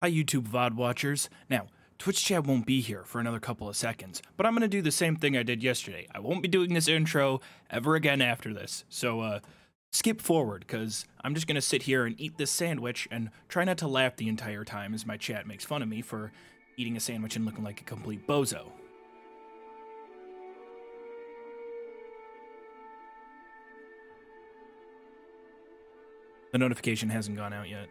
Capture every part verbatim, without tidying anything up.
Hi YouTube V O D watchers. Now, Twitch chat won't be here for another couple of seconds, but I'm gonna do the same thing I did yesterday. I won't be doing this intro ever again after this, so uh, skip forward, because I'm just gonna sit here and eat this sandwich and try not to laugh the entire time as my chat makes fun of me for eating a sandwich and looking like a complete bozo. The notification hasn't gone out yet.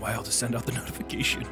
While to send out the notification.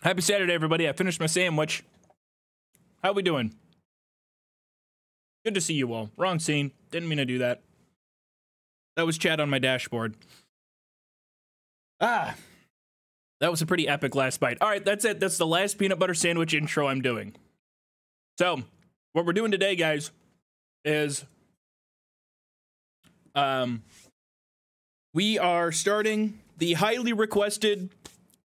Happy Saturday, everybody. I finished my sandwich. How we doing? Good to see you all. Wrong scene. Didn't mean to do that. That was chat on my dashboard. Ah, that was a pretty epic last bite. All right, that's it. That's the last peanut butter sandwich intro I'm doing. So what we're doing today, guys, is um, we are starting the highly requested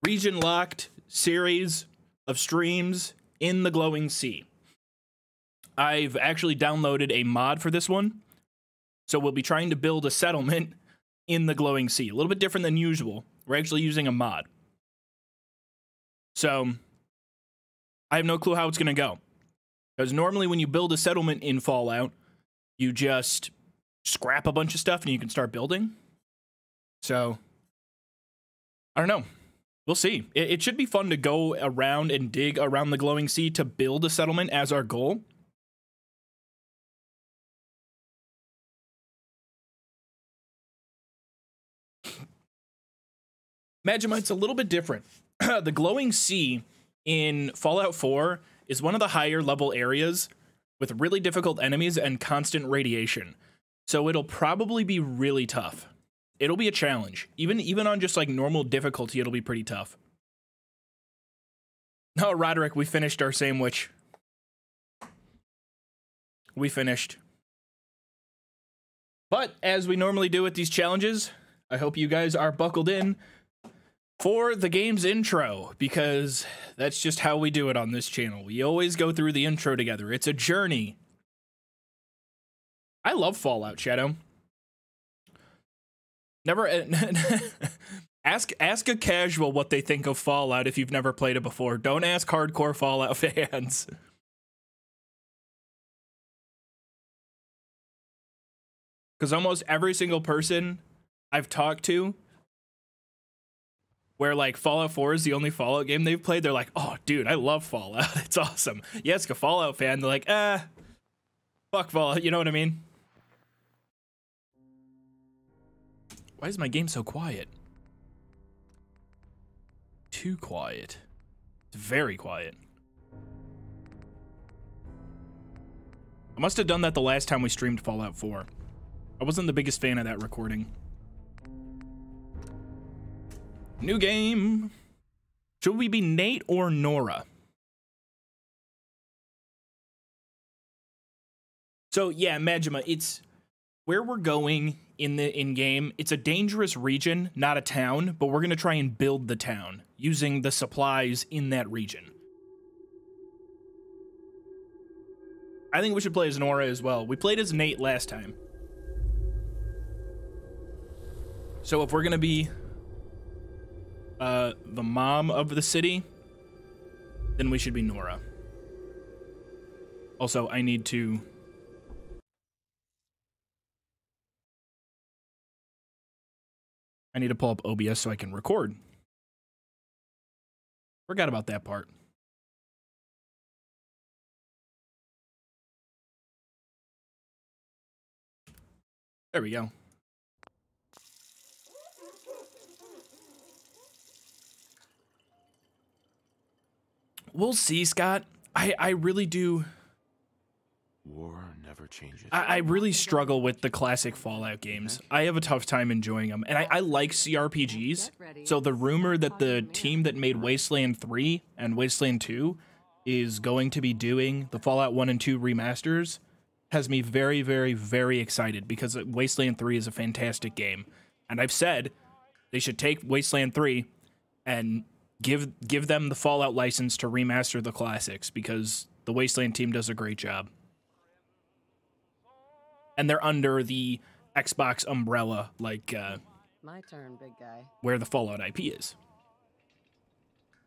region locked series of streams in the Glowing Sea. I've actually downloaded a mod for this one, so we'll be trying to build a settlement in the Glowing Sea. A little bit different than usual. We're actually using a mod. So I have no clue how it's going to go. Because normally when you build a settlement in Fallout, you just scrap a bunch of stuff and you can start building. So I don't know. We'll see. It, it should be fun to go around and dig around the Glowing Sea to build a settlement as our goal. Magmite's a little bit different. The Glowing Sea in Fallout four is one of the higher level areas with really difficult enemies and constant radiation. So it'll probably be really tough. It'll be a challenge. Even even on just like normal difficulty, it'll be pretty tough. No, Roderick, we finished our sandwich. We finished. But as we normally do with these challenges, I hope you guys are buckled in for the game's intro, because that's just how we do it on this channel. We always go through the intro together. It's a journey. I love Fallout, Shadow. Never ask ask a casual what they think of Fallout if you've never played it before. Don't ask hardcore Fallout fans. Because almost every single person I've talked to where like Fallout four is the only Fallout game they've played, they're like, oh, dude, I love Fallout. It's awesome. Yeah, it's a Fallout fan. They're like, ah, fuck Fallout. You know what I mean? Why is my game so quiet? Too quiet. It's very quiet. I must have done that the last time we streamed Fallout four. I wasn't the biggest fan of that recording. New game. Should we be Nate or Nora? So yeah, Majima, it's where we're going in the in game. It's a dangerous region, not a town, but we're gonna try and build the town using the supplies in that region. I think we should play as Nora as well. We played as Nate last time. So if we're gonna be Uh, the mom of the city, then we should be Nora. Also, I need to... I need to pull up O B S so I can record. Forgot about that part. There we go. We'll see, Scott. I, I really do. War never changes. I, I really struggle with the classic Fallout games. I have a tough time enjoying them. And I, I like C R P Gs. So the rumor that the team that made Wasteland three and Wasteland two is going to be doing the Fallout one and two remasters has me very, very, very excited, because Wasteland three is a fantastic game. And I've said they should take Wasteland three and Give give them the Fallout license to remaster the classics, because the Wasteland team does a great job. And they're under the Xbox umbrella, like uh, my turn, big guy, where the Fallout I P is.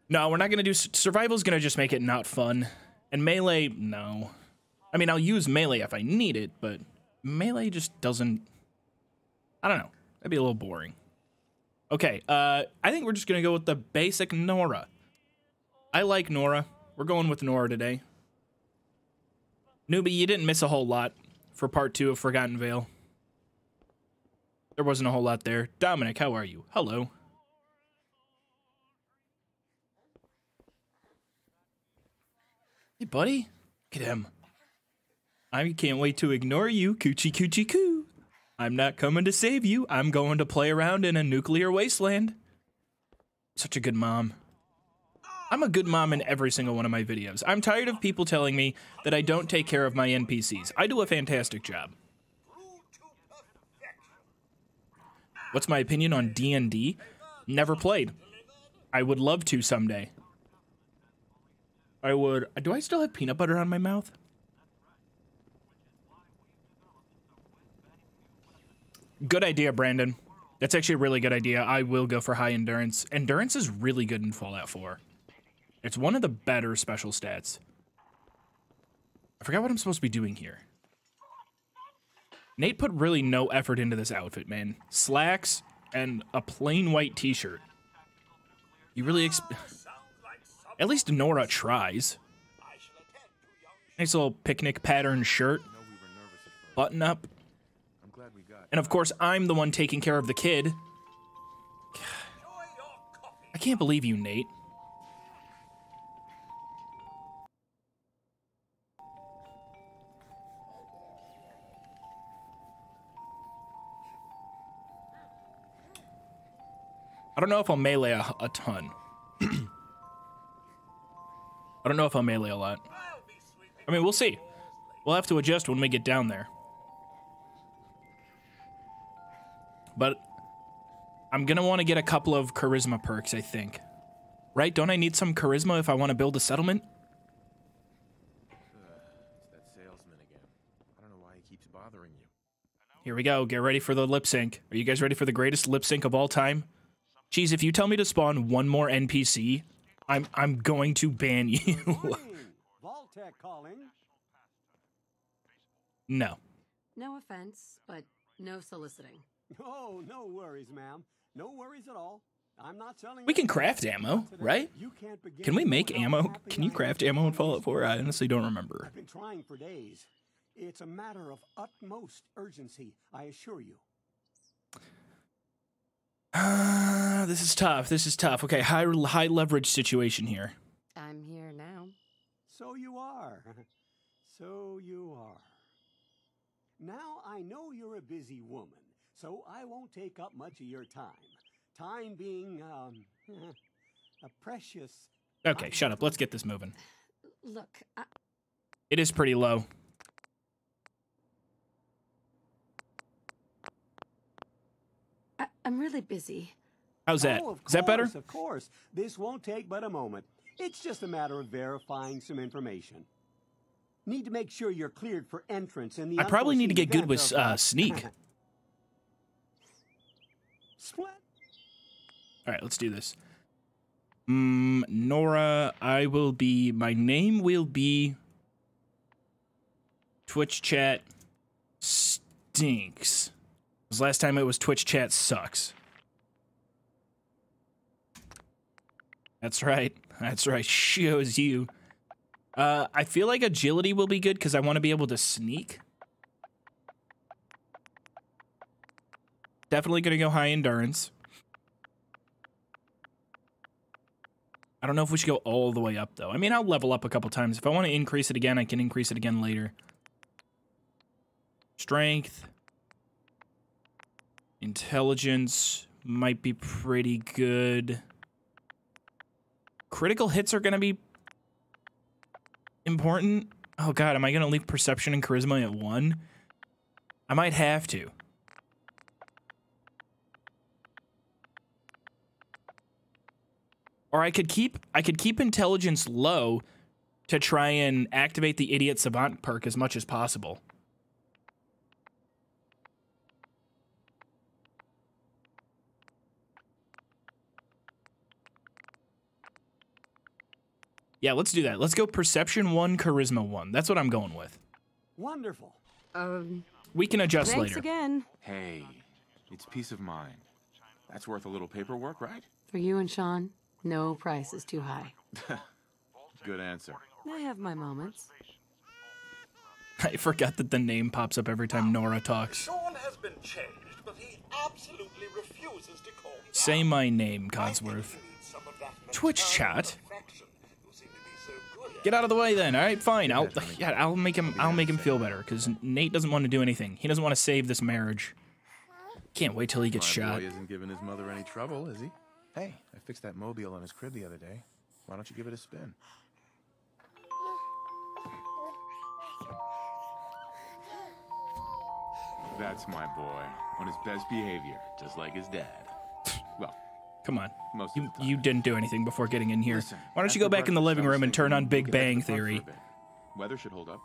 No, we're not going to do... Survival's going to just make it not fun. And Melee, no. I mean, I'll use Melee if I need it, but Melee just doesn't... I don't know. That'd be a little boring. Okay, uh, I think we're just gonna go with the basic Nora. I like Nora. We're going with Nora today. Newbie, you didn't miss a whole lot for part two of Forgotten Vale. There wasn't a whole lot there. Dominic, how are you? Hello. Hey, buddy. Look at him. I can't wait to ignore you. Coochie, coochie, coo. I'm not coming to save you. I'm going to play around in a nuclear wasteland. Such a good mom. I'm a good mom in every single one of my videos. I'm tired of people telling me that I don't take care of my N P Cs. I do a fantastic job. What's my opinion on D and D? Never played. I would love to someday. I would. Do I still have peanut butter on my mouth? Good idea, Brandon. That's actually a really good idea. I will go for high endurance. Endurance is really good in Fallout four. It's one of the better special stats. I forgot what I'm supposed to be doing here. Nate put really no effort into this outfit, man. Slacks and a plain white t-shirt. You really exp- At least Nora tries. Nice little picnic pattern shirt. Button up. And of course, I'm the one taking care of the kid. God. I can't believe you, Nate. I don't know if I'll melee a, a ton. I don't know if I'll melee a lot. I mean, we'll see. We'll have to adjust when we get down there. But I'm going to want to get a couple of charisma perks, I think. Right? Don't I need some charisma if I want to build a settlement? Uh, it's that salesman again. I don't know why he keeps bothering you. Here we go. Get ready for the lip sync. Are you guys ready for the greatest lip sync of all time? Jeez, if you tell me to spawn one more N P C, I'm I'm going to ban you. No. No offense, but no soliciting. Oh, no worries, ma'am. No worries at all. I'm not selling. We can craft ammo, right? You can't begin. Can we make ammo? Can you craft ammo in Fallout four? I honestly don't remember. I've been trying for days. It's a matter of utmost urgency, I assure you. Uh, this is tough. This is tough. Okay, high high leverage situation here. I'm here now. So you are. So you are. Now I know you're a busy woman. So I won't take up much of your time. Time being, um, a precious... Okay, shut up. Let's get this moving. Look, I... It is pretty low. I I'm really busy. How's that? Oh, of course, is that better? Of course. This won't take but a moment. It's just a matter of verifying some information. Need to make sure you're cleared for entrance in the... I probably need to get good with, uh, sneak. Split. All right, let's do this. Mm, Nora, I will be... My name will be... Twitch chat stinks. Because last time it was Twitch chat sucks. That's right. That's right. Shows you. Uh, I feel like agility will be good because I want to be able to sneak. Definitely going to go high endurance. I don't know if we should go all the way up, though. I mean, I'll level up a couple times. If I want to increase it again, I can increase it again later. Strength. Intelligence might be pretty good. Critical hits are going to be important. Oh, God, am I going to leave perception and charisma at one? I might have to. Or I could keep I could keep intelligence low to try and activate the Idiot Savant perk as much as possible. Yeah, let's do that. Let's go perception one, charisma one. That's what I'm going with. Wonderful. Um, we can adjust later. Thanks again. Hey, it's peace of mind. That's worth a little paperwork, right? For you and Sean. No price is too high. Good answer. I have my moments. I forgot that the name pops up every time Nora talks. Sean has been changed, but he absolutely refuses to call. Say my name, Codsworth. Twitch chat. Get out of the way, then. All right, fine. I'll yeah, I'll make him. I'll make him feel better because Nate doesn't want to do anything. He doesn't want to save this marriage. Can't wait till he gets shot. My boy isn't giving his mother any trouble, is he? Hey, I fixed that mobile on his crib the other day. Why don't you give it a spin? That's my boy. On his best behavior, just like his dad. Well, come on. Most you, you didn't do anything before getting in here. Listen, why don't you go back in the living room and turn on Big Bang Theory? Weather should hold up.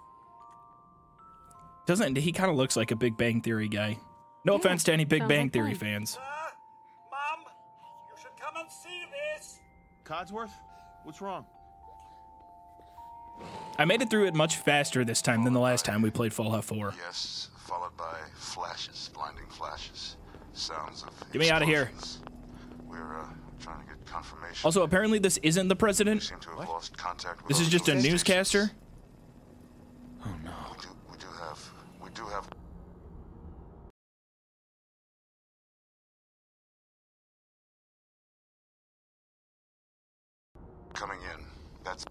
Doesn't he kind of looks like a Big Bang Theory guy? No yeah, offense to any Big Bang Theory fun. fans. See this? Codsworth, what's wrong? I made it through it much faster this time than the last time we played Fallout four. Yes, followed by flashes, blinding flashes, sounds of explosions. Get me out of here. We're uh, trying to get confirmation. Also, apparently this isn't the president. We seem to have what? Lost contact with this is just a newscaster. Oh no. We do, we do have. We do have. Coming in. That's.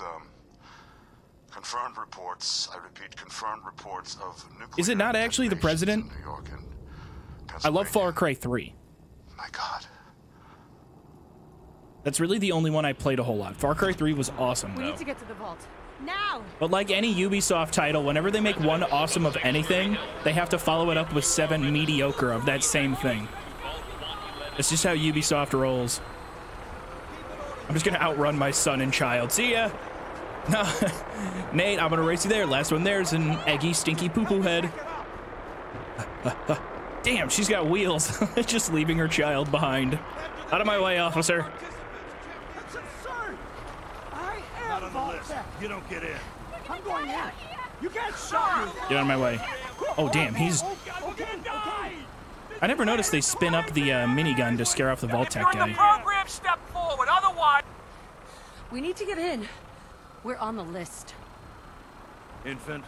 Um, confirmed reports. I repeat, confirmed reports of nuclear. Is it not actually the president? New York and I love Far Cry three. My God, that's really the only one I played a whole lot. Far Cry three was awesome, though. We need to get to the vault now. But like any Ubisoft title, whenever they make one awesome of anything, they have to follow it up with seven mediocre of that same thing. It's just how Ubisoft rolls. I'm just gonna outrun my son and child. See ya. No, Nate, I'm gonna race you there. Last one there's an eggy, stinky poo-poo head. Damn, she's got wheels. Just leaving her child behind. Out of my way, officer. That's absurd. I am not on the list. You don't get in. I'm going in. You can't stop me. Get out of my way. Oh damn, he's. Okay, okay. I never noticed they spin up the uh, minigun to scare off the vault tech guy. Program, step forward, otherwise. We need to get in. We're on the list. Infant,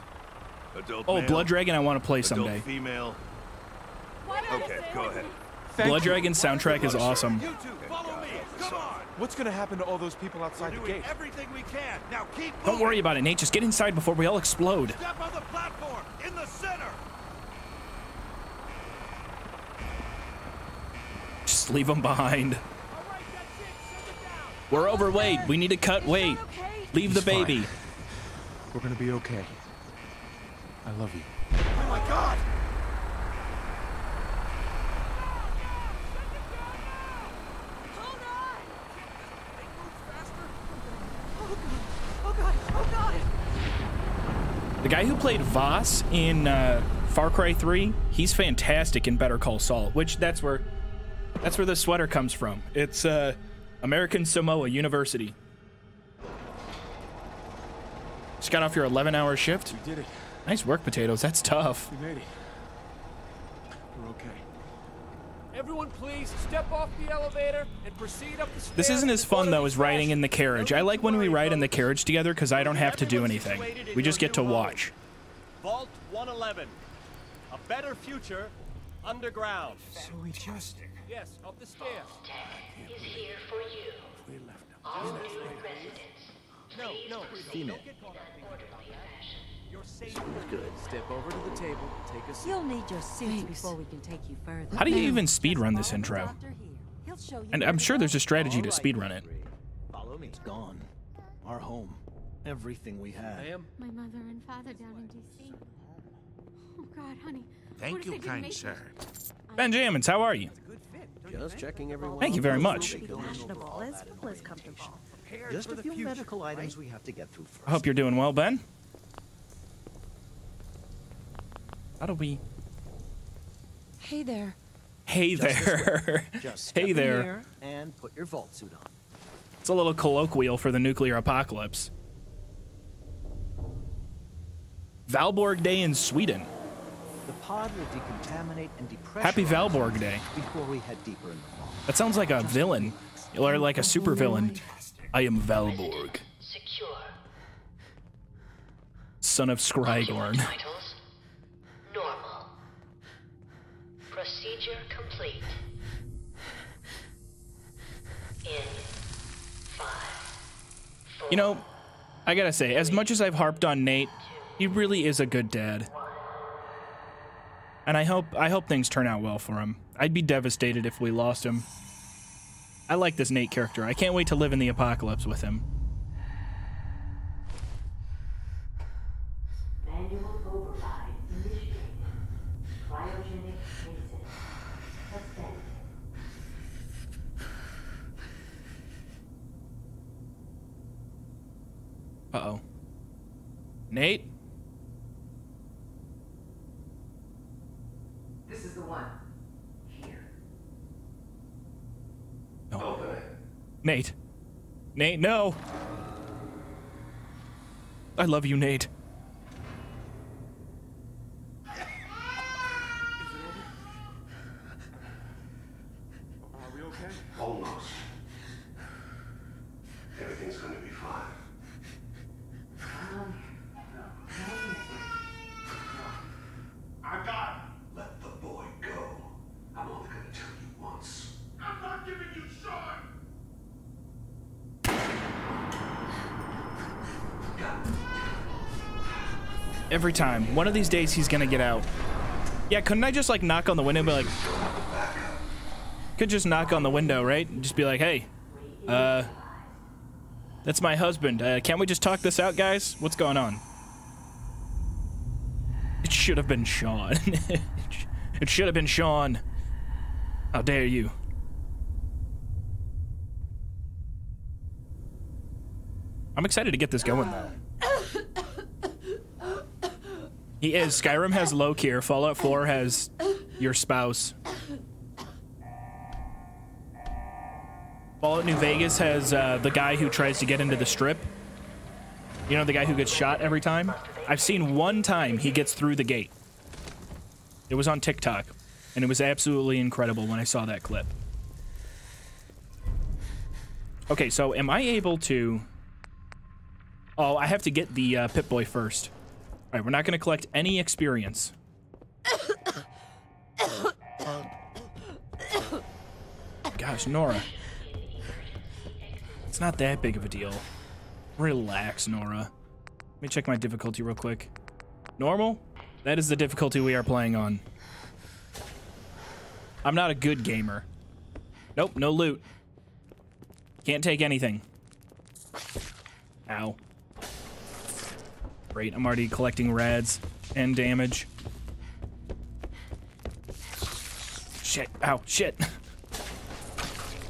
adult. Oh, male, Blood Dragon, I want to play someday. Female. Okay, go ahead. Thank Blood you. Dragon's soundtrack is awesome. You two, follow me. Come on. What's gonna happen to all those people outside the gate? Everything we can. Now keep moving. Don't worry about it, Nate. Just get inside before we all explode. Step on the platform in the center. Just leave them behind. We're overweight. We need to cut weight. Leave the baby. We're gonna be okay. I love you. Oh my God! Hold on! Oh God! Oh God! Oh God! The guy who played Voss in uh, Far Cry three, he's fantastic in Better Call Saul, which that's where. That's where the sweater comes from. It's uh, American Samoa University. Just got off your eleven hour shift. We did it. Nice work, Potatoes. That's tough. We made it. We're okay. Everyone, please step off the elevator and proceed up the stairs. This isn't as fun though as riding in the carriage. I like when we ride in the carriage together because I don't have to do anything. We just get to watch. Vault one eleven. A better future underground. So we just. Yes, up the stairs. Is here for you. We left all new residents. No, no, female. You're safe. Good. Step over to the table. Take a seat. You'll need your seat before we can take you further. How do you even speedrun this intro? And I'm sure there's a strategy to speedrun it. Follow me. It's gone. Our home. Everything we had. My mother and father down in D C. Oh God, honey. Thank you, kind sir. Benjamins, how are you? Just checking everyone. Thank you very much. Just a few medical items we have to get through first. I hope you're doing well, Ben. That'll be. Hey there. Hey there. Hey there. And put your vault suit on. It's a little colloquial for the nuclear apocalypse. Valborg Day in Sweden. The pod will decontaminate and depressurize. Happy Valborg Day. Before we head deeper in the vault. That sounds like a villain, or like a super villain. I am Valborg. Secure. Son of Skrygorn. Normal. Procedure complete. In five, four, you know, I gotta say, as much as I've harped on Nate, he really is a good dad. And I hope I hope things turn out well for him. I'd be devastated if we lost him. I like this Nate character. I can't wait to live in the apocalypse with him. Manual override initiated. Cryogenic basis suspended. Uh-oh. Nate? This is the one. Here. No. Open it. Nate. Nate, no! I love you, Nate. Is it over? Are we okay? Almost. Everything's gonna be fine. Um, no. No. I got it. Let the boy go. I'm only gonna tell you once. I'm not giving you Sean! Every time. One of these days he's gonna get out. Yeah, couldn't I just like knock on the window and be like... Could just knock on the window, right? And just be like, hey, uh... that's my husband. Uh, can't we just talk this out, guys? What's going on? It should have been Sean. It should have been Sean. How dare you. I'm excited to get this going, though. He is. Skyrim has low care. Fallout four has your spouse. Fallout New Vegas has uh, the guy who tries to get into the strip. You know, the guy who gets shot every time? I've seen one time he gets through the gate. It was on TikTok, and it was absolutely incredible when I saw that clip. Okay, so am I able to... Oh, I have to get the uh, Pip-Boy first. All right, we're not going to collect any experience. Gosh, Nora. It's not that big of a deal. Relax, Nora. Let me check my difficulty real quick. Normal? That is the difficulty we are playing on. I'm not a good gamer. Nope, no loot. Can't take anything. Ow. Great, I'm already collecting rads and damage. Shit, ow, shit.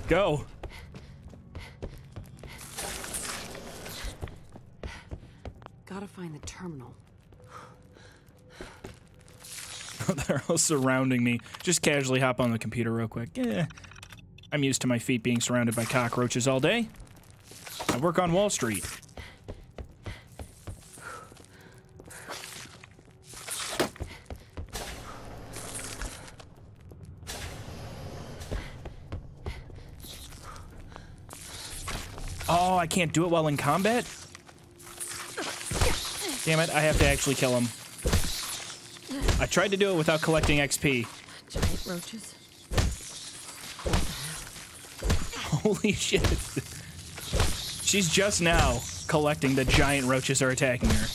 Go. Gotta find the terminal. They're all surrounding me. Just casually hop on the computer real quick. Yeah. I'm used to my feet being surrounded by cockroaches all day. I work on Wall Street. Oh, I can't do it while in combat? Damn it, I have to actually kill him. I tried to do it without collecting X P. Giant roaches. Holy shit. She's just now collecting the giant roaches are attacking her.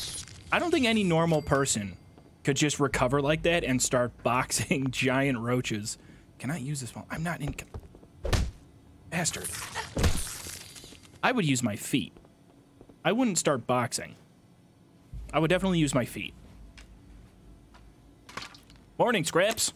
I don't think any normal person could just recover like that and start boxing giant roaches. Can I use this phone? I'm not in... Bastard. I would use my feet. I wouldn't start boxing. I would definitely use my feet. Morning, Scraps.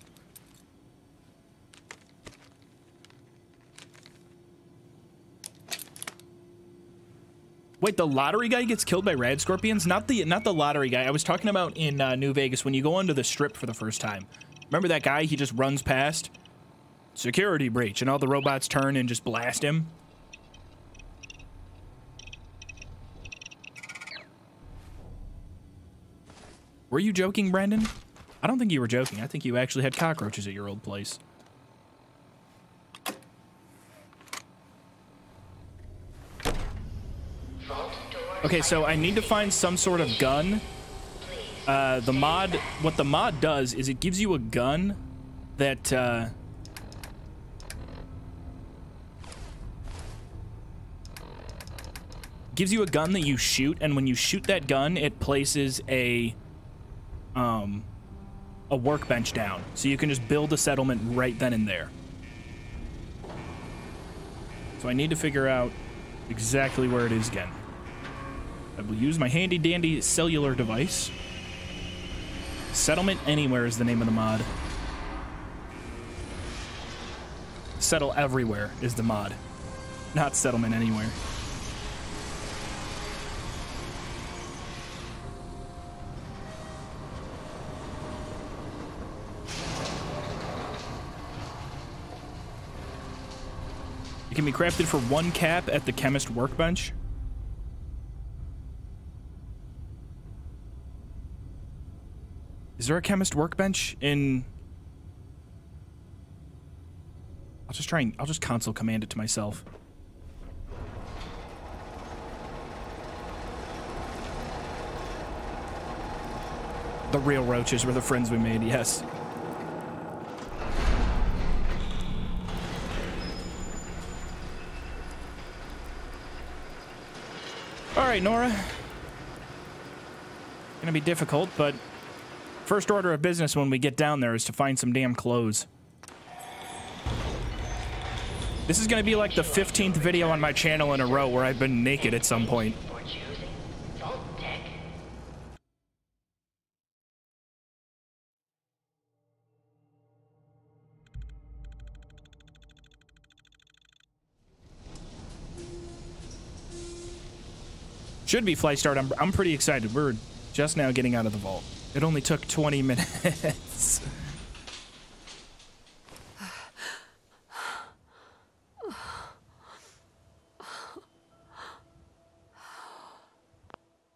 Wait, the lottery guy gets killed by rad scorpions? Not the not the lottery guy. I was talking about in uh, New Vegas when you go onto the strip for the first time. Remember that guy? He just runs past. Security breach, and all the robots turn and just blast him. Were you joking, Brandon? I don't think you were joking. I think you actually had cockroaches at your old place. Okay, so I need to find some sort of gun. Uh, the mod, what the mod does is it gives you a gun that, uh... gives you a gun that you shoot, and when you shoot that gun, it places a... um a workbench down, so you can just build a settlement right then and there. So I need to figure out exactly where it is again. I will use my handy dandy cellular device. Settlement Anywhere is the name of the mod. Settle Everywhere is the mod, not Settlement Anywhere. It can be crafted for one cap at the chemist workbench. Is there a chemist workbench in... I'll just try and... I'll just console command it to myself. The real roaches were the friends we made, yes. All right, Nora. Gonna be difficult, but first order of business when we get down there is to find some damn clothes. This is gonna be like the fifteenth video on my channel in a row where I've been naked at some point. Should be fly start. I'm, I'm pretty excited. We're just now getting out of the vault. It only took twenty minutes.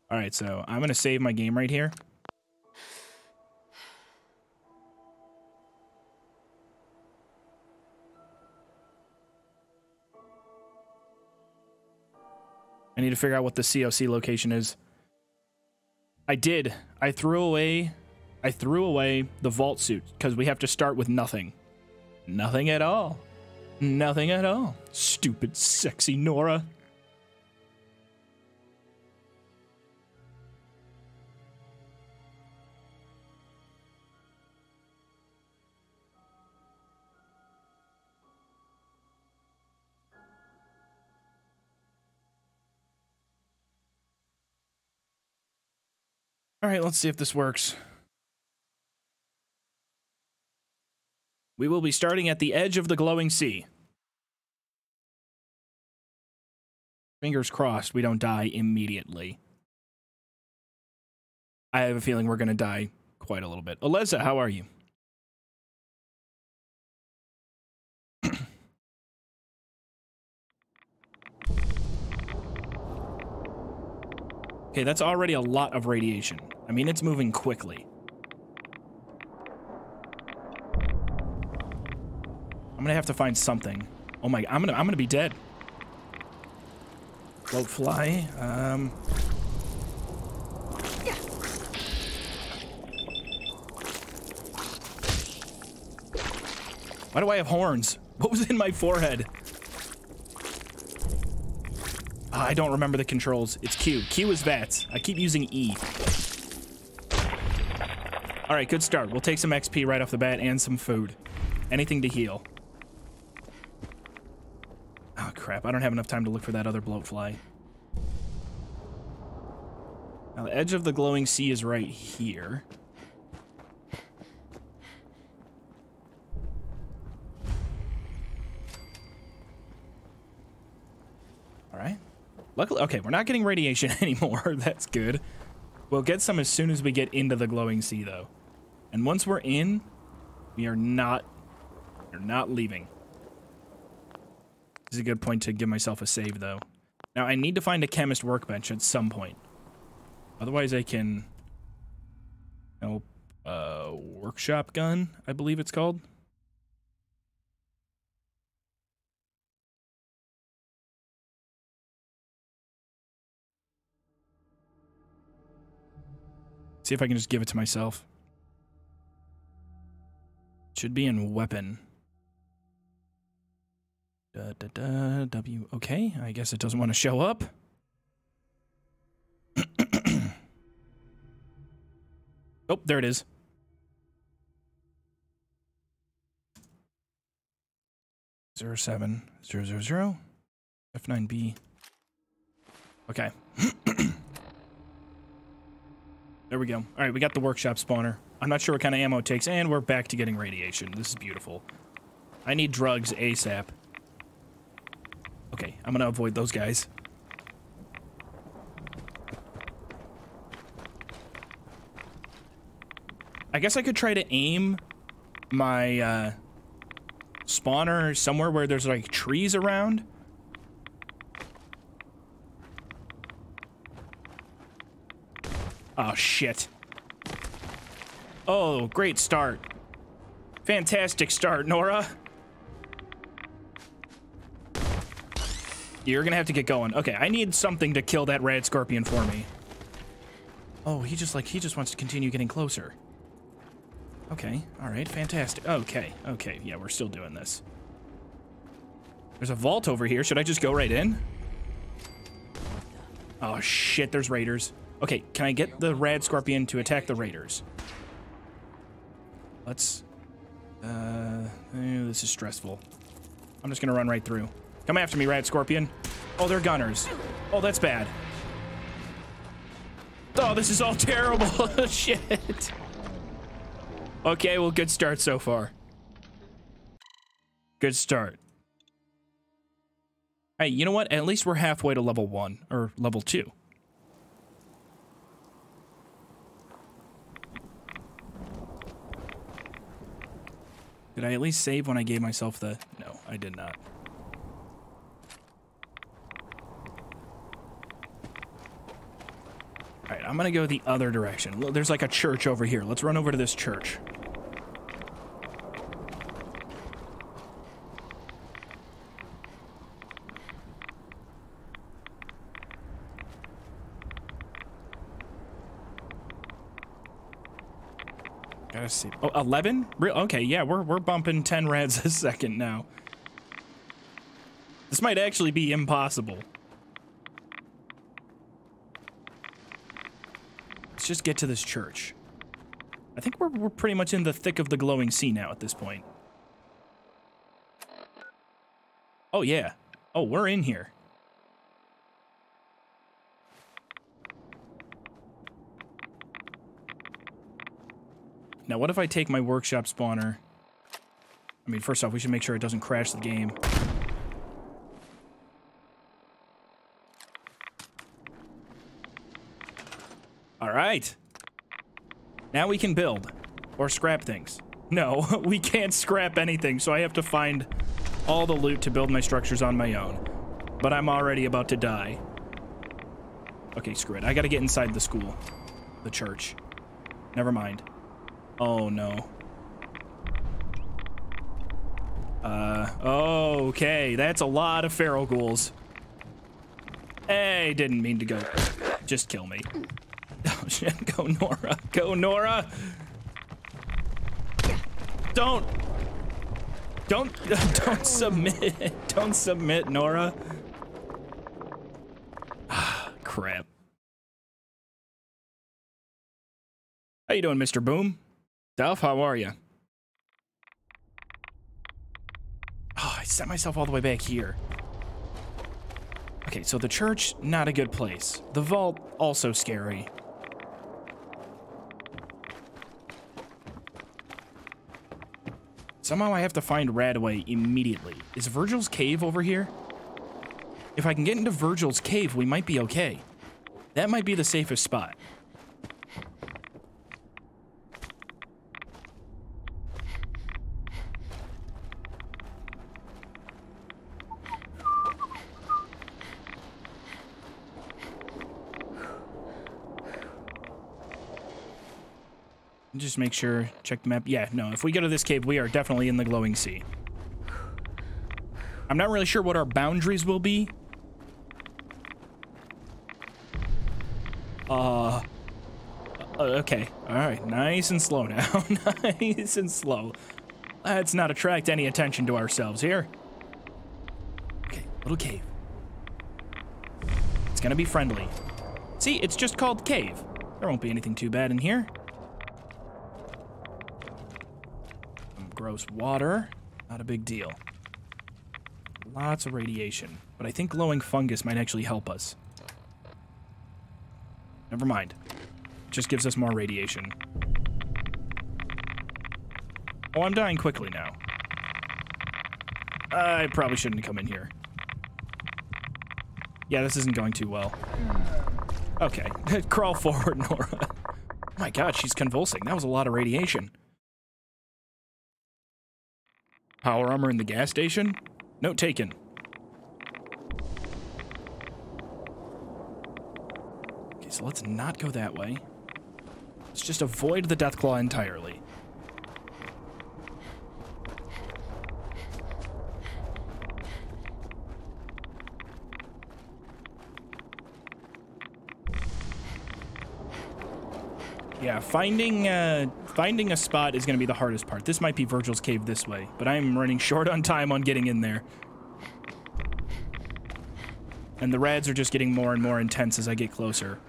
All right, so I'm going to save my game right here. I need to figure out what the C O C location is. I did. I threw away I threw away the vault suit because we have to start with nothing. Nothing at all. Nothing at all. Stupid, sexy Nora. All right, let's see if this works. We will be starting at the edge of the glowing sea. Fingers crossed we don't die immediately. I have a feeling we're going to die quite a little bit. Aleza, how are you? Okay, that's already a lot of radiation. I mean, it's moving quickly. I'm gonna have to find something. Oh my, I'm gonna, I'm gonna be dead. Low fly. Um. Yeah. Why do I have horns? What was in my forehead? I don't remember the controls. It's Q. Q is VATS. I keep using E. All right, good start. We'll take some X P right off the bat and some food. Anything to heal. Oh, crap. I don't have enough time to look for that other bloatfly. Now, the edge of the glowing sea is right here. All right. Luckily, okay, we're not getting radiation anymore. That's good. We'll get some as soon as we get into the glowing sea, though. And once we're in, we are not, we're not leaving. This is a good point to give myself a save, though. Now, I need to find a chemist workbench at some point. Otherwise, I can... Nope. Uh, workshop gun, I believe it's called. See if I can just give it to myself. Should be in weapon. Da, da, da, W. Okay, I guess it doesn't want to show up. Oh, there it is. zero seven zero zero zero F nine B. Okay. There we go. All right, we got the workshop spawner. I'm not sure what kind of ammo it takes, and we're back to getting radiation. This is beautiful. I need drugs ASAP. Okay, I'm going to avoid those guys. I guess I could try to aim my uh, spawner somewhere where there's like trees around. Oh shit. Oh, great start. Fantastic start, Nora. You're gonna have to get going. Okay, I need something to kill that rad scorpion for me. Oh, he just like, he just wants to continue getting closer. Okay, all right, fantastic. Okay, okay, yeah, we're still doing this. There's a vault over here. Should I just go right in? Oh shit, there's raiders. Okay, can I get the rad scorpion to attack the raiders? Let's, uh, eh, this is stressful. I'm just gonna run right through. Come after me, Rad Scorpion. Oh, they're gunners. Oh, that's bad. Oh, this is all terrible. Shit. Okay, well, good start so far. Good start. Hey, you know what? At least we're halfway to level one or level two. Did I at least save when I gave myself the... No, I did not. All right, I'm gonna go the other direction. There's like a church over here. Let's run over to this church. Gotta see. Oh, eleven? Real? Okay, yeah, we're we're bumping ten rads a second now. This might actually be impossible. Just get to this church. I think we're, we're pretty much in the thick of the glowing sea now at this point. Oh yeah. Oh, we're in here. Now what if I take my workshop spawner? I mean, first off, we should make sure it doesn't crash the game. All right, now we can build or scrap things. No, we can't scrap anything, so I have to find all the loot to build my structures on my own. But I'm already about to die. Okay, screw it. I gotta get inside the school, the church. Never mind. Oh no. Uh, okay, that's a lot of feral ghouls. Hey, didn't mean to go. Just kill me. Oh shit, go Nora, go Nora! Don't! Don't, don't submit, don't submit, Nora. Ah, crap. How you doing, Mister Boom? Delph, how are you? Oh, I set myself all the way back here. Okay, so the church, not a good place. The vault, also scary. Somehow I have to find RadAway immediately. Is Virgil's Cave over here? If I can get into Virgil's Cave, we might be okay. That might be the safest spot. Just make sure, check the map. Yeah, no, if we go to this cave, we are definitely in the glowing sea. I'm not really sure what our boundaries will be. Uh, okay. All right, nice and slow now. Nice and slow. Let's not attract any attention to ourselves here. Okay, little cave. It's gonna be friendly. See, it's just called cave. There won't be anything too bad in here. Gross water, not a big deal. Lots of radiation, but I think glowing fungus might actually help us. Never mind. It just gives us more radiation. Oh, I'm dying quickly now. I probably shouldn't come in here. Yeah, this isn't going too well. Okay, crawl forward, Nora. My God, she's convulsing. That was a lot of radiation. Power armor in the gas station? Note taken. Okay, so let's not go that way. Let's just avoid the Deathclaw entirely. Yeah, finding uh, finding a spot is going to be the hardest part. This might be Virgil's Cave this way, but I'm running short on time on getting in there. And the rads are just getting more and more intense as I get closer.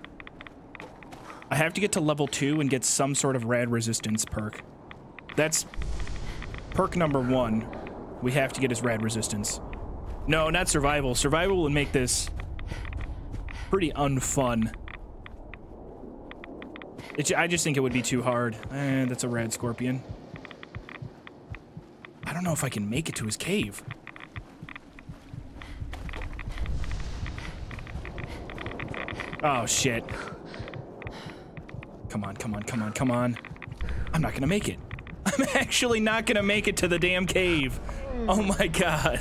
I have to get to level two and get some sort of rad resistance perk. That's perk number one. We have to get his rad resistance. No, not survival. Survival would make this pretty unfun. It, I just think it would be too hard. Eh, that's a rad scorpion. I don't know if I can make it to his cave. Oh, shit. Come on, come on, come on, come on. I'm not gonna make it. I'm actually not gonna make it to the damn cave. Oh my god.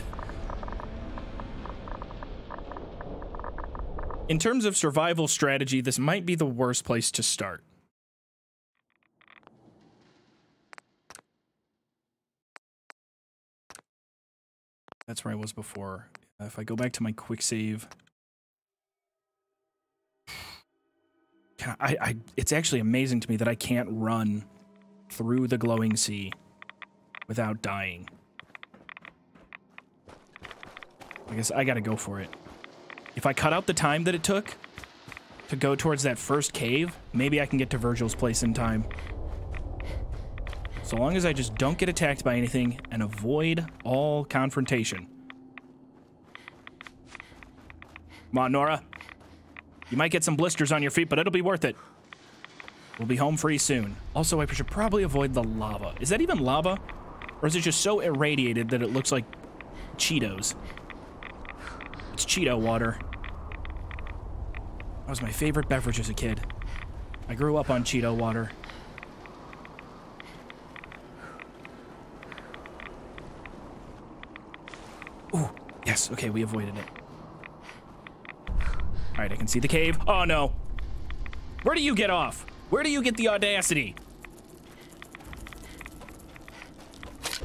In terms of survival strategy, this might be the worst place to start. That's where I was before. If I go back to my quick save. I, I, it's actually amazing to me that I can't run through the glowing sea without dying. I guess I gotta go for it. If I cut out the time that it took to go towards that first cave, maybe I can get to Virgil's place in time. So long as I just don't get attacked by anything and avoid all confrontation. Come on, Nora. You might get some blisters on your feet, but it'll be worth it. We'll be home free soon. Also, I should probably avoid the lava. Is that even lava? Or is it just so irradiated that it looks like Cheetos? It's Cheeto water. That was my favorite beverage as a kid. I grew up on Cheeto water. Ooh, yes, okay, we avoided it. All right, I can see the cave. Oh no. Where do you get off? Where do you get the audacity?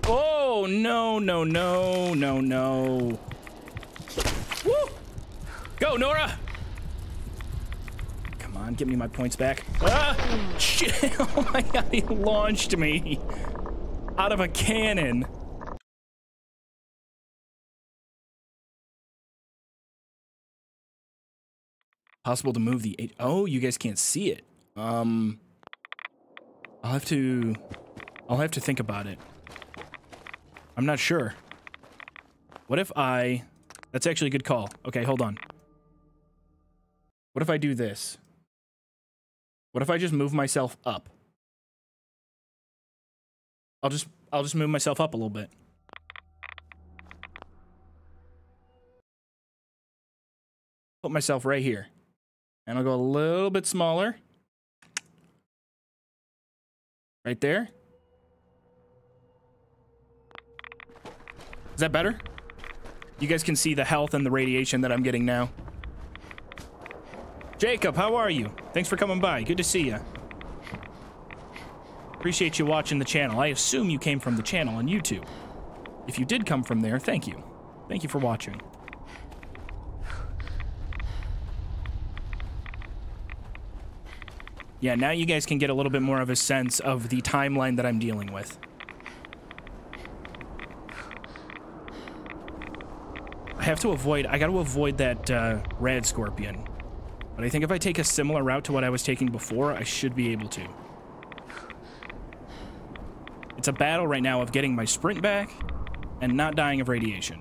Oh, no, no, no, no, no. Woo! Go, Nora. Come on, give me my points back. Ah, shit. Oh my god, he launched me out of a cannon. Possible to move the eight. Oh, you guys can't see it. Um, I'll have to, I'll have to think about it. I'm not sure. What if I, that's actually a good call. Okay, hold on. What if I do this? What if I just move myself up? I'll just, I'll just move myself up a little bit. Put myself right here. And I'll go a little bit smaller. Right there. Is that better? You guys can see the health and the radiation that I'm getting now. Jacob, how are you? Thanks for coming by. Good to see you. Appreciate you watching the channel. I assume you came from the channel on YouTube. If you did come from there, thank you. Thank you for watching. Yeah, now you guys can get a little bit more of a sense of the timeline that I'm dealing with. I have to avoid, I got to avoid that uh, rad scorpion. But I think if I take a similar route to what I was taking before, I should be able to. It's a battle right now of getting my sprint back and not dying of radiation.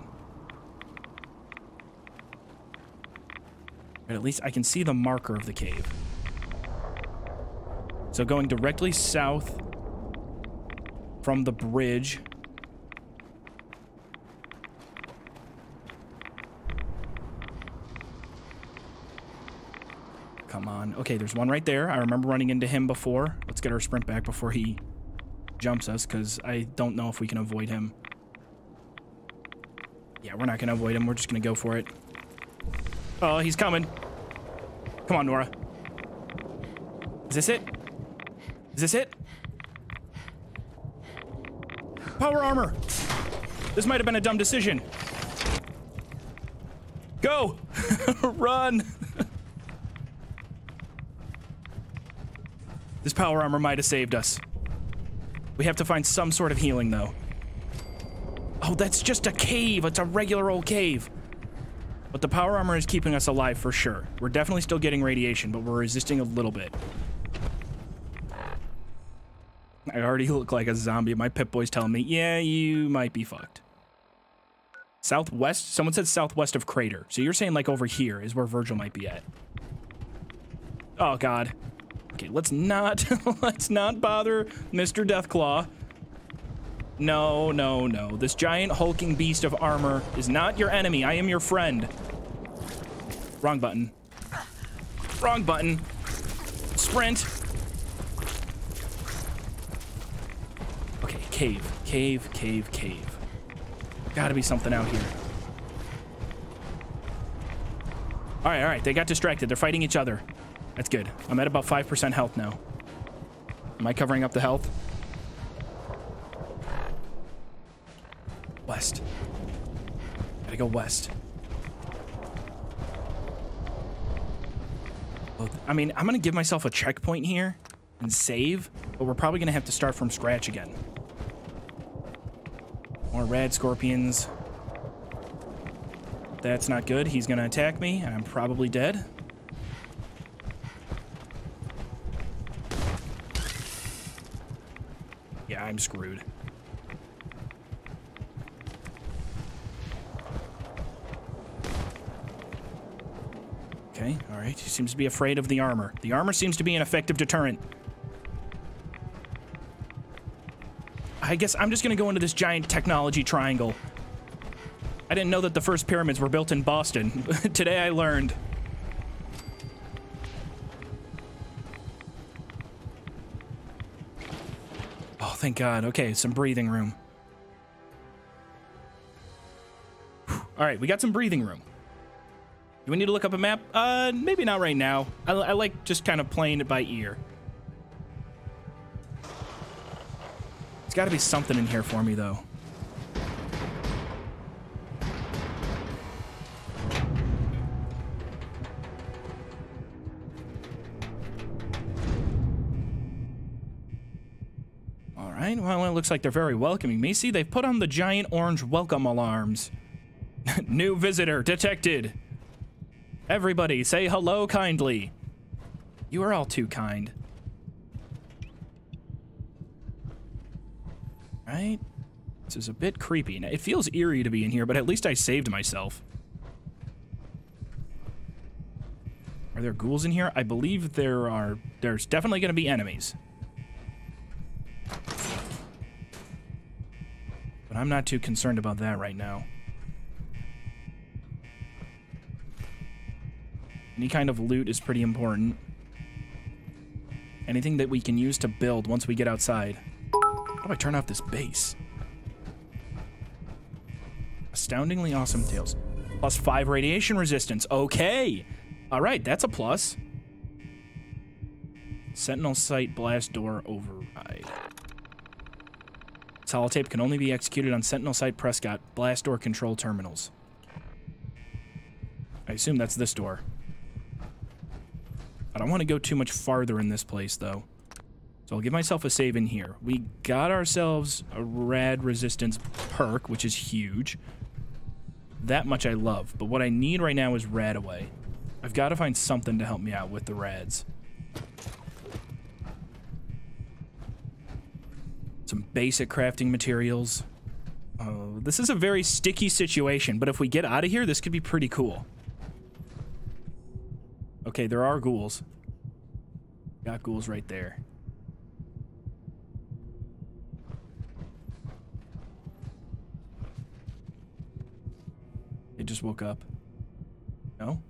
But at least I can see the marker of the cave. So going directly south from the bridge. Come on. Okay, there's one right there. I remember running into him before. Let's get our sprint back before he jumps us, because I don't know if we can avoid him. Yeah, we're not gonna avoid him. We're just gonna go for it. Oh, he's coming. Come on, Nora. Is this it? Is this it? Power armor! This might have been a dumb decision. Go! Run! This power armor might have saved us. We have to find some sort of healing, though. Oh, that's just a cave. It's a regular old cave. But the power armor is keeping us alive for sure. We're definitely still getting radiation, but we're resisting a little bit. I already look like a zombie. My pip boy's telling me, yeah, you might be fucked. Southwest? Someone said southwest of Crater. So you're saying like over here is where Virgil might be at. Oh, God. Okay, let's not, let's not bother Mister Deathclaw. No, no, no. This giant hulking beast of armor is not your enemy. I am your friend. Wrong button. Wrong button. Sprint. Okay, cave, cave, cave, cave. Gotta be something out here. All right, all right. They got distracted. They're fighting each other. That's good. I'm at about five percent health now. Am I covering up the health? West. Gotta go west. Well, I mean, I'm gonna give myself a checkpoint here and save, but we're probably gonna have to start from scratch again. More rad scorpions. That's not good. He's gonna attack me, and I'm probably dead. Yeah, I'm screwed. Okay, all right. He seems to be afraid of the armor. The armor seems to be an effective deterrent. I guess I'm just gonna go into this giant technology triangle. I didn't know that the first pyramids were built in Boston. Today I learned. Thank God. Okay, some breathing room. Whew. All right, we got some breathing room. Do we need to look up a map? Uh, maybe not right now. I, I like just kind of playing it by ear. There's got to be something in here for me, though. Well, it looks like they're very welcoming me. See, they've put on the giant orange welcome alarms. New visitor detected. Everybody say hello kindly. You are all too kind. Right? This is a bit creepy. Now, it feels eerie to be in here, but at least I saved myself. Are there ghouls in here? I believe there are. There's definitely going to be enemies. But I'm not too concerned about that right now. Any kind of loot is pretty important. Anything that we can use to build once we get outside. How do I turn off this base? Astoundingly awesome tails. Plus five radiation resistance. Okay. All right, that's a plus. Sentinel Site blast door override. Holotape can only be executed on Sentinel Site Prescott blast door control terminals. I assume that's this door. I don't want to go too much farther in this place, though. So I'll give myself a save in here. We got ourselves a rad resistance perk, which is huge. That much I love, but what I need right now is RadAway. I've got to find something to help me out with the rads. Some basic crafting materials. Oh, this is a very sticky situation, but if we get out of here, this could be pretty cool. Okay, there are ghouls. Got ghouls right there. They just woke up. No?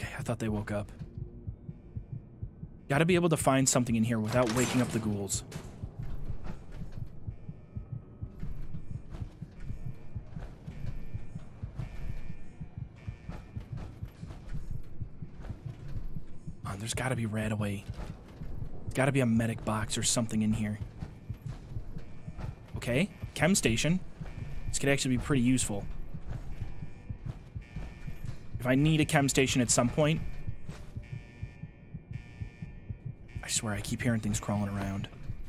Okay, I thought they woke up. Gotta be able to find something in here without waking up the ghouls. on, there's gotta be RadAway. Gotta be a medic box or something in here. Okay, chem station. This could actually be pretty useful. If I need a chem station at some point. I swear I keep hearing things crawling around.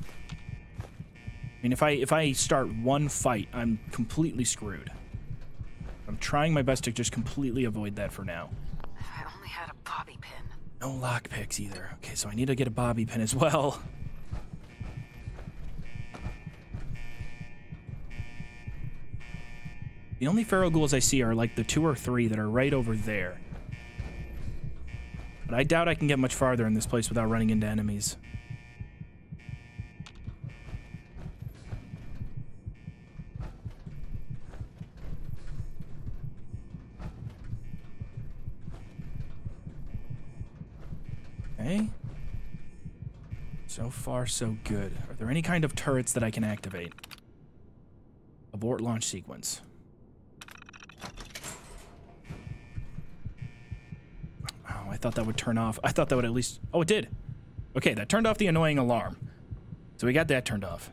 I mean, if I if I start one fight, I'm completely screwed. I'm trying my best to just completely avoid that for now. I only had a bobby pin. No lockpicks either. Okay, so I need to get a bobby pin as well. The only feral ghouls I see are like the two or three that are right over there. But I doubt I can get much farther in this place without running into enemies. Okay. So far, so good. Are there any kind of turrets that I can activate? Abort launch sequence. I thought that would turn off. I thought that would at least... Oh, it did. Okay, that turned off the annoying alarm. So we got that turned off.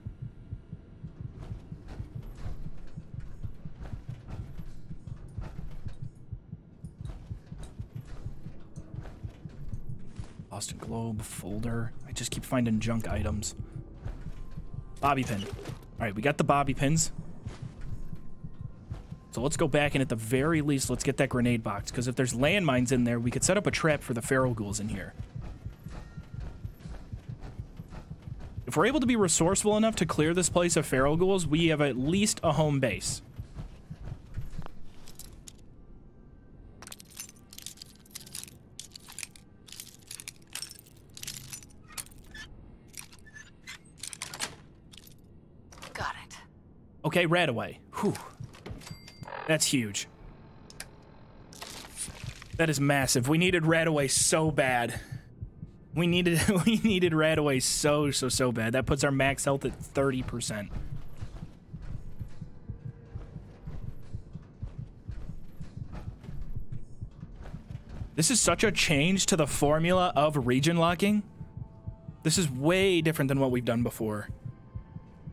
Lost a globe, folder. I just keep finding junk items. Bobby pin. All right, we got the bobby pins. So let's go back, and at the very least, let's get that grenade box, because if there's landmines in there, we could set up a trap for the feral ghouls in here. If we're able to be resourceful enough to clear this place of feral ghouls, we have at least a home base. Got it. Okay, RadAway. Whew. That's huge. That is massive. We needed RadAway so bad. We needed we needed RadAway so so so bad. That puts our max health at thirty percent. This is such a change to the formula of region locking. This is way different than what we've done before.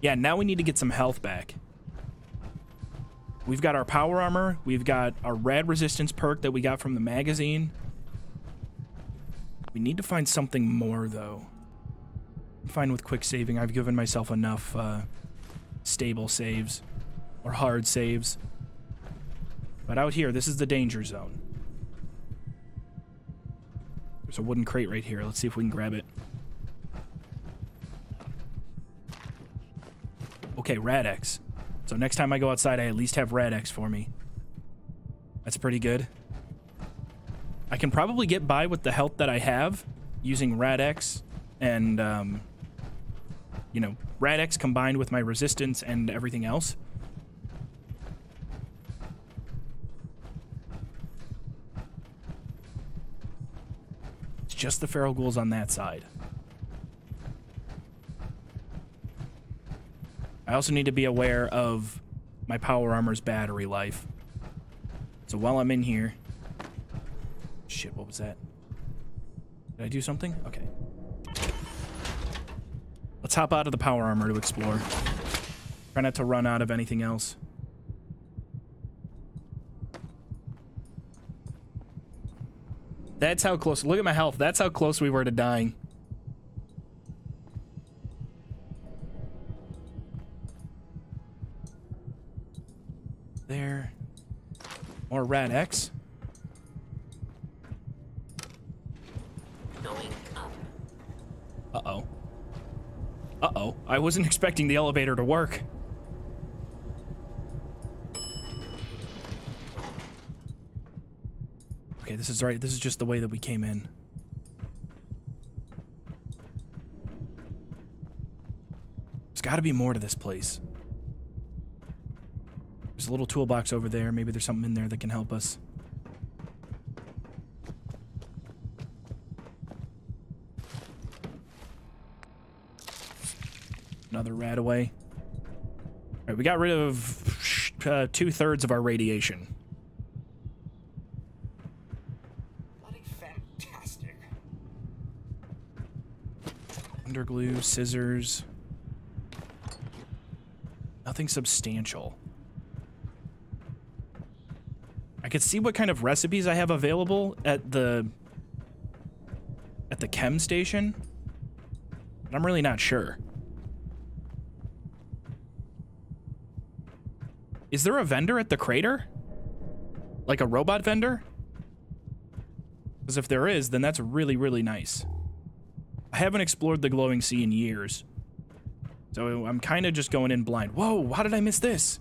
Yeah, now we need to get some health back. We've got our power armor. We've got our rad resistance perk that we got from the magazine. We need to find something more, though. I'm fine with quick saving. I've given myself enough uh, stable saves or hard saves. But out here, this is the danger zone. There's a wooden crate right here. Let's see if we can grab it. Okay, Rad-X. So next time I go outside, I at least have Rad-X for me. That's pretty good. I can probably get by with the health that I have using Rad-X and, um, you know, Rad-X combined with my resistance and everything else. It's just the feral ghouls on that side. I also need to be aware of my power armor's battery life. So while I'm in here... Shit, what was that? Did I do something? Okay. Let's hop out of the power armor to explore. Try not to run out of anything else. That's how close... Look at my health. That's how close we were to dying. There. More Rad-X. Going up. Uh-oh. Uh-oh. I wasn't expecting the elevator to work. Okay, this is right. This is just the way that we came in. There's got to be more to this place. There's a little toolbox over there. Maybe there's something in there that can help us. Another RadAway. All right, we got rid of uh, two-thirds of our radiation. Bloody fantastic. Underglue, scissors. Nothing substantial. I could see what kind of recipes I have available at the at the chem station, but I'm really not sure. Is there a vendor at the crater? Like a robot vendor? Because if there is, then that's really, really nice. I haven't explored the Glowing Sea in years, so I'm kind of just going in blind. Whoa, how did I miss this?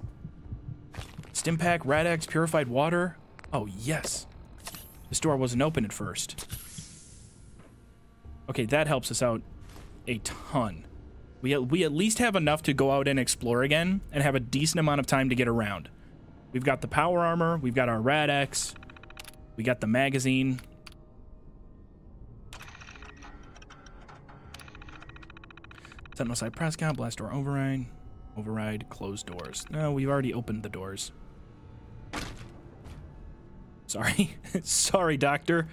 Stimpack, Rad-X, purified water. Oh, yes. This door wasn't open at first. Okay, that helps us out a ton. We at, we at least have enough to go out and explore again and have a decent amount of time to get around. We've got the power armor. We've got our Rad-X. We got the magazine. Sentinel Site Prescott, blast door override. Override, close doors. No, we've already opened the doors. Sorry. Sorry, doctor.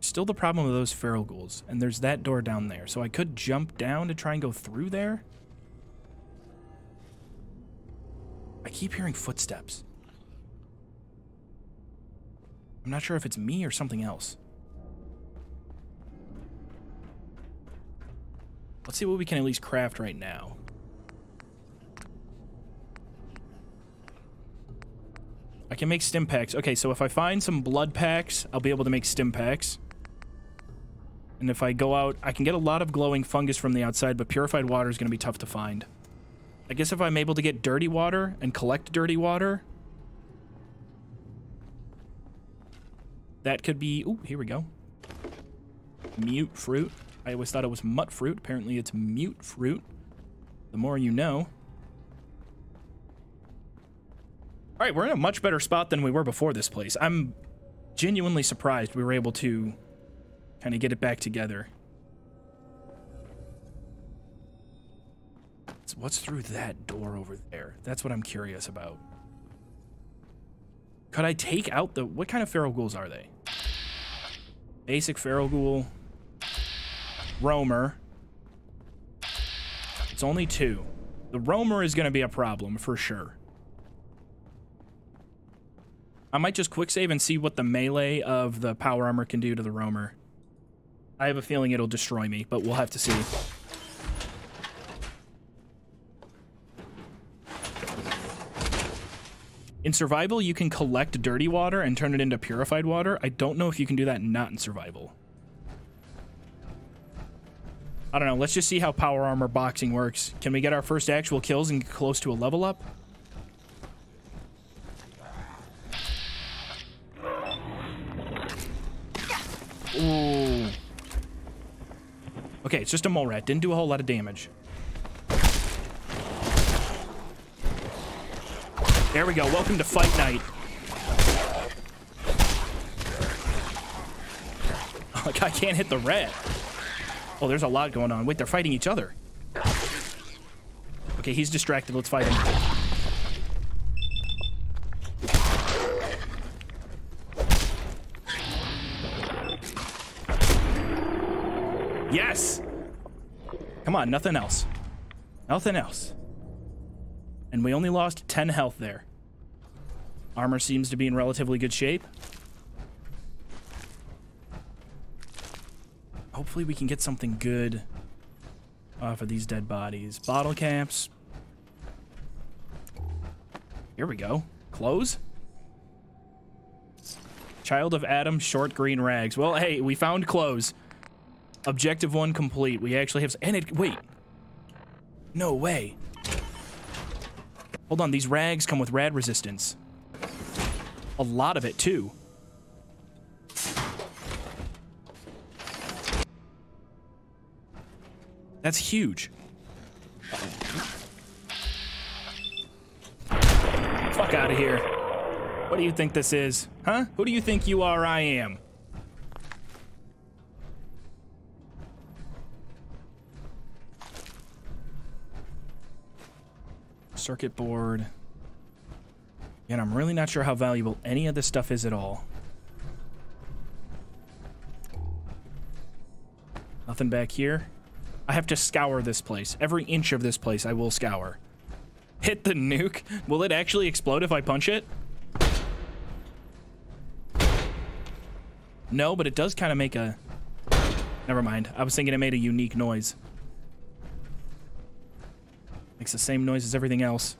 Still the problem with those feral ghouls, and there's that door down there, so I could jump down to try and go through there. I keep hearing footsteps. I'm not sure if it's me or something else. Let's see what we can at least craft right now. I can make stim packs. Okay, so if I find some blood packs, I'll be able to make stim packs. And if I go out, I can get a lot of glowing fungus from the outside, but purified water is going to be tough to find. I guess if I'm able to get dirty water and collect dirty water, that could be... Ooh, here we go. Mute fruit. I always thought it was mutt fruit. Apparently it's mute fruit. The more you know. All right, we're in a much better spot than we were before this place. I'm genuinely surprised we were able to kind of get it back together. So what's through that door over there? That's what I'm curious about. Could I take out the... What kind of feral ghouls are they? Basic feral ghoul... Roamer. It's only two. The roamer is going to be a problem for sure. I might just quick save and see what the melee of the power armor can do to the roamer. I have a feeling it'll destroy me, but we'll have to see. In survival, you can collect dirty water and turn it into purified water. I don't know if you can do that not in survival. I don't know. Let's just see how power armor boxing works. Can we get our first actual kills and get close to a level up? Ooh. Okay, it's just a mole rat. Didn't do a whole lot of damage. There we go. Welcome to fight night. Like, I can't hit the rat. Oh, there's a lot going on. Wait, they're fighting each other. Okay, he's distracted. Let's fight him. Yes! Come on, nothing else. Nothing else. And we only lost ten health there. Armor seems to be in relatively good shape. Hopefully we can get something good off of these dead bodies. Bottle caps. Here we go. Clothes. Child of Adam, short green rags. Well, hey, we found clothes. Objective one complete. We actually have... And it... Wait. No way. Hold on. These rags come with rad resistance. A lot of it, too. That's huge. Fuck out of here. What do you think this is? Huh? Who do you think you are? I am. Circuit board. And I'm really not sure how valuable any of this stuff is at all. nothing back here. I have to scour this place. Every inch of this place I will scour. Hit the nuke. Will it actually explode if I punch it? No, but it does kind of make a... Never mind. I was thinking it made a unique noise. Makes the same noise as everything else.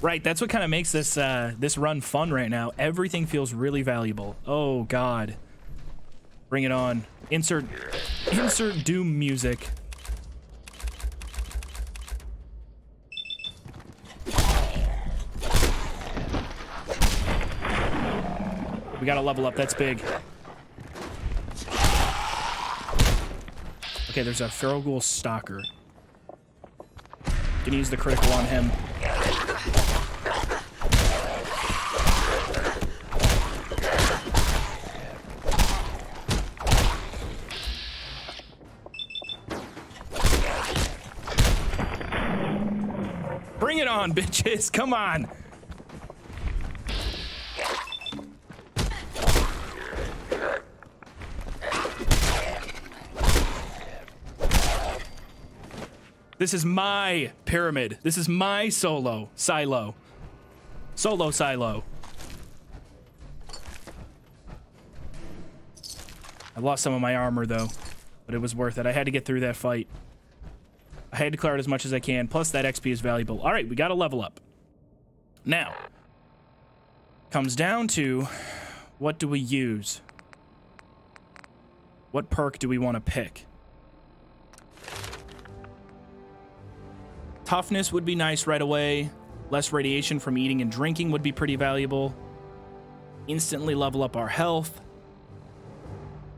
Right, that's what kind of makes this uh, this run fun right now. Everything feels really valuable. Oh, God. Bring it on. Insert, insert Doom music. We gotta level up. That's big. Okay, there's a feral ghoul stalker. Gonna use the critical on him. Bring it on, bitches! Come on! This is my pyramid. This is my solo silo. Solo silo. I lost some of my armor, though, but it was worth it. I had to get through that fight. I had to clear it as much as I can. Plus, that X P is valuable. All right, we got to level up. Now, comes down to what do we use? What perk do we want to pick? Toughness would be nice right away. Less radiation from eating and drinking would be pretty valuable. Instantly level up our health.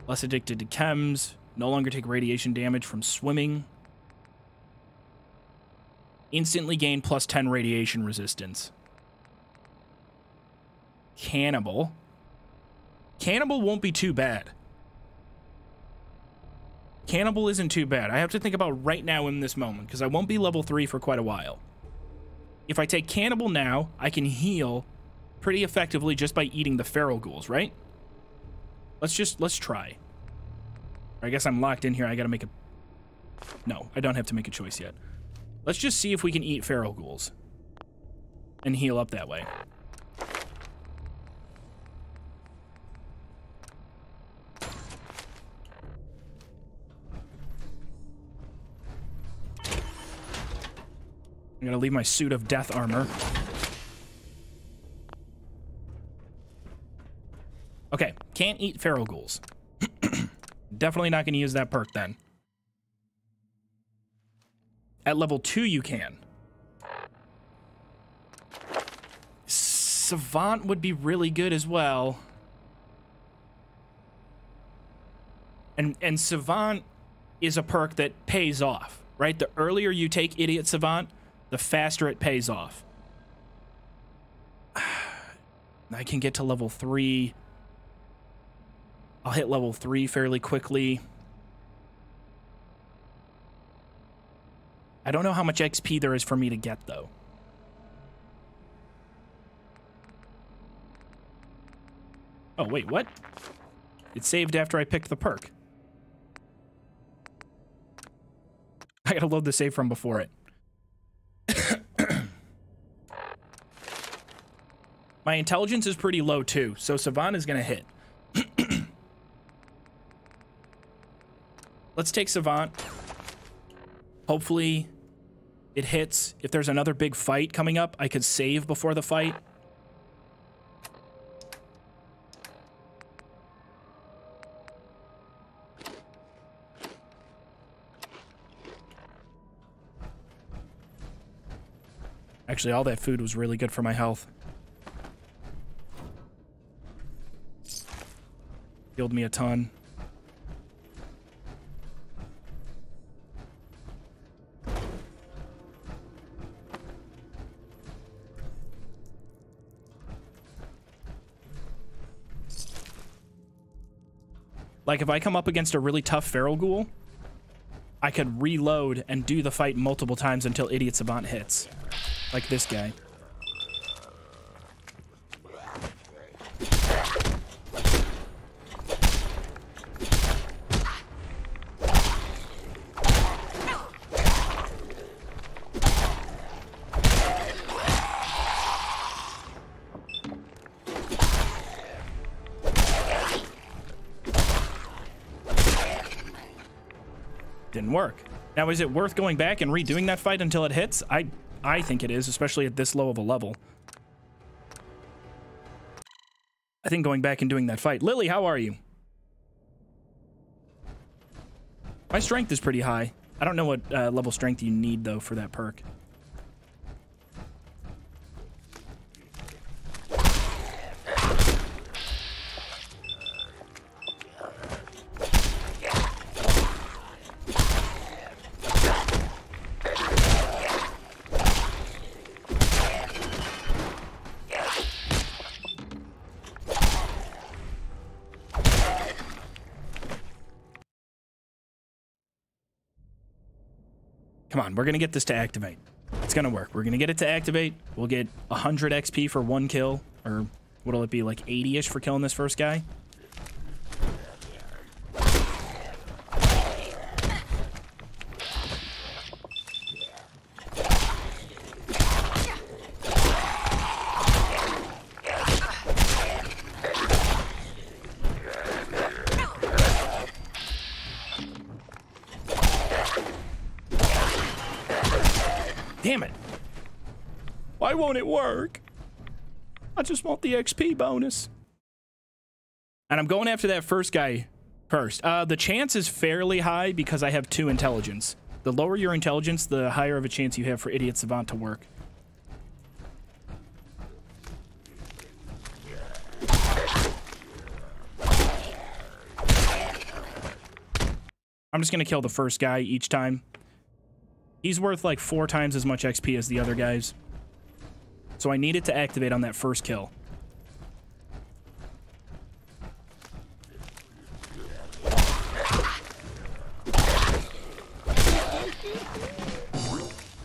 Less addicted to chems. No longer take radiation damage from swimming. Instantly gain plus ten radiation resistance. Cannibal. Cannibal won't be too bad. Cannibal isn't too bad. I have to think about right now in this moment, because I won't be level three for quite a while. If I take Cannibal now, I can heal pretty effectively just by eating the feral ghouls, right? Let's just, let's try. I guess I'm locked in here. I gotta make a... No, I don't have to make a choice yet. Let's just see if we can eat feral ghouls and heal up that way. I'm gonna leave my suit of death armor. Okay, can't eat feral ghouls. Definitely not gonna use that perk then. At level two, you can. Savant would be really good as well. And and Savant is a perk that pays off, right? The earlier you take Idiot Savant, the faster it pays off. I can get to level three. I'll hit level three fairly quickly. I don't know how much X P there is for me to get, though. Oh, wait, what? It saved after I picked the perk. I gotta load the save from before it. My intelligence is pretty low too, so Savant is gonna hit. Let's take Savant. Hopefully it hits. If there's another big fight coming up, I could save before the fight. Actually, all that food was really good for my health. Healed me a ton. Like, if I come up against a really tough feral ghoul, I could reload and do the fight multiple times until Idiot Savant hits. Like this guy. didn't work. Now, is it worth going back and redoing that fight until it hits? I I think it is, especially at this low of a level. I think going back and doing that fight. Lily, how are you? My strength is pretty high. I don't know what uh, level strength you need, though, for that perk. Come on, we're gonna get this to activate. It's gonna work. We're gonna get it to activate. We'll get one hundred X P for one kill, or what'll it be, like eighty-ish for killing this first guy? It work. I just want the X P bonus. And I'm going after that first guy first. Uh, the chance is fairly high because I have two intelligence. The lower your intelligence, the higher of a chance you have for Idiot Savant to work. I'm just gonna kill the first guy each time. He's worth like four times as much X P as the other guys. So I needed to activate on that first kill.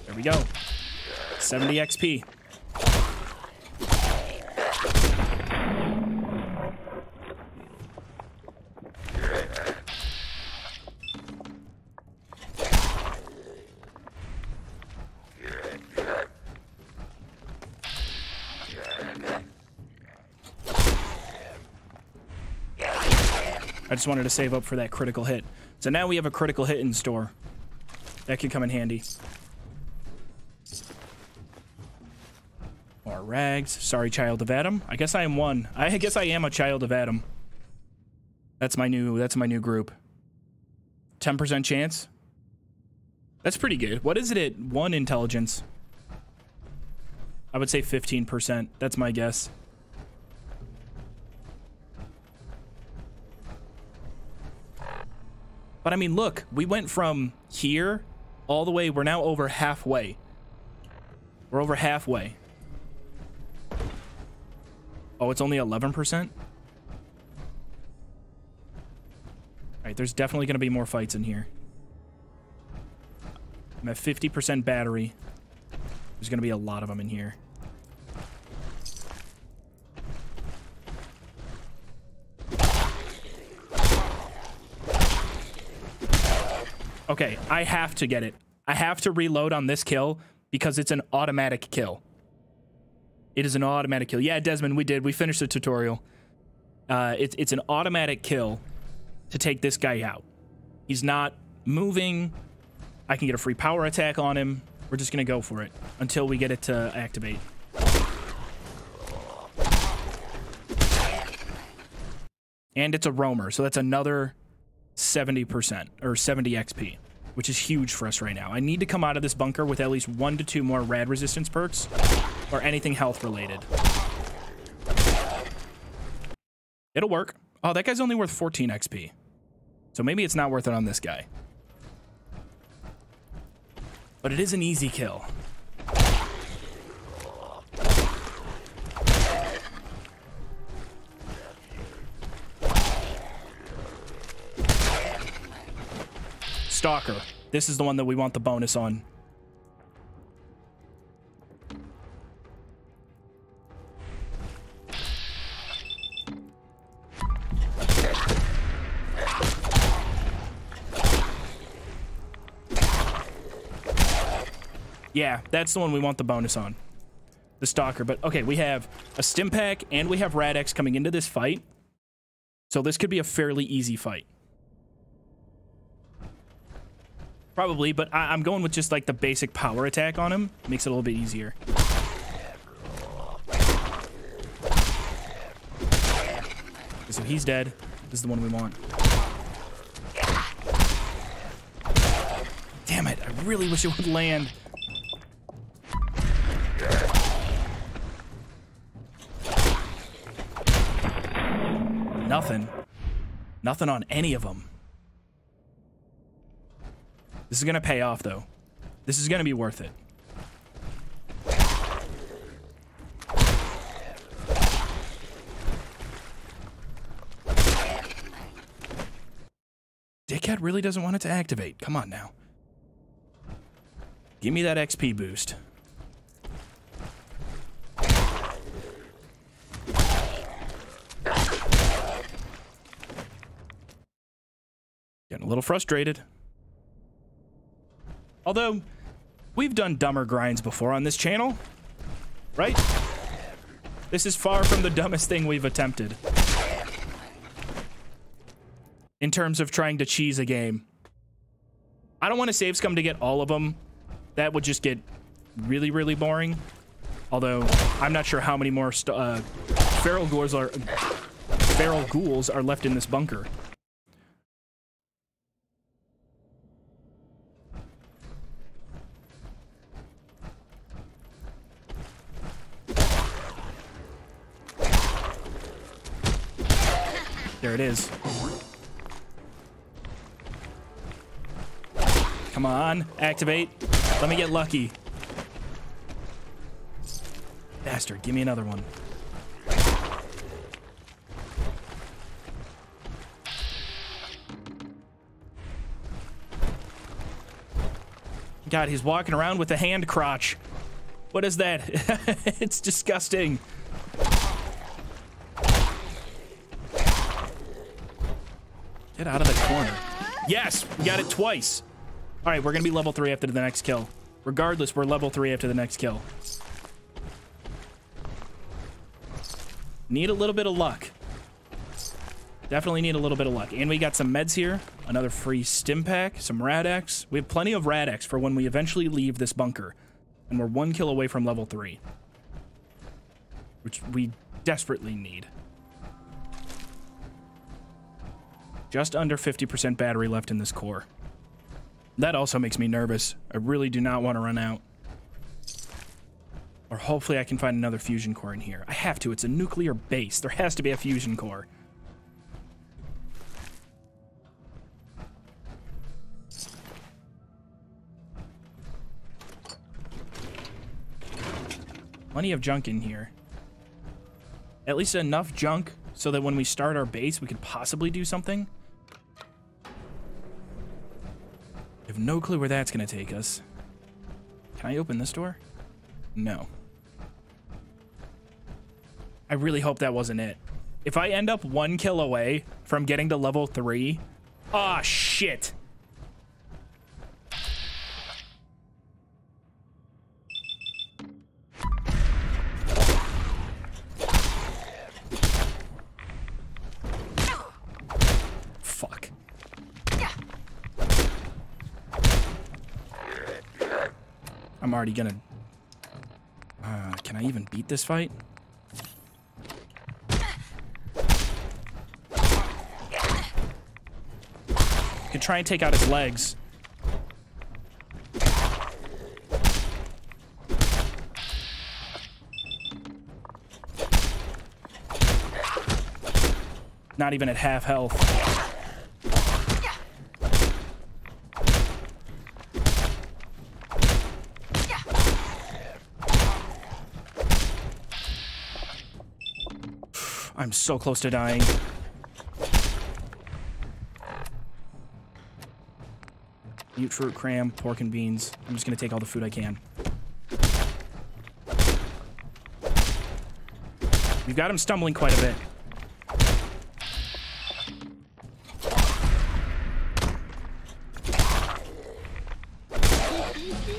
There we go. seventy X P. Just wanted to save up for that critical hit. So now we have a critical hit in store. That could come in handy. More rags. Sorry, Child of Adam. I guess I am one. I guess I am a Child of Adam. That's my new that's my new group. ten percent chance. That's pretty good. What is it at one intelligence? I would say fifteen percent. That's my guess. But I mean, look, we went from here all the way. We're now over halfway. We're over halfway. Oh, it's only eleven percent. All right, there's definitely going to be more fights in here. I'm at fifty percent battery. There's going to be a lot of them in here. Okay, I have to get it. I have to reload on this kill because it's an automatic kill. It is an automatic kill. Yeah, Desmond, we did. We finished the tutorial. Uh, it, it's an automatic kill to take this guy out. He's not moving. I can get a free power attack on him. We're just going to go for it until we get it to activate. And it's a roamer, so that's another seventy percent or seventy X P, which is huge for us right now. I need to come out of this bunker with at least one to two more rad resistance perks or anything health related. It'll work. Oh, that guy's only worth fourteen X P. So maybe it's not worth it on this guy. But it is an easy kill. Stalker. This is the one that we want the bonus on. Yeah, that's the one we want the bonus on. The Stalker. But okay, we have a stim pack and we have Rad-X coming into this fight. So this could be a fairly easy fight. probably, but I I'm going with just like the basic power attack on him. Makes it a little bit easier. So he's dead. This is the one we want. Damn it, I really wish it would land. Nothing. Nothing on any of them. This is gonna pay off though. This is gonna be worth it. Dickhead really doesn't want it to activate. Come on now. Give me that X P boost. Getting a little frustrated. Although, we've done dumber grinds before on this channel, right? This is far from the dumbest thing we've attempted. In terms of trying to cheese a game. I don't want to save scum to get all of them. That would just get really, really boring. Although, I'm not sure how many more st uh, feral ghouls are, feral ghouls are left in this bunker. There it is. Come on, activate. Let me get lucky. Bastard, give me another one. God, he's walking around with a hand crotch. What is that? It's disgusting. Get out of the corner. Yes, we got it twice. All right, we're gonna be level three after the next kill. Regardless, we're level three after the next kill. Need a little bit of luck. Definitely need a little bit of luck. And we got some meds here, another free stim pack, some Rad-X. We have plenty of Rad-X for when we eventually leave this bunker. And we're one kill away from level three, which we desperately need. Just under fifty percent battery left in this core. That also makes me nervous. I really do not want to run out. Or hopefully I can find another fusion core in here. I have to, it's a nuclear base. There has to be a fusion core. Plenty of junk in here. At least enough junk so that when we start our base, we could possibly do something. I have no clue where that's gonna take us. Can I open this door? No. I really hope that wasn't it. If I end up one kill away from getting to level three, ah, shit. I'm already gonna... Uh, can I even beat this fight? I can try and take out his legs. Not even at half health. I'm so close to dying. Mute fruit, cram, pork and beans. I'm just gonna take all the food I can. We've got him stumbling quite a bit.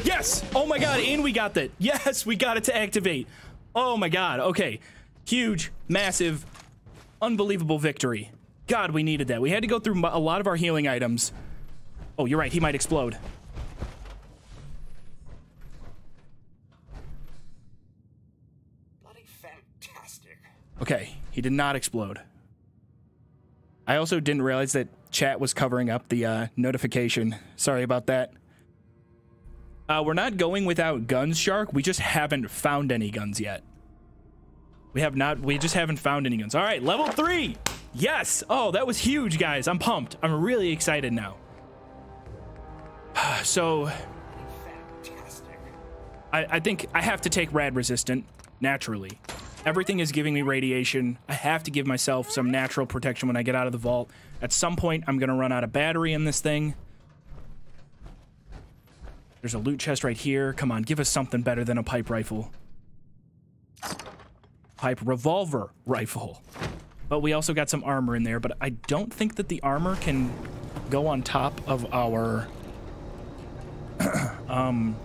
Yes! Oh my god, and we got that. Yes, we got it to activate. Oh my god, okay. Huge, massive, unbelievable victory. God, we needed that. We had to go through a lot of our healing items. Oh, you're right. He might explode. bloody fantastic. Okay, he did not explode. I also didn't realize that chat was covering up the uh, notification. Sorry about that. Uh, we're not going without guns, Shark. We just haven't found any guns yet. We have not. We just haven't found any guns. All right, level three. Yes. Oh, that was huge, guys. I'm pumped. I'm really excited now. So, I, I think I have to take Rad Resistant naturally. Everything is giving me radiation. I have to give myself some natural protection when I get out of the vault. At some point, I'm gonna run out of battery in this thing. There's a loot chest right here. Come on, give us something better than a pipe rifle. Pipe revolver rifle. But we also got some armor in there, but I don't think that the armor can go on top of our... um,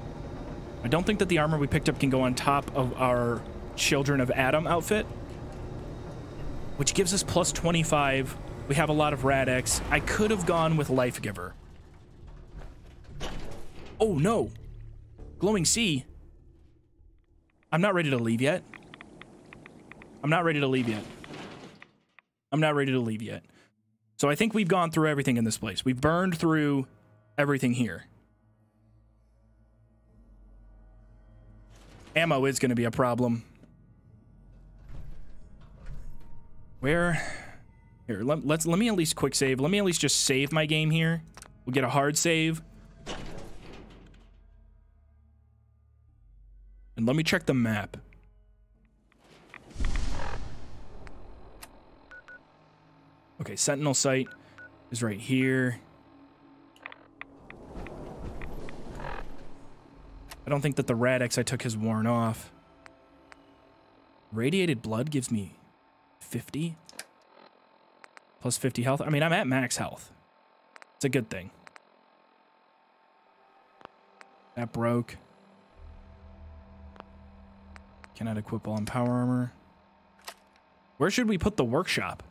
I don't think that the armor we picked up can go on top of our Children of Adam outfit, which gives us plus twenty-five. We have a lot of Rad-X. I could have gone with Life Giver. Oh no, Glowing Sea. I'm not ready to leave yet. I'm not ready to leave yet. I'm not ready to leave yet. So I think we've gone through everything in this place. We've burned through everything here. Ammo is going to be a problem. Where? Here, let, let's, let me at least quick save. Let me at least just save my game here. We'll get a hard save. And let me check the map. Okay, Sentinel Site is right here. I don't think that the Rad-X I took has worn off. Radiated blood gives me fifty. Plus fifty health. I mean, I'm at max health. It's a good thing. That broke. Cannot equip all in power armor. Where should we put the workshop?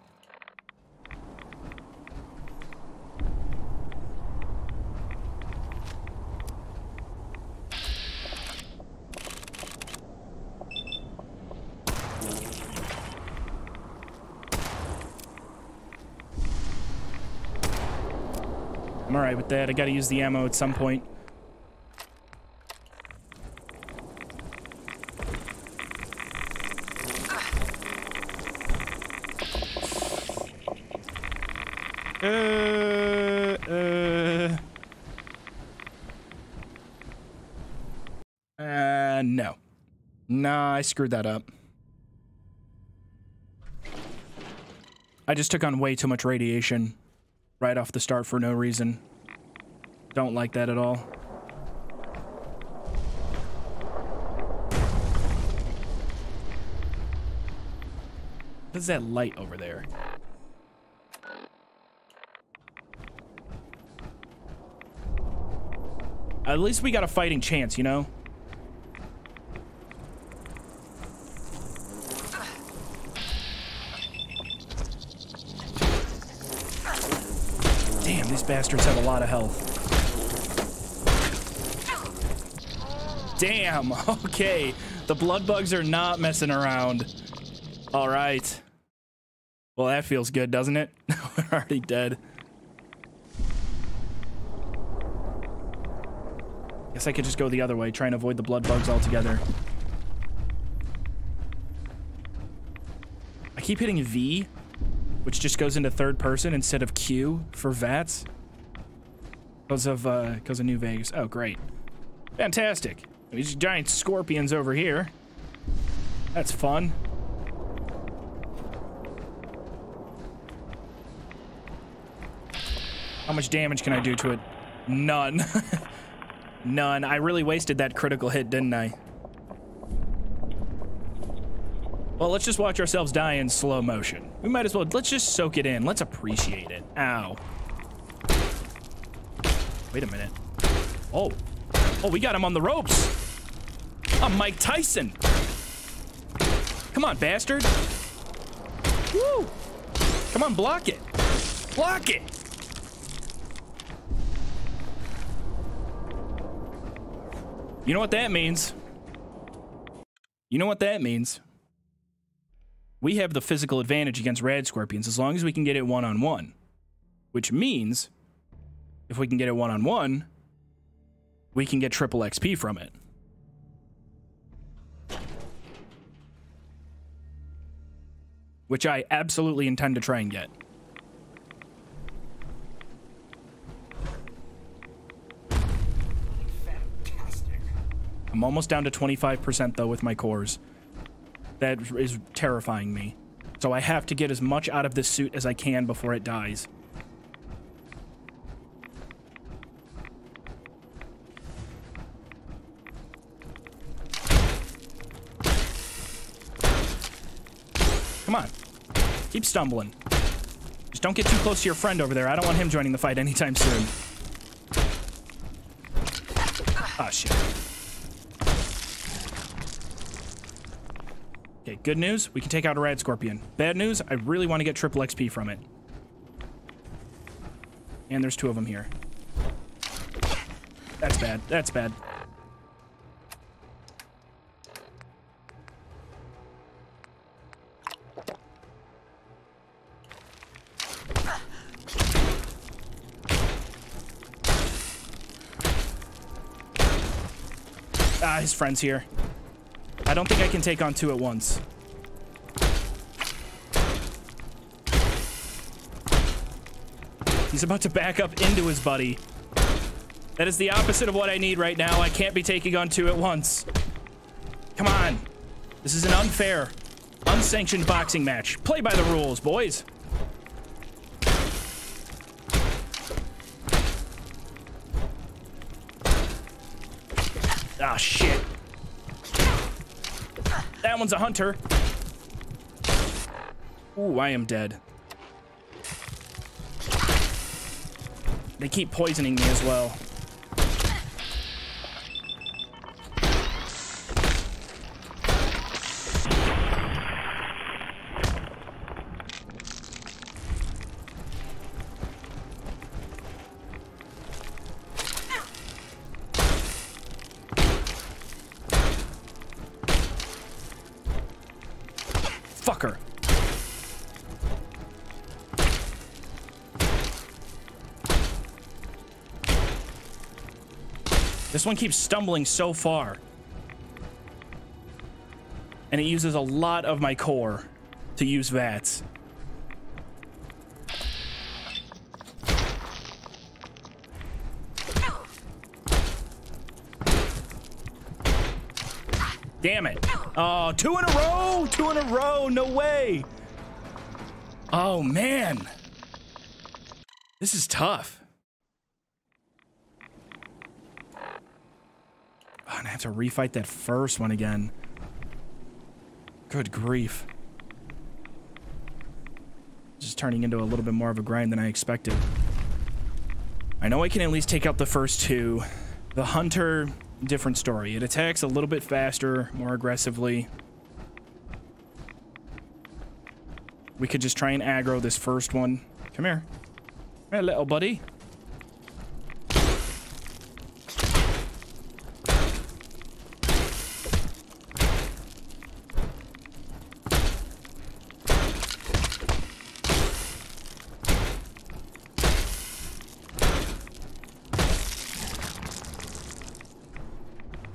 I'm alright with that. I gotta use the ammo at some point. Uh, uh, uh, no. Nah, I screwed that up. I just took on way too much radiation right off the start for no reason. Don't like that at all. What is that light over there? At least we got a fighting chance, you know? Bastards have a lot of health. Damn, okay. The blood bugs are not messing around. All right. Well, that feels good, doesn't it? We're already dead. Guess I could just go the other way, try and avoid the blood bugs altogether. I keep hitting V, which just goes into third person instead of Q for VATS. Because of, uh, because of New Vegas. Oh, great. Fantastic. These giant scorpions over here. That's fun. How much damage can I do to it? None. None. I really wasted that critical hit, didn't I? Well, let's just watch ourselves die in slow motion. We might as well. Let's just soak it in. Let's appreciate it. Ow. Wait a minute. Oh. Oh, we got him on the ropes. I'm Mike Tyson. Come on, bastard. Woo. Come on, block it. Block it. You know what that means. You know what that means. we have the physical advantage against rad scorpions as long as we can get it one-on-one, which means if we can get it one-on-one, we can get triple X P from it. Which I absolutely intend to try and get. Fantastic. I'm almost down to twenty-five percent though with my cores. That is terrifying me. So I have to get as much out of this suit as I can before it dies. Come on. Keep stumbling. Just don't get too close to your friend over there. I don't want him joining the fight anytime soon. Ah, shit. Okay, good news. We can take out a rad scorpion. Bad news, I really want to get triple X P from it. And there's two of them here. That's bad. That's bad. Ah, his friend's here. I don't think I can take on two at once. He's about to back up into his buddy. That is the opposite of what I need right now. I can't be taking on two at once. Come on. This is an unfair, unsanctioned boxing match. Play by the rules, boys. Ah, shit. That one's a hunter. Ooh, I am dead. They keep poisoning me as well. This one keeps stumbling so far. And it uses a lot of my core to use VATS. Damn it. Oh, two in a row, two in a row, no way. Oh man. This is tough. I have to refight that first one again. Good grief. This is turning into a little bit more of a grind than I expected. I know I can at least take out the first two. The hunter, different story. It attacks a little bit faster, more aggressively. We could just try and aggro this first one. Come here. Come here, little buddy.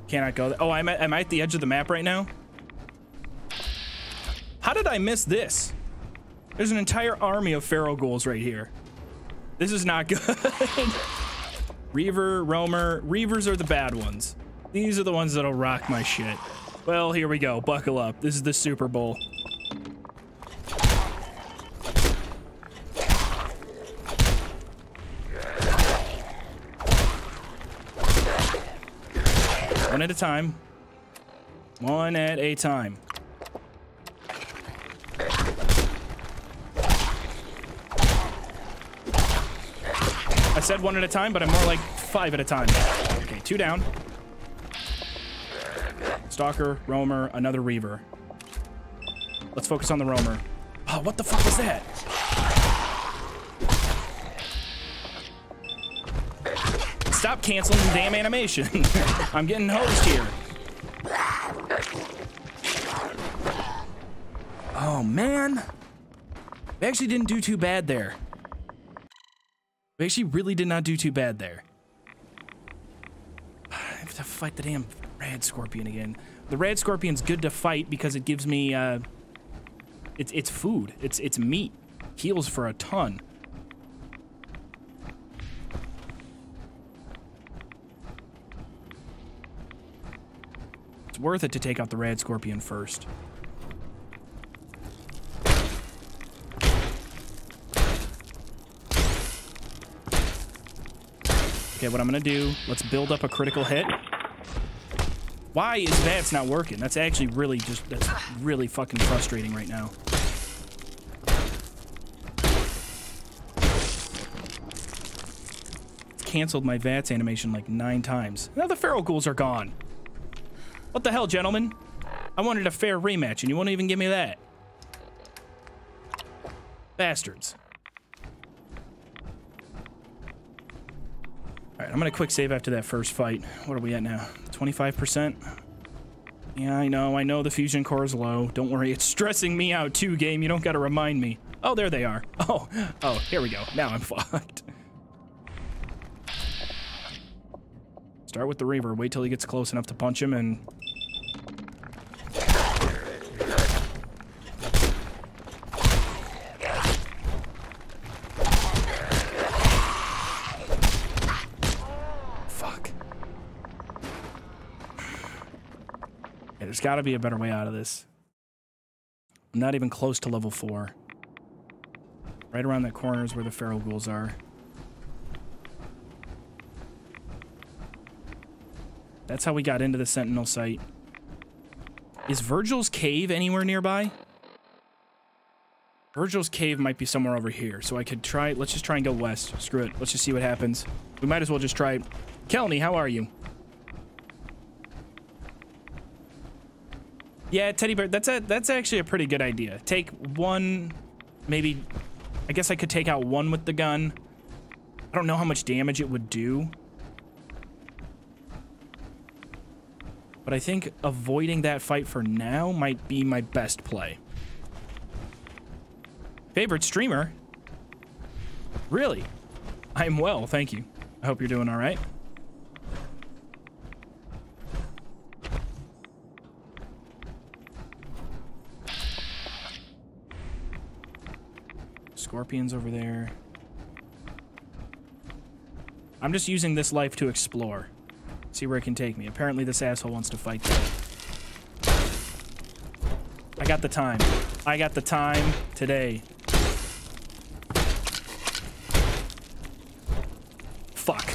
Cannot go there. Oh, I'm at, am I at the edge of the map right now? How did I miss this? There's an entire army of feral ghouls right here. This is not good. Reaver, Roamer. Reavers are the bad ones. These are the ones that'll rock my shit. Well, here we go. Buckle up. This is the Super Bowl. One at a time. One at a time. I said one at a time, but I'm more like five at a time. Okay, two down. Stalker, Roamer, another Reaver. Let's focus on the Roamer. Oh, what the fuck was that? Stop canceling the damn animation. I'm getting hosed here. Oh Oh, man. We actually didn't do too bad there. We actually really did not do too bad there. I have to fight the damn Rad Scorpion again. The Rad Scorpion's good to fight because it gives me, uh, it's it's food. It's it's meat. Heals for a ton. It's worth it to take out the Rad Scorpion first. Okay, what I'm gonna do, let's build up a critical hit. Why is VATS not working? That's actually really just, that's really fucking frustrating right now. It's canceled my VATS animation like nine times. Now the feral ghouls are gone. What the hell, gentlemen? I wanted a fair rematch and you won't even give me that. Bastards. Alright, I'm gonna quick save after that first fight. What are we at now? twenty-five percent? Yeah, I know, I know the fusion core is low. Don't worry, it's stressing me out too, game. You don't gotta remind me. Oh, there they are. Oh, oh, here we go. Now I'm fucked. Start with the Reaver. Wait till he gets close enough to punch him and... There's got to be a better way out of this. I'm not even close to level four. Right around that corner is where the feral ghouls are. That's how we got into the Sentinel Site. Is Virgil's Cave anywhere nearby? Virgil's Cave might be somewhere over here, so I could try... Let's just try and go west. Screw it. Let's just see what happens. We might as well just try... Kelny, how are you? Yeah, teddy bear, that's a, that's actually a pretty good idea. Take one, maybe, I guess I could take out one with the gun. I don't know how much damage it would do. But I think avoiding that fight for now might be my best play. Favorite streamer? Really? I'm well, thank you. I hope you're doing all right. Scorpions over there. I'm just using this life to explore. See where it can take me. Apparently this asshole wants to fight though. I got the time. I got the time today. Fuck.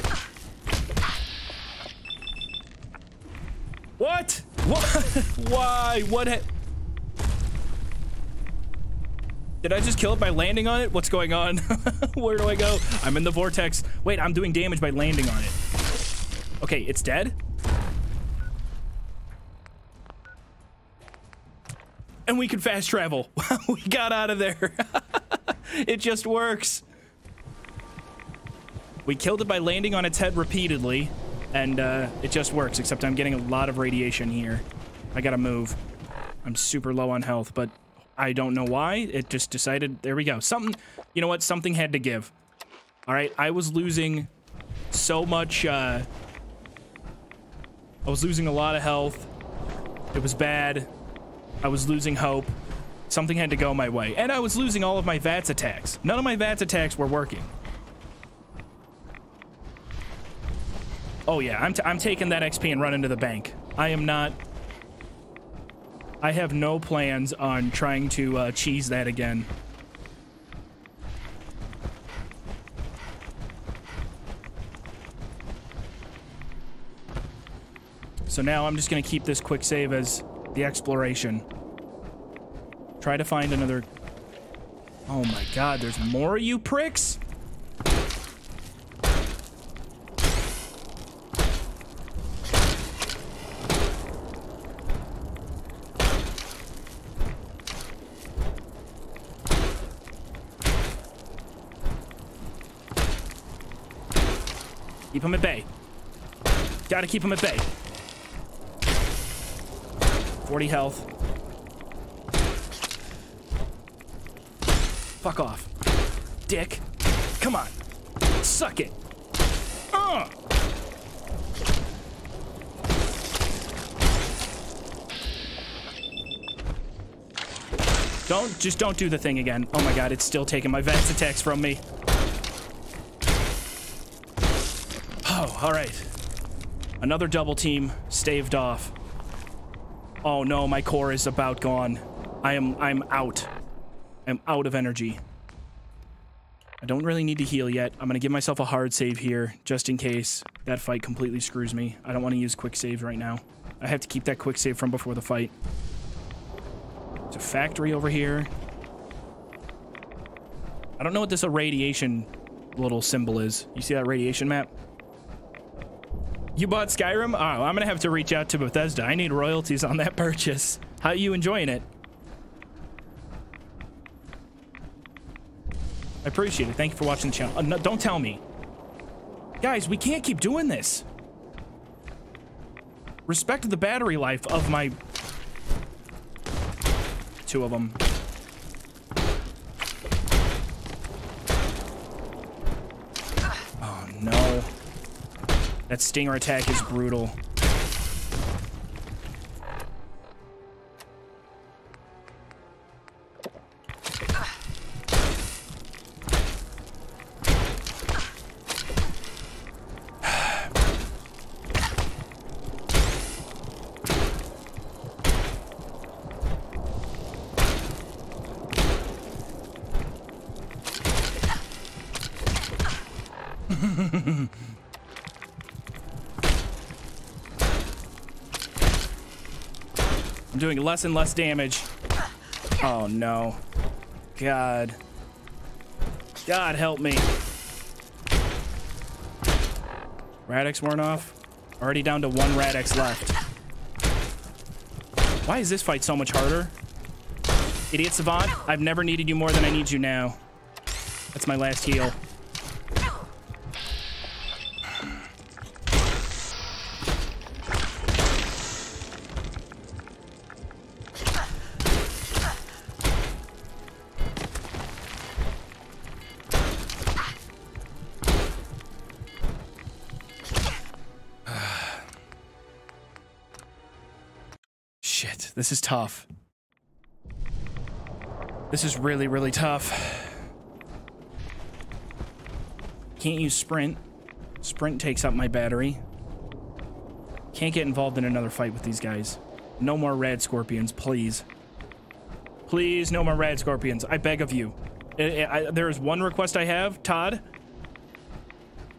What? What? Why? What ha- Did I just kill it by landing on it? What's going on? Where do I go? I'm in the vortex. Wait, I'm doing damage by landing on it. Okay, it's dead. And we can fast travel. We got out of there. It just works. We killed it by landing on its head repeatedly, and uh, it just works, except I'm getting a lot of radiation here. I gotta move. I'm super low on health, but I don't know why. It just decided, there we go. Something, you know what? Something had to give. All right, I was losing so much. Uh, I was losing a lot of health. It was bad. I was losing hope. Something had to go my way. And I was losing all of my VATS attacks. None of my VATS attacks were working. Oh yeah, I'm, t I'm taking that X P and running to the bank. I am not... I have no plans on trying to uh, cheese that again. So now I'm just going to keep this quick save as the exploration. Try to find another... Oh my god, there's more, you pricks? Keep him at bay. Gotta keep him at bay. forty health. Fuck off. Dick. Come on. Suck it. Uh. Don't, just don't do the thing again. Oh my god, it's still taking my VATS attacks from me. Oh, alright. Another double team, staved off. Oh no, my core is about gone. I am, I'm out. I'm out of energy. I don't really need to heal yet. I'm gonna give myself a hard save here, just in case that fight completely screws me. I don't want to use quick saves right now. I have to keep that quick save from before the fight. A factory over here. I don't know what this irradiation little symbol is. You see that radiation map? You bought Skyrim? Oh, I'm gonna have to reach out to Bethesda. I need royalties on that purchase. How are you enjoying it? I appreciate it. Thank you for watching the channel. Oh, no, don't tell me. Guys, we can't keep doing this. Respect the battery life of my... Two of them. Oh no. That stinger attack is brutal. Doing less and less damage. Oh no. God. God help me. Rad-X weren't off. Already down to one Rad-X left. Why is this fight so much harder? Idiot Savant, I've never needed you more than I need you now. That's my last heal. This is tough. This is really, really tough. Can't use sprint. Sprint takes up my battery. Can't get involved in another fight with these guys. No more rad scorpions, please. Please, no more rad scorpions. I beg of you. I, I, there is one request I have, Todd.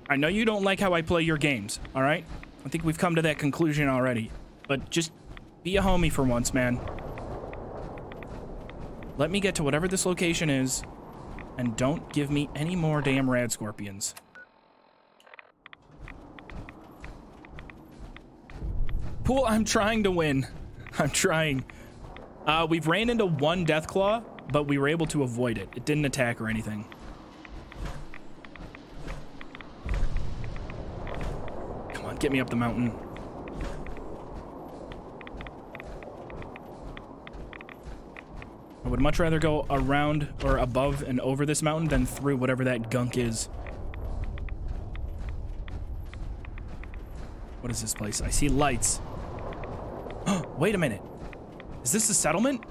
I know you don't like how I play your games, all right? I think we've come to that conclusion already, but just... be a homie for once, man. Let me get to whatever this location is, and don't give me any more damn rad scorpions. Pool, I'm trying to win. I'm trying. Uh, we've ran into one Deathclaw, but we were able to avoid it. It didn't attack or anything. Come on, get me up the mountain. I would much rather go around or above and over this mountain than through whatever that gunk is. What is this place? I see lights. Wait a minute. Is this the settlement?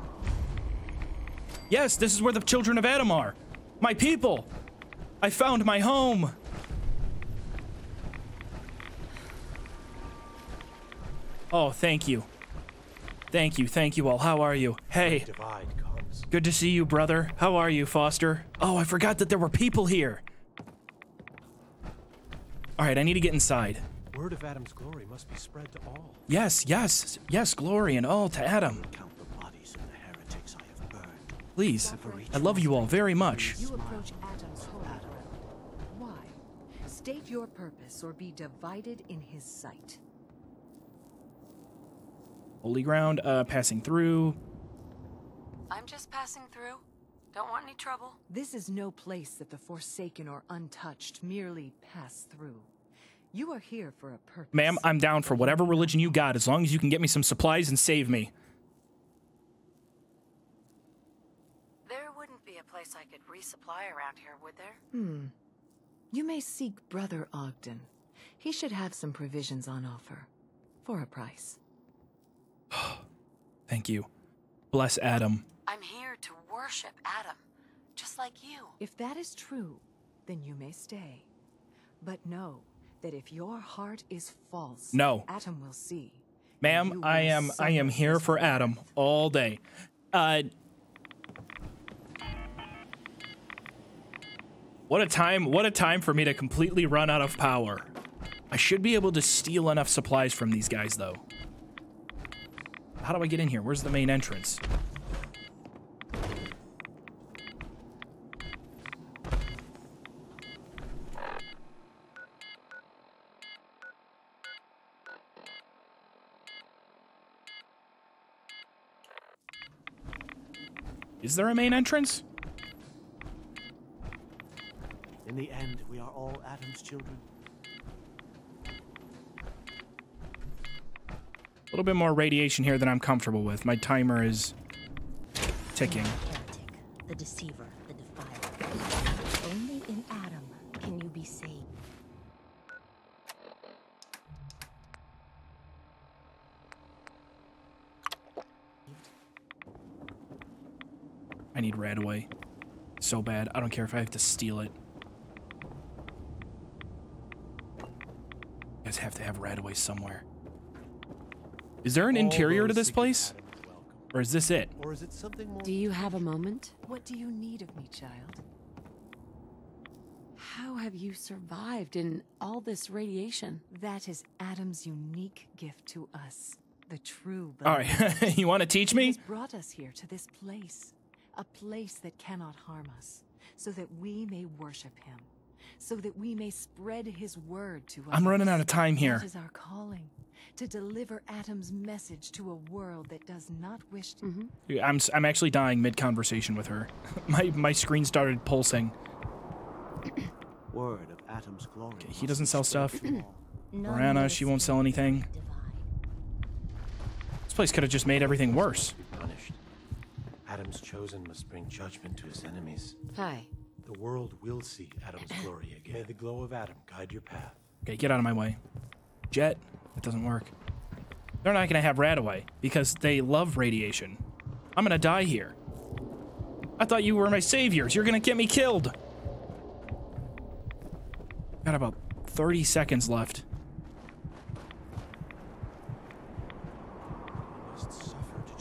Yes, this is where the Children of Adam are. My people! I found my home! Oh, thank you. Thank you, thank you all. How are you? Hey. Good to see you, brother. How are you, Foster? Oh, I forgot that there were people here. All right, I need to get inside. Word of Adam's glory must be spread to all. Yes, yes, yes, glory and all to Adam. Count the bodies and the heretics I have burned. Please, I love you all very much. You approach Adam's home. Why? State your purpose or be divided in his sight. Holy ground, uh, passing through. I'm just passing through. Don't want any trouble. This is no place that the Forsaken or Untouched merely pass through. You are here for a purpose. Ma'am, I'm down for whatever religion you got, as long as you can get me some supplies and save me. There would wouldn't be a place I could resupply around here, would there? Hmm. You may seek Brother Ogden. He should have some provisions on offer. For a price. Thank you. Bless Adam. I'm here to worship Adam, just like you. If that is true, then you may stay. But know that if your heart is false, no. Adam will see. Ma'am, I am I am here for Adam all day. Uh What a time, what a time for me to completely run out of power. I should be able to steal enough supplies from these guys though. How do I get in here? Where's the main entrance? Is there a main entrance? In the end, we are all Adam's children. A little bit more radiation here than I'm comfortable with. My timer is ticking. The deceiver, the defiler. Only in Adam can you be saved. I need RadAway so bad. I don't care if I have to steal it. You guys have to have RadAway somewhere. Is there an interior to this place? Or is this it? Or is it something more? Do you have a moment? What do you need of me, child? How have you survived in all this radiation? That is Adam's unique gift to us. The true blood. All right. You want to teach me? He has brought us here to this place. A place that cannot harm us. So that we may worship him. So that we may spread his word to us. I'm running out of time here. This is our calling, to deliver Adam's message to a world that does not wish to. Mm-hmm. I'm I'm actually dying mid-conversation with her. my my screen started pulsing. Word of Adam's glory. Okay, he doesn't sell stuff. Mirana, she won't sell anything. This place could have just made everything worse. Punished. Adam's chosen must bring judgment to his enemies. Hi. The world will see Adam's glory again. May the glow of Adam guide your path. Okay, get out of my way. Jet, that doesn't work. They're not gonna have RadAway because they love radiation. I'm gonna die here. I thought you were my saviors. You're gonna get me killed. Got about thirty seconds left.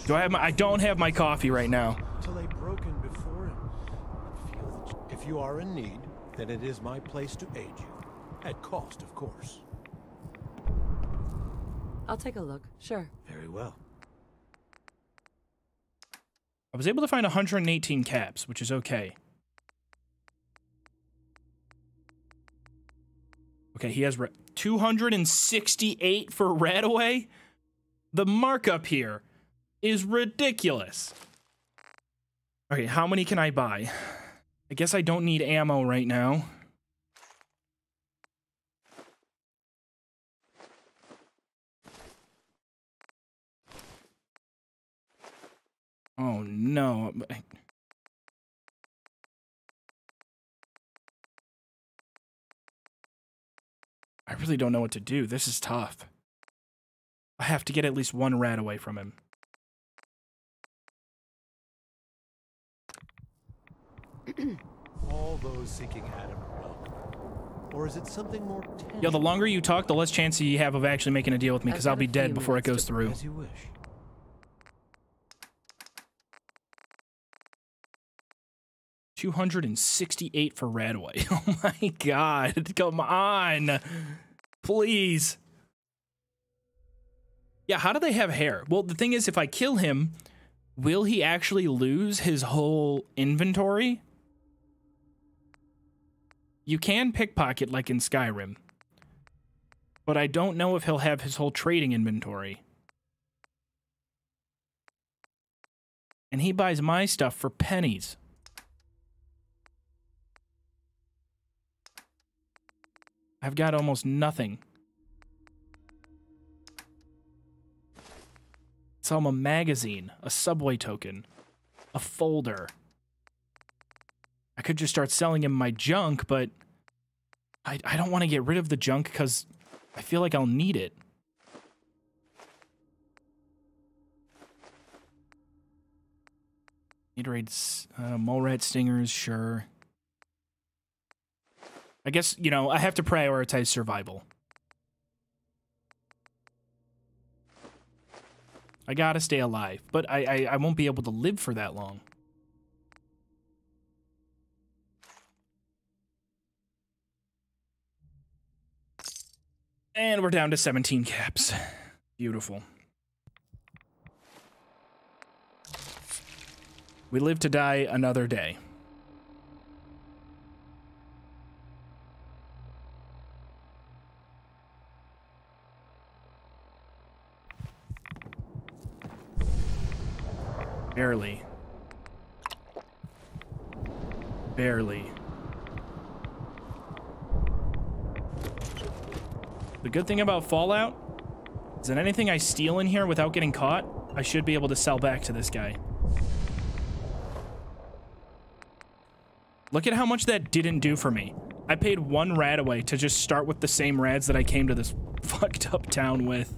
Do I have my? I don't have my coffee right now. If you are in need, then it is my place to aid you. At cost, of course. I'll take a look, sure. Very well. I was able to find one hundred eighteen caps, which is okay. Okay, he has two hundred sixty-eight for RadAway? The markup here is ridiculous. Okay, how many can I buy? I guess I don't need ammo right now. Oh no. I really don't know what to do. This is tough. I have to get at least one rat away from him. All those seeking Adam are welcome. Or is it something more tame? Yo, the longer you talk, the less chance you have of actually making a deal with me, because I'll be dead before it goes through. As you wish. two hundred sixty-eight for RadAway. Oh my god. Come on. Please. Yeah, how do they have hair? Well, the thing is, if I kill him, will he actually lose his whole inventory? You can pickpocket like in Skyrim, but I don't know if he'll have his whole trading inventory. And he buys my stuff for pennies. I've got almost nothing. Sell him a magazine, a subway token, a folder. could just start selling him my junk, but I, I don't want to get rid of the junk because I feel like I'll need it. Gatorade, uh, mole rat stingers, sure. I guess, you know, I have to prioritize survival. I gotta stay alive, but I, I, I won't be able to live for that long. And we're down to seventeen caps. Beautiful. We live to die another day. Barely. Barely. The good thing about Fallout is that anything I steal in here without getting caught, I should be able to sell back to this guy. Look at how much that didn't do for me. I paid one rad away to just start with the same rads that I came to this fucked up town with.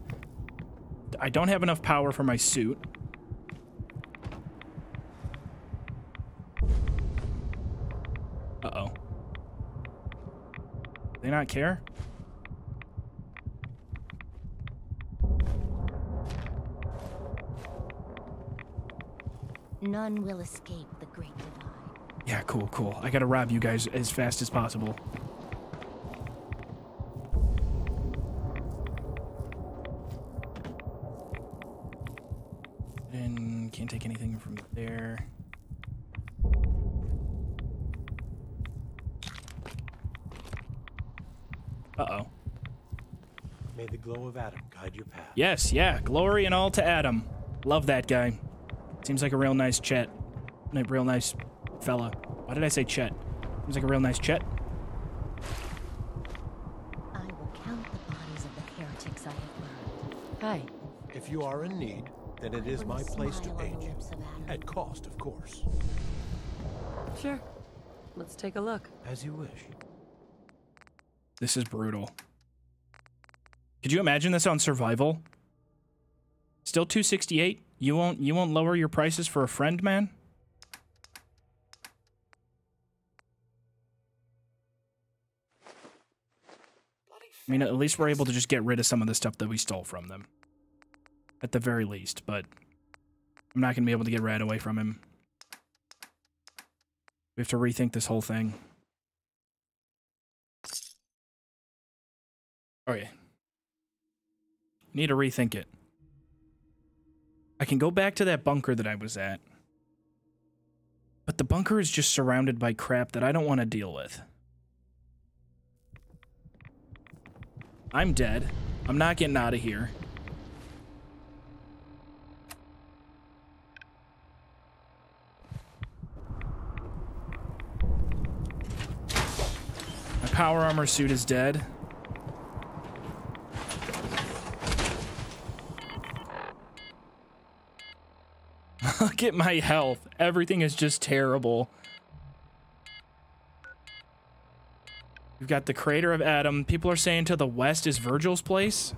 I don't have enough power for my suit. Uh-oh. Do they not care? None will escape the great divide. Yeah, cool, cool. I gotta rob you guys as fast as possible. And can't take anything from there. Uh-oh. May the glow of Adam guide your path. Yes, yeah. Glory and all to Adam. Love that guy. Seems like a real nice chat. Like, real nice... fella. Why did I say Chet? Seems like a real nice Chet. I will count the bodies of the heretics I have burned. Hi. If you are in need, then it I is my place to aid you. At cost, of course. Sure. Let's take a look. As you wish. This is brutal. Could you imagine this on survival? Still two sixty-eight? You won't you won't lower your prices for a friend, man? I mean, at least we're able to just get rid of some of the stuff that we stole from them. At the very least, but I'm not going to be able to get Rad away from him. We have to rethink this whole thing. Okay. Need to rethink it. I can go back to that bunker that I was at. But the bunker is just surrounded by crap that I don't want to deal with. I'm dead. I'm not getting out of here. My power armor suit is dead. Look at my health. Everything is just terrible. We've got the Crater of Adam. People are saying to the west is Virgil's place.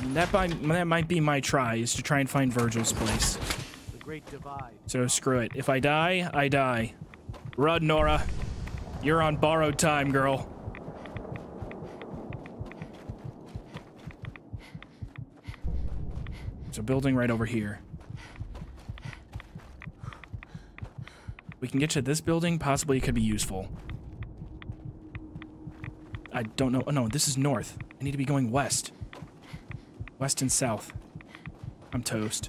And that, by, that might be my try, is to try and find Virgil's place. The great divide. So screw it. If I die, I die. Run, Nora. You're on borrowed time, girl. There's a building right over here. We can get to this building. Possibly it could be useful. I don't know. Oh, no, this is north. I need to be going west. West and south. I'm toast.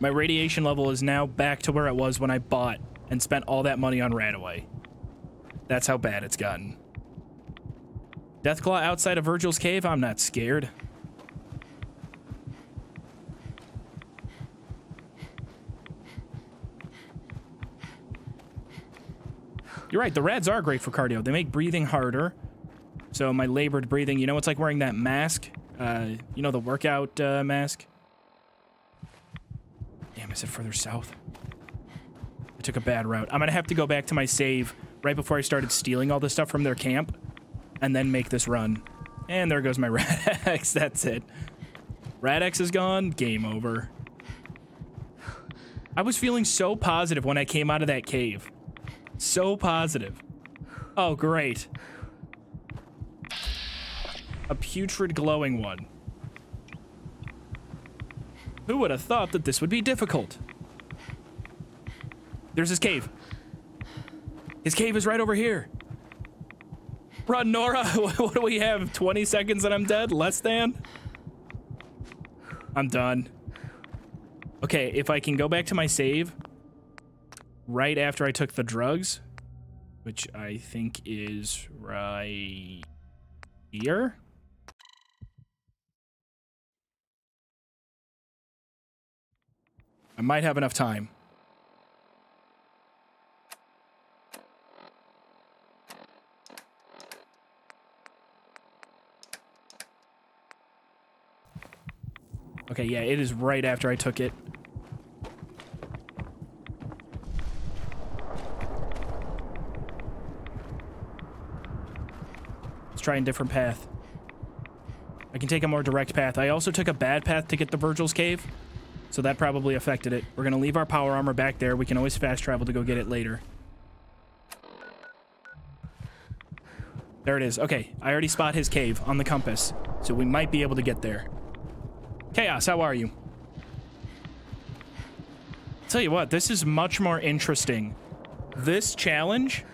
My radiation level is now back to where it was when I bought and spent all that money on RadAway. That's how bad it's gotten. Deathclaw outside of Virgil's Cave? I'm not scared. You're right, the rads are great for cardio. They make breathing harder. So my labored breathing, you know, it's like wearing that mask. Uh, you know, the workout uh, mask. Damn, is it further south? I took a bad route. I'm gonna have to go back to my save right before I started stealing all this stuff from their camp and then make this run. And there goes my Rad-X. That's it. Rad-X is gone. Game over. I was feeling so positive when I came out of that cave. So positive. Oh, great. A putrid glowing one. Who would have thought that this would be difficult? There's his cave. His cave is right over here. Run, Nora. What do we have? twenty seconds and I'm dead? Less than? I'm done. Okay, if I can go back to my save right after I took the drugs, which I think is right here. I might have enough time. Okay, yeah, it is right after I took it. Let's try a different path. I can take a more direct path. I also took a bad path to get to Virgil's cave, so that probably affected it. We're gonna leave our power armor back there. We can always fast travel to go get it later. There it is. Okay, I already spot his cave on the compass, so we might be able to get there. Chaos, how are you? I'll tell you what, this is much more interesting. This challenge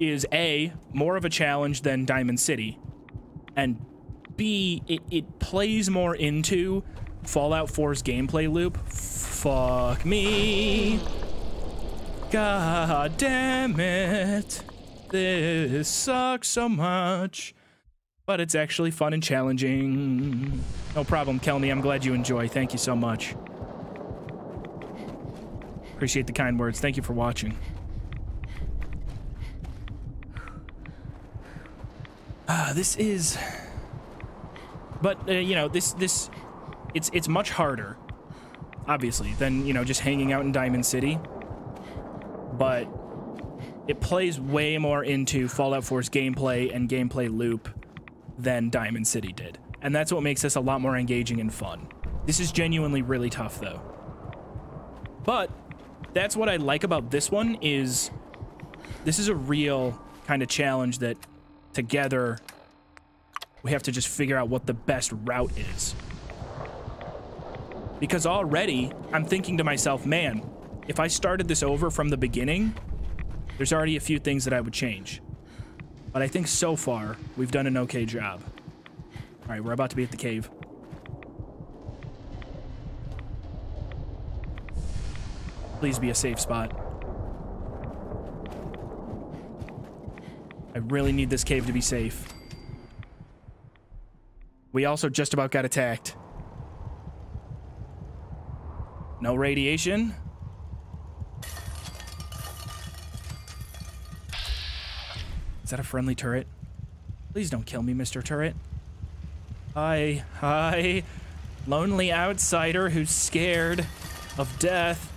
is A, more of a challenge than Diamond City, and B, it, it plays more into Fallout four's gameplay loop. Fuck me. God damn it. This sucks so much. But it's actually fun and challenging. No problem, Kelny. I'm glad you enjoy. Thank you so much. Appreciate the kind words. Thank you for watching. Ah, this is... But, uh, you know, this... this it's it's much harder, obviously, than, you know, just hanging out in Diamond City. But it plays way more into Fallout four's gameplay and gameplay loop than Diamond City did, and that's what makes this a lot more engaging and fun. This is genuinely really tough though, but that's what I like about this one, is this is a real kind of challenge that together we have to just figure out what the best route is, because already I'm thinking to myself, man, if I started this over from the beginning, there's already a few things that I would change. But I think so far, we've done an okay job. All right, we're about to be at the cave. Please be a safe spot. I really need this cave to be safe. We also just about got attacked. No radiation. Is that a friendly turret? Please don't kill me, Mister Turret. Hi, hi. Lonely outsider who's scared of death.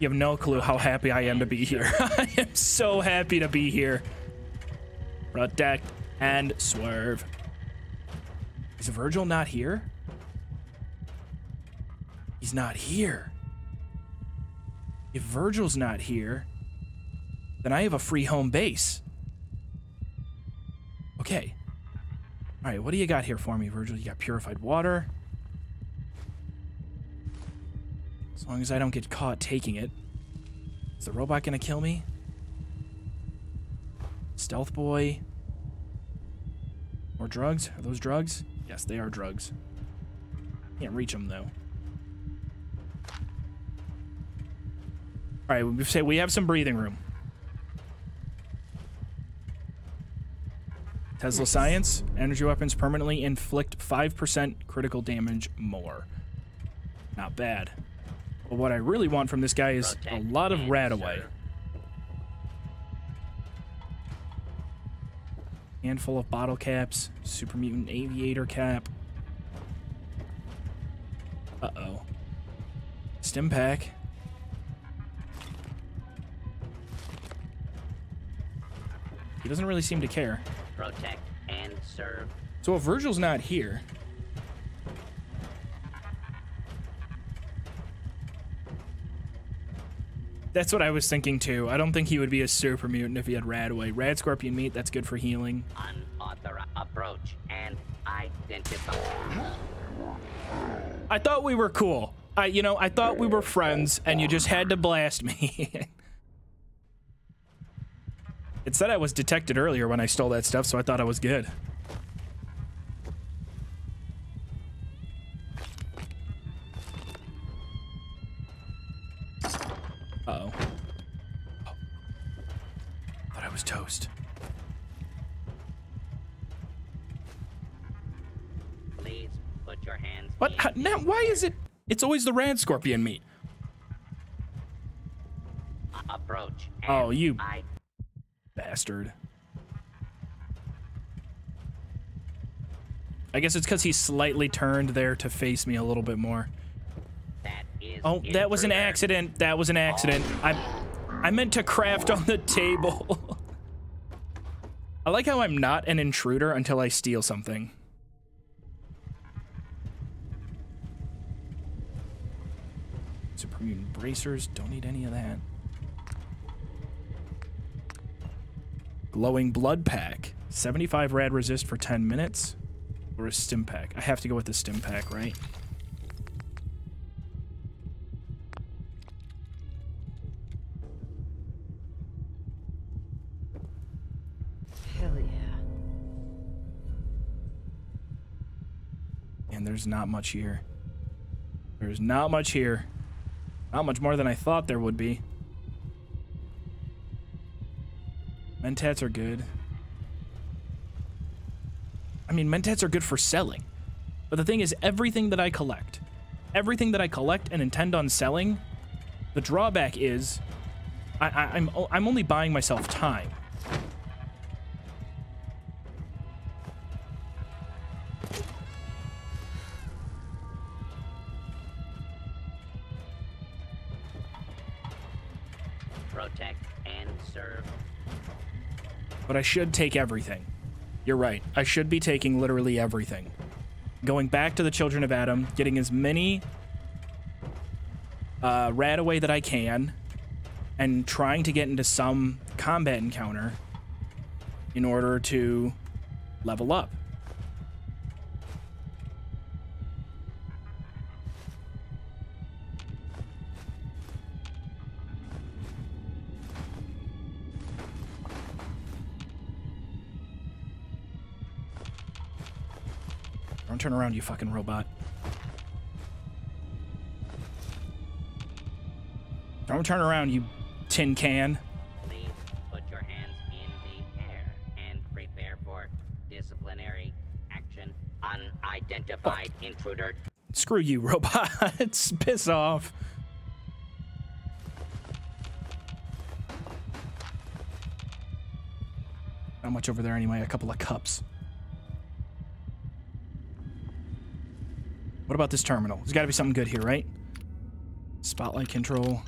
You have no clue how happy I am to be here. I am so happy to be here. Protect and swerve. Is Virgil not here? He's not here. If Virgil's not here, then I have a free home base. Okay. All right, what do you got here for me, Virgil? You got purified water. As long as I don't get caught taking it. Is the robot gonna kill me? Stealth boy. More drugs? Are those drugs? Yes, they are drugs. Can't reach them though. All right, we say we have some breathing room. Tesla science, energy weapons permanently inflict five percent critical damage more. Not bad. But what I really want from this guy is a lot of RadAway. Handful of bottle caps, super mutant aviator cap, Uh-oh. Stim pack. He doesn't really seem to care. Protect and serve. So if Virgil's not here... That's what I was thinking too. I don't think he would be a super mutant if he had RadAway. Rad scorpion meat, that's good for healing. Unauthorized approach and identify. I thought we were cool. I, you know, I thought we were friends and you just had to blast me. It said I was detected earlier when I stole that stuff, so I thought I was good. Uh-oh. Oh. Thought I was toast. Please put your hands. What? How, now, why is it? It's always the rad scorpion meat. Approach. Oh, you I bastard. I guess it's because he slightly turned there to face me a little bit more. Oh, that was an accident. That was an accident. I I meant to craft on the table. I like how I'm not an intruder until I steal something. Super mutant bracers. Don't need any of that. Glowing blood pack. seventy-five rad resist for ten minutes. Or a stim pack. I have to go with the stim pack, right? And there's not much here. There's not much here. Not much more than I thought there would be. Mentats are good. I mean, Mentats are good for selling. But the thing is, everything that I collect, everything that I collect and intend on selling, the drawback is I, I, I'm, I'm only buying myself time. But I should take everything. You're right. I should be taking literally everything. Going back to the Children of Adam, getting as many uh, RadAway that I can, and trying to get into some combat encounter in order to level up. Turn around, you fucking robot. Don't turn around, you tin can. Please put your hands in the air and prepare for disciplinary action. Unidentified oh. intruder. Screw you, robots. Piss off. Not much over there anyway, a couple of cups. What about this terminal? There's got to be something good here, right? Spotlight control.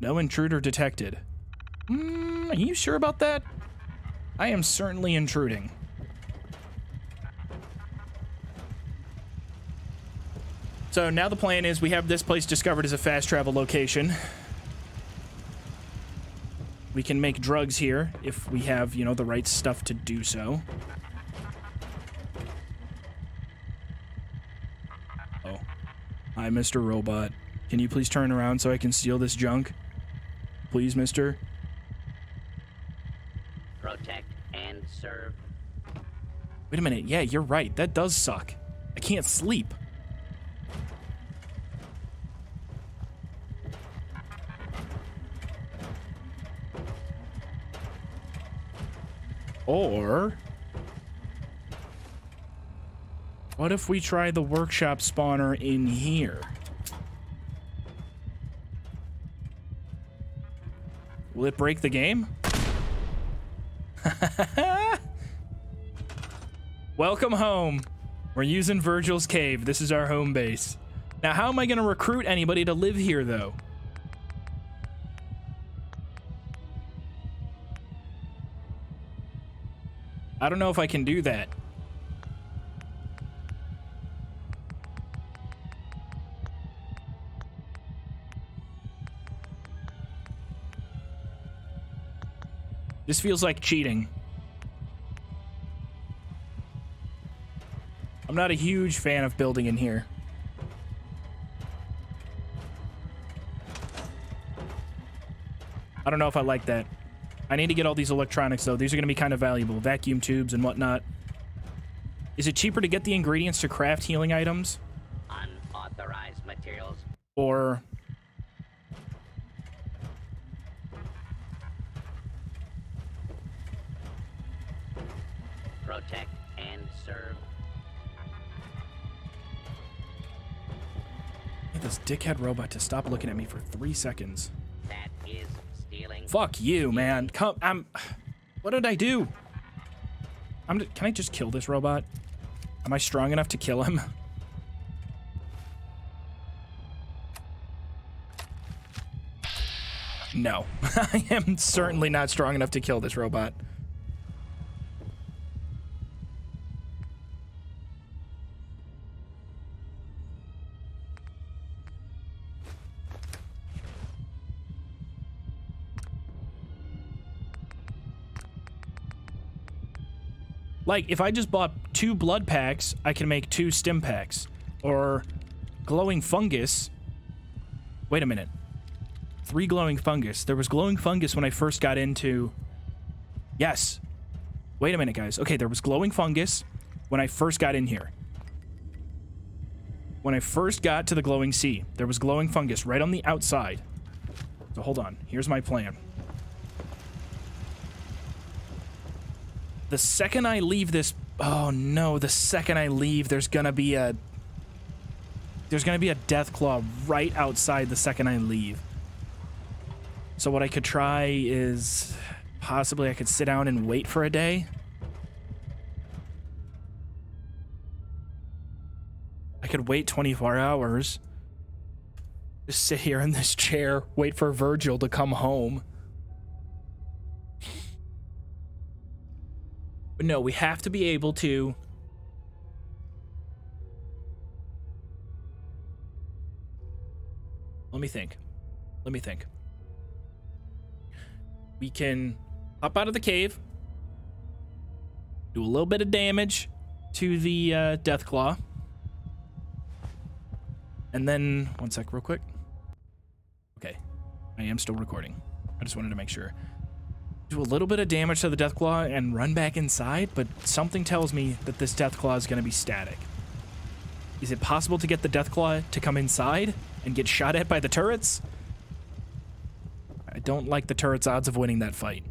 No intruder detected. Mm, are you sure about that? I am certainly intruding. So now the plan is we have this place discovered as a fast travel location. We can make drugs here if we have, you know, the right stuff to do so. Oh. Hi, Mister Robot. Can you please turn around so I can steal this junk? Please, mister. Protect and serve. Wait a minute. Yeah, you're right. That does suck. I can't sleep. Or what if we try the workshop spawner in here? Will it break the game? Welcome home. We're using Virgil's cave. This is our home base. Now, how am I going to recruit anybody to live here, though? I don't know if I can do that. This feels like cheating. I'm not a huge fan of building in here. I don't know if I like that. I need to get all these electronics, though. These are going to be kind of valuable. Vacuum tubes and whatnot. Is it cheaper to get the ingredients to craft healing items? Unauthorized materials. Or... protect and serve. Get this dickhead robot to stop looking at me for three seconds. That is stealing. Fuck you, man. Come, I'm... What did I do? I'm... Can I just kill this robot? Am I strong enough to kill him? No. I am certainly not strong enough to kill this robot. Like, if I just bought two blood packs, I can make two stim packs. Or glowing fungus. Wait a minute. Three glowing fungus. There was glowing fungus when I first got into... Yes. Wait a minute, guys. Okay, there was glowing fungus when I first got in here. When I first got to the glowing sea, there was glowing fungus right on the outside. So hold on. Here's my plan. The second I leave this, oh no, the second I leave, there's gonna be a, there's gonna be a deathclaw right outside the second I leave. So what I could try is possibly I could sit down and wait for a day. I could wait twenty-four hours. Just sit here in this chair, wait for Virgil to come home. But no, we have to be able to... Let me think. Let me think. We can hop out of the cave. Do a little bit of damage to the uh, Deathclaw. And then... One sec, real quick. Okay. I am still recording. I just wanted to make sure. Do a little bit of damage to the Deathclaw and run back inside, but something tells me that this Deathclaw is going to be static. Is it possible to get the Deathclaw to come inside and get shot at by the turrets? I don't like the turrets' odds of winning that fight.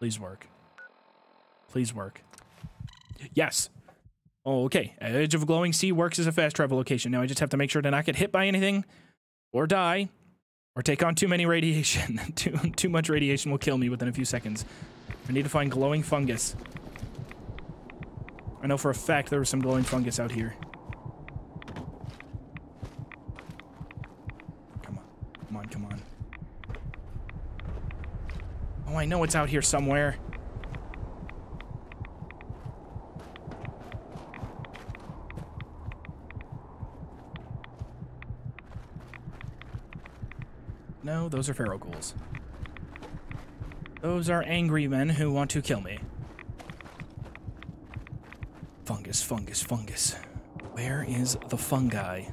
Please work. Please work. Yes. Oh, okay. Edge of Glowing Sea works as a fast travel location. Now I just have to make sure to not get hit by anything or die or take on too many radiation. too, too much radiation will kill me within a few seconds. I need to find glowing fungus. I know for a fact there was some glowing fungus out here. Come on. Come on, come on. Oh, I know it's out here somewhere. No, those are feral ghouls. Those are angry men who want to kill me. Fungus, fungus, fungus. Where is the fungi?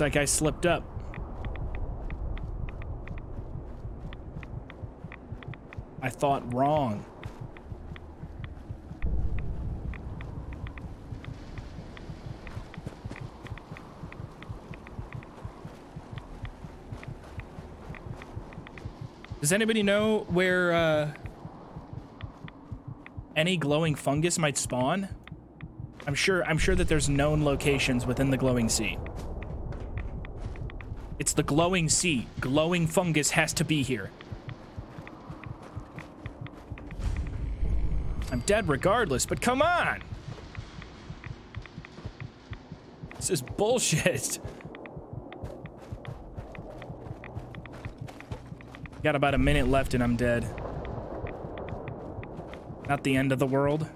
Like I slipped up. I thought wrong. Does anybody know where uh, any glowing fungus might spawn? I'm sure, I'm sure that there's known locations within the Glowing Sea. It's the Glowing Sea. Glowing fungus has to be here. I'm dead regardless, but come on! This is bullshit. Got about a minute left and I'm dead. Not the end of the world.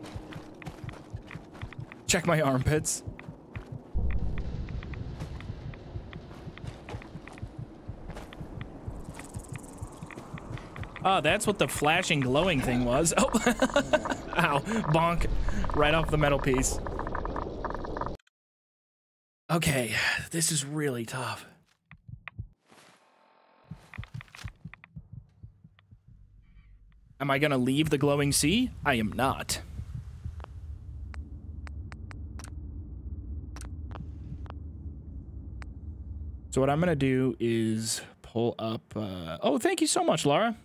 Check my armpits. Oh, that's what the flashing glowing thing was. Oh, ow, bonk, right off the metal piece. Okay, this is really tough. Am I gonna leave the Glowing Sea? I am not. So what I'm gonna do is pull up, uh, oh, thank you so much, Laura.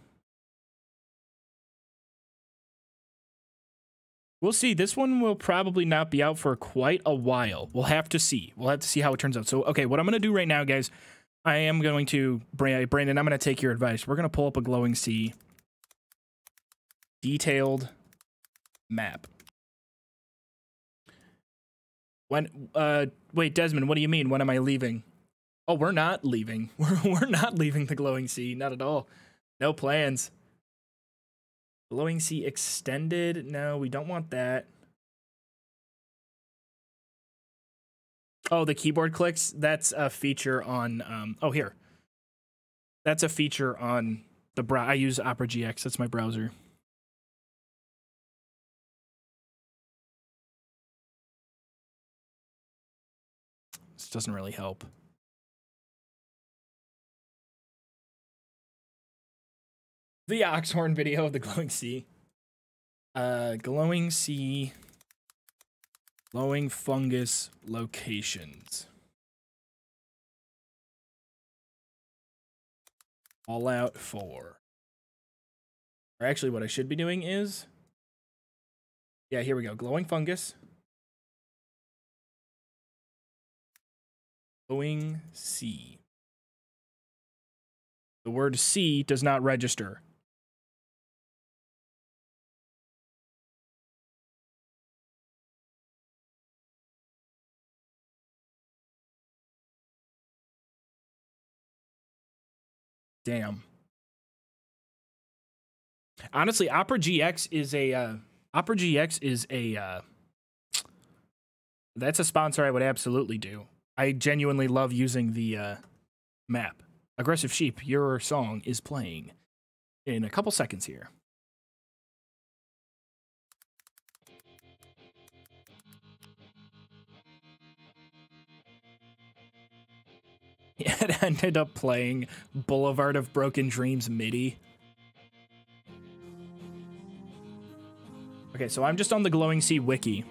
We'll see, this one will probably not be out for quite a while. We'll have to see, we'll have to see how it turns out. So, okay, what I'm gonna do right now, guys, I am going to, Brandon, I'm gonna take your advice. We're gonna pull up a Glowing Sea detailed map. When, uh, wait, Desmond, what do you mean? When am I leaving? Oh, we're not leaving. We're, we're not leaving the Glowing Sea. Not at all. No plans. Glowing Sea extended. No, we don't want that. Oh, the keyboard clicks. That's a feature on, um, oh, here. That's a feature on the brow. I use Opera G X. That's my browser. Doesn't really help. The Oxhorn video of the Glowing Sea. Uh, Glowing Sea. Glowing fungus locations. Fallout four. Or actually what I should be doing is. Yeah, here we go. Glowing fungus. Glowing Sea. The word sea does not register. Damn. Honestly, Opera G X is a uh, Opera G X is a uh, that's a sponsor I would absolutely do. I genuinely love using the uh, map. Aggressive Sheep, your song is playing in a couple seconds here. It ended up playing Boulevard of Broken Dreams MIDI. Okay, so I'm just on the Glowing Sea wiki.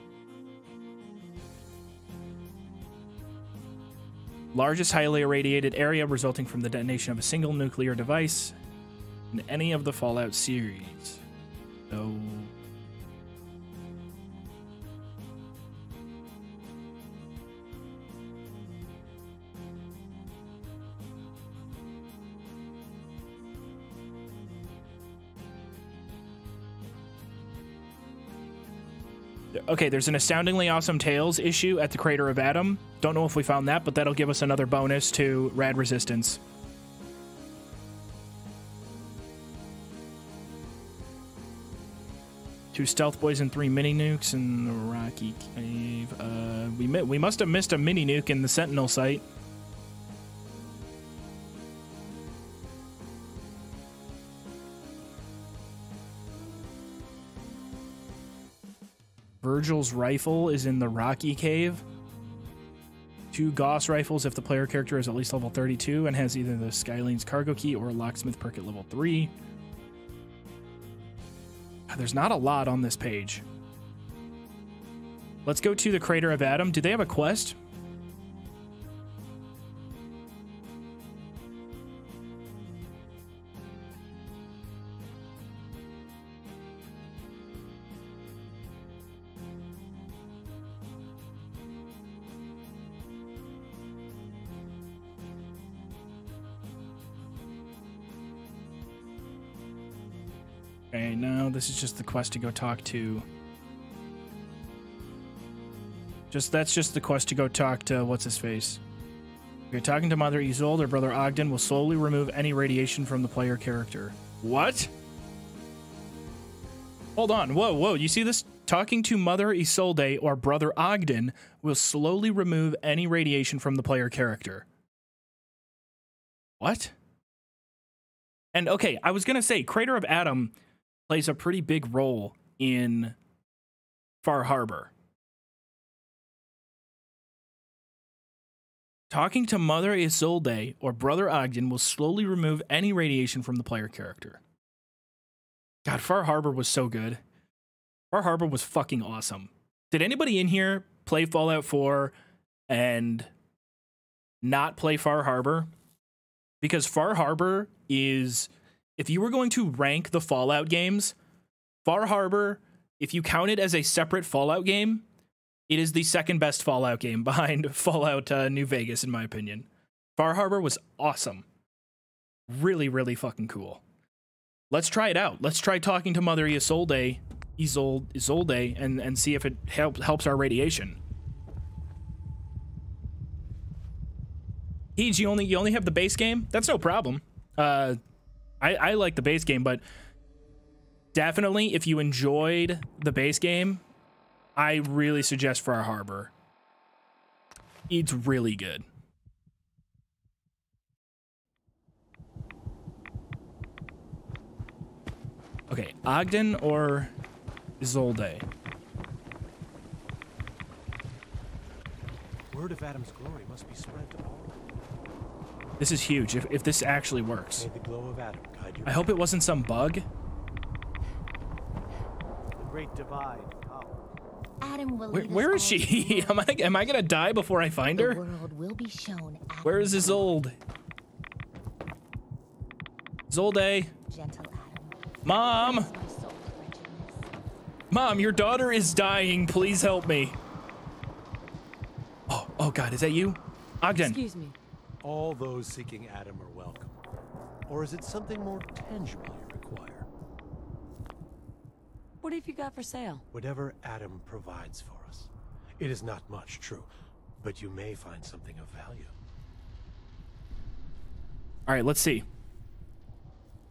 Largest highly irradiated area resulting from the detonation of a single nuclear device in any of the Fallout series. So... Okay, there's an Astoundingly Awesome Tales issue at the Crater of Adam. Don't know if we found that, but that'll give us another bonus to Rad Resistance. Two Stealth Boys and three mini nukes in the Rocky Cave. Uh, we mi we must have missed a mini nuke in the Sentinel Site. Virgil's rifle is in the Rocky Cave. Two Gauss rifles if the player character is at least level thirty-two and has either the Skylane's cargo key or a locksmith perk at level three. there's not a lot on this page. Let's go to the Crater of Adam. Do they have a quest? Okay, no, this is just the quest to go talk to... Just that's just the quest to go talk to what's-his-face. Okay, talking to Mother Isolde or Brother Ogden will slowly remove any radiation from the player character. What? Hold on, whoa, whoa, you see this? Talking to Mother Isolde or Brother Ogden will slowly remove any radiation from the player character. What? And okay, I was gonna say, Crater of Adam plays a pretty big role in Far Harbor. Talking to Mother Isolde or Brother Ogden will slowly remove any radiation from the player character. God, Far Harbor was so good. Far Harbor was fucking awesome. Did anybody in here play Fallout four and not play Far Harbor? Because Far Harbor is... If you were going to rank the Fallout games, Far Harbor, if you count it as a separate Fallout game, it is the second best Fallout game behind Fallout uh, New Vegas, in my opinion. Far Harbor was awesome. Really, really fucking cool. Let's try it out. Let's try talking to Mother Isolde, Isolde, Isolde and, and see if it help, helps our radiation. Heej, you only, you only have the base game? That's no problem. Uh... I, I like the base game, but definitely if you enjoyed the base game, I really suggest Far Harbor. It's really good. Okay, Ogden or Isolde? Word of Adam's glory must be spread to all. This is huge, if, if this actually works. May the glow of Adam guide you. I hope it wasn't some bug. The great divide. Oh. Adam will where where is she? am, I, am I gonna die before I find the her? World will be shown. Where is Isolde? Isolde. Gentle Adam. Mom! Mom, your daughter is dying. Please help me. Oh, oh God, is that you? Ogden. Excuse me. All those seeking Adam are welcome. Or is it something more tangible you require? What have you got for sale? Whatever Adam provides for us. It is not much, true, but you may find something of value. All right, let's see.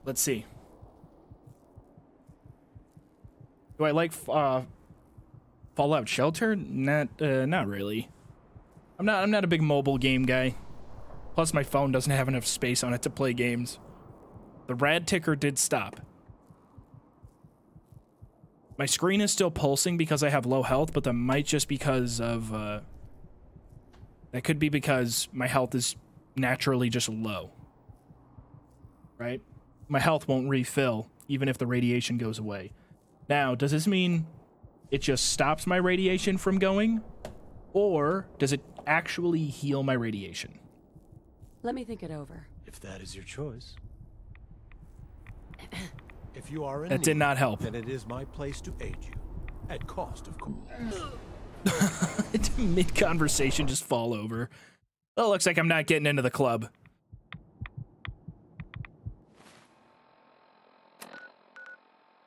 Let's see. Do I like uh, Fallout Shelter? Not, uh, not really. I'm not. I'm not a big mobile game guy. Plus, my phone doesn't have enough space on it to play games. The rad ticker did stop. My screen is still pulsing because I have low health, but that might just because of... Uh, that could be because my health is naturally just low. Right? My health won't refill, even if the radiation goes away. Now, does this mean it just stops my radiation from going? Or does it actually heal my radiation? Let me think it over. If that is your choice. If you are in that need, did not help. Then it is my place to aid you. At cost, of course. Mid-conversation just fall over. Well, looks like I'm not getting into the club.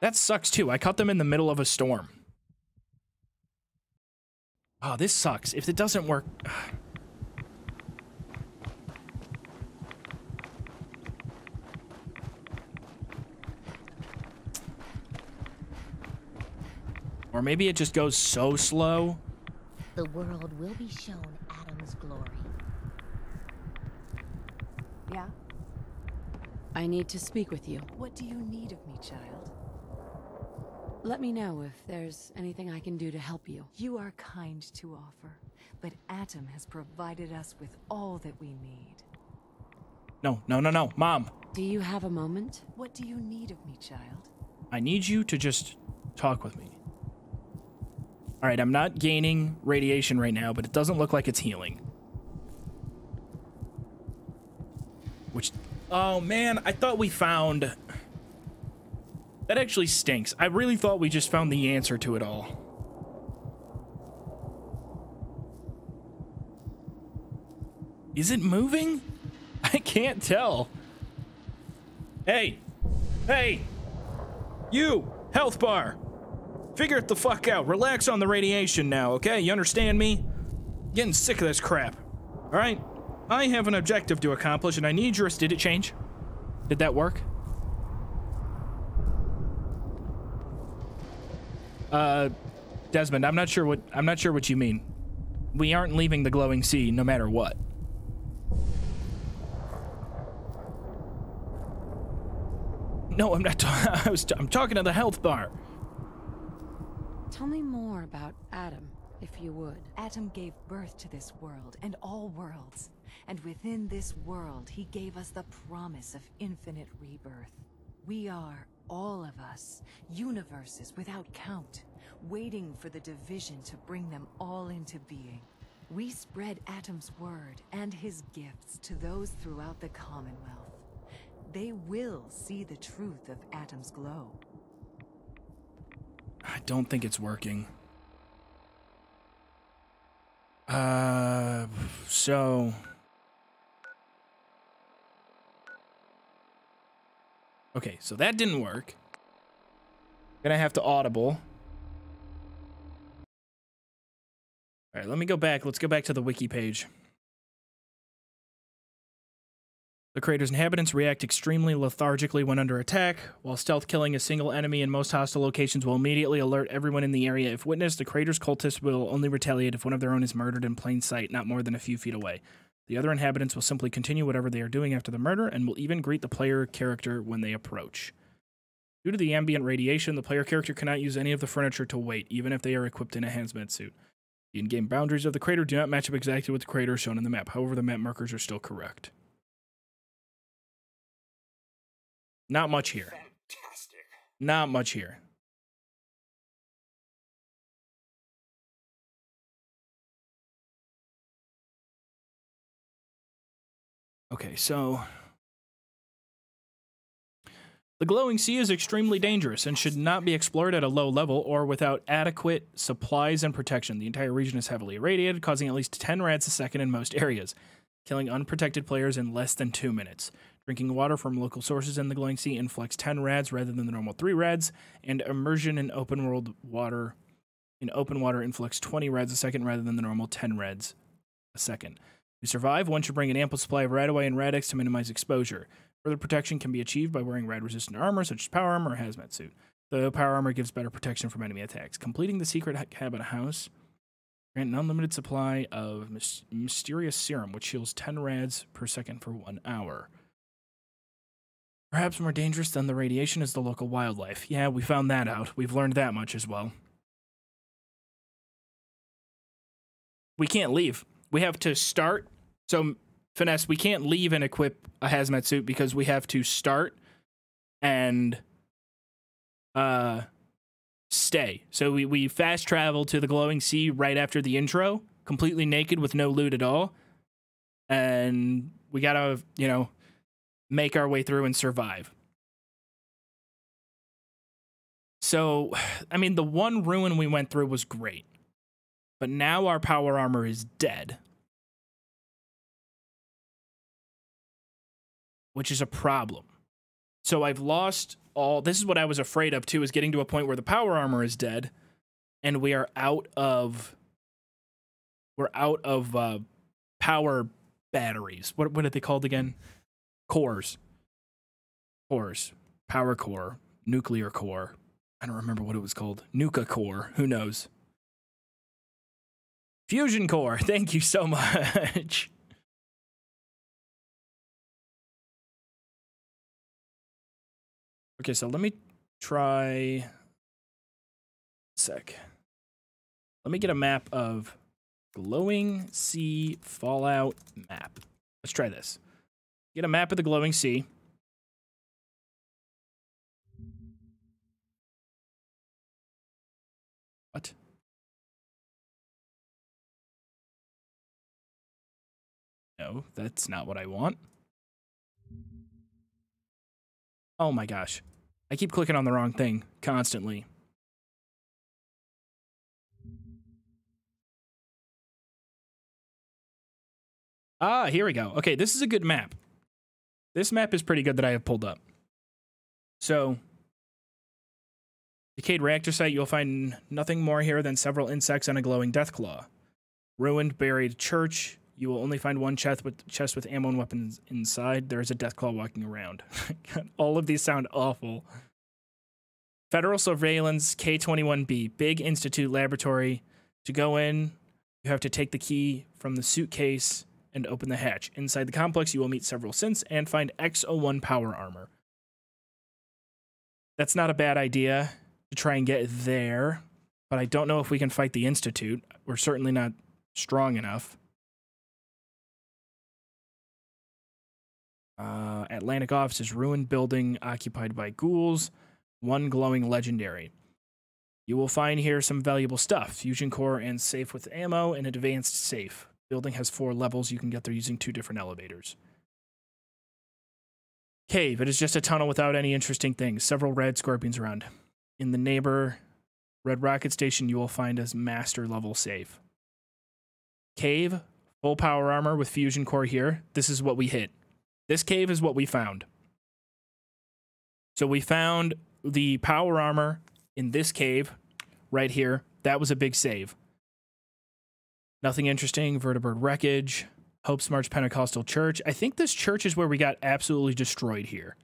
That sucks, too. I caught them in the middle of a storm. Oh, this sucks. If it doesn't work... Or maybe it just goes so slow. The world will be shown Adam's glory. Yeah? I need to speak with you. What do you need of me, child? Let me know if there's anything I can do to help you. You are kind to offer, but Adam has provided us with all that we need. No, no, no, no, Mom. Do you have a moment? What do you need of me, child? I need you to just Talk with me. All right, I'm not gaining radiation right now, but it doesn't look like it's healing. Which, oh man, I thought we found... That actually stinks. I really thought we just found the answer to it all. Is it moving? I can't tell. Hey, hey, you, health bar, figure it the fuck out. Relax on the radiation now, okay? You understand me? I'm getting sick of this crap, all right? I have an objective to accomplish and I need yours. Did it change? Did that work? Uh, Desmond, I'm not sure what, I'm not sure what you mean. We aren't leaving the glowing sea no matter what. No, I'm not. I was t I'm talking to the health bar. Tell me more about Adam, if you would. Adam gave birth to this world and all worlds. And within this world, he gave us the promise of infinite rebirth. We are, all of us, universes without count, waiting for the division to bring them all into being. We spread Adam's word and his gifts to those throughout the Commonwealth. They will see the truth of Adam's glow. I don't think it's working. Uh, so... Okay, so that didn't work. Gonna have to audible. All right, let me go back. Let's go back to the wiki page. The crater's inhabitants react extremely lethargically when under attack. While stealth killing a single enemy in most hostile locations will immediately alert everyone in the area. If witnessed, the crater's cultists will only retaliate if one of their own is murdered in plain sight, not more than a few feet away. The other inhabitants will simply continue whatever they are doing after the murder and will even greet the player character when they approach. Due to the ambient radiation, the player character cannot use any of the furniture to wait, even if they are equipped in a hazmat suit. The in-game boundaries of the crater do not match up exactly with the crater shown in the map. However, the map markers are still correct. Not much here. Fantastic. Not much here. Okay, so... The glowing sea is extremely dangerous and should not be explored at a low level or without adequate supplies and protection. The entire region is heavily irradiated, causing at least ten rads a second in most areas, killing unprotected players in less than two minutes. Drinking water from local sources in the glowing sea inflicts ten rads rather than the normal three rads, and immersion in open world water in open water inflicts twenty rads a second rather than the normal ten rads a second. To survive, one should bring an ample supply of RadAway and Rad-X to minimize exposure. Further protection can be achieved by wearing rad-resistant armor such as power armor or hazmat suit. The power armor gives better protection from enemy attacks. Completing the secret habit house grant an unlimited supply of mis mysterious serum, which heals ten rads per second for one hour. Perhaps more dangerous than the radiation is the local wildlife. Yeah, we found that out. We've learned that much as well. We can't leave. We have to start. So, Finesse, we can't leave and equip a hazmat suit because we have to start and uh, stay. So we, we fast travel to the glowing sea right after the intro, completely naked with no loot at all. And we gotta, you know... make our way through and survive. So, I mean, the one ruin we went through was great, but now our power armor is dead, which is a problem. So I've lost all, this is what I was afraid of too, is getting to a point where the power armor is dead and we are out of, we're out of uh, power batteries. What, what are they called again? Cores, cores, power core, nuclear core. I don't remember what it was called. Nuka core, who knows? Fusion core, thank you so much. Okay, so let me try, sec. Let me get a map of glowing sea Fallout map. Let's try this. Get a map of the glowing sea. no, that's not what I want. Oh my gosh. I keep clicking on the wrong thing constantly. Ah, here we go. Okay, this is a good map. This map is pretty good that I have pulled up. So, decayed reactor site, you'll find nothing more here than several insects and a glowing death claw. Ruined, buried church, you will only find one chest with, chest with ammo and weapons inside. There is a death claw walking around. All of these sound awful. Federal Surveillance K twenty-one B, Big Institute Laboratory. To go in, you have to take the key from the suitcase and open the hatch. Inside the complex, you will meet several synths and find X oh one power armor. That's not a bad idea to try and get there, but I don't know if we can fight the Institute. We're certainly not strong enough. Uh, Atlantic Offices, ruined building occupied by ghouls. One glowing legendary. You will find here some valuable stuff. Fusion core and safe with ammo and advanced safe. Building has four levels. You can get there using two different elevators. Cave. It is just a tunnel without any interesting things. Several red scorpions around. In the neighbor Red Rocket Station, you will find a master level safe. Cave. Full power armor with fusion core here. This is what we hit. This cave is what we found. So we found the power armor in this cave right here. That was a big save. Nothing interesting. Vertibird wreckage. Hope's March Pentecostal Church. I think this church is where we got absolutely destroyed here.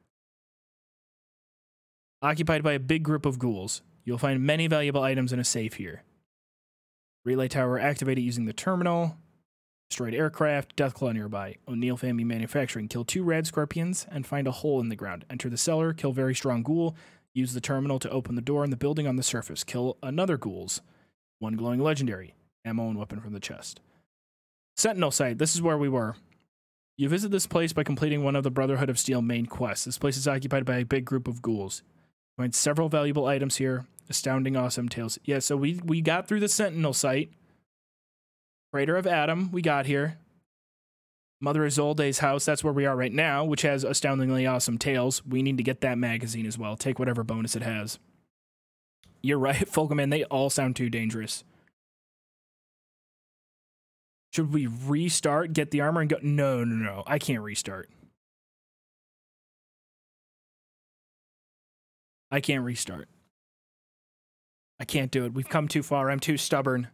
Occupied by a big group of ghouls. You'll find many valuable items in a safe here. Relay tower activated using the terminal. Destroyed aircraft. Deathclaw nearby. O'Neill Family Manufacturing. Kill two rad scorpions and find a hole in the ground. Enter the cellar. Kill very strong ghoul. Use the terminal to open the door in the building on the surface. Kill another ghouls. One glowing legendary. Ammo and weapon from the chest. Sentinel Site. This is where we were. You visit this place by completing one of the Brotherhood of Steel main quests. This place is occupied by a big group of ghouls. You find several valuable items here. Astounding, awesome tales. Yeah, so we, we got through the Sentinel Site. Crater of Adam, we got here. Mother Isolde's house, that's where we are right now, which has astoundingly awesome tales. We need to get that magazine as well. Take whatever bonus it has. You're right, Folkman, they all sound too dangerous. Should we restart, get the armor, and go? No, no, no. I can't restart. I can't restart. I can't do it. We've come too far. I'm too stubborn.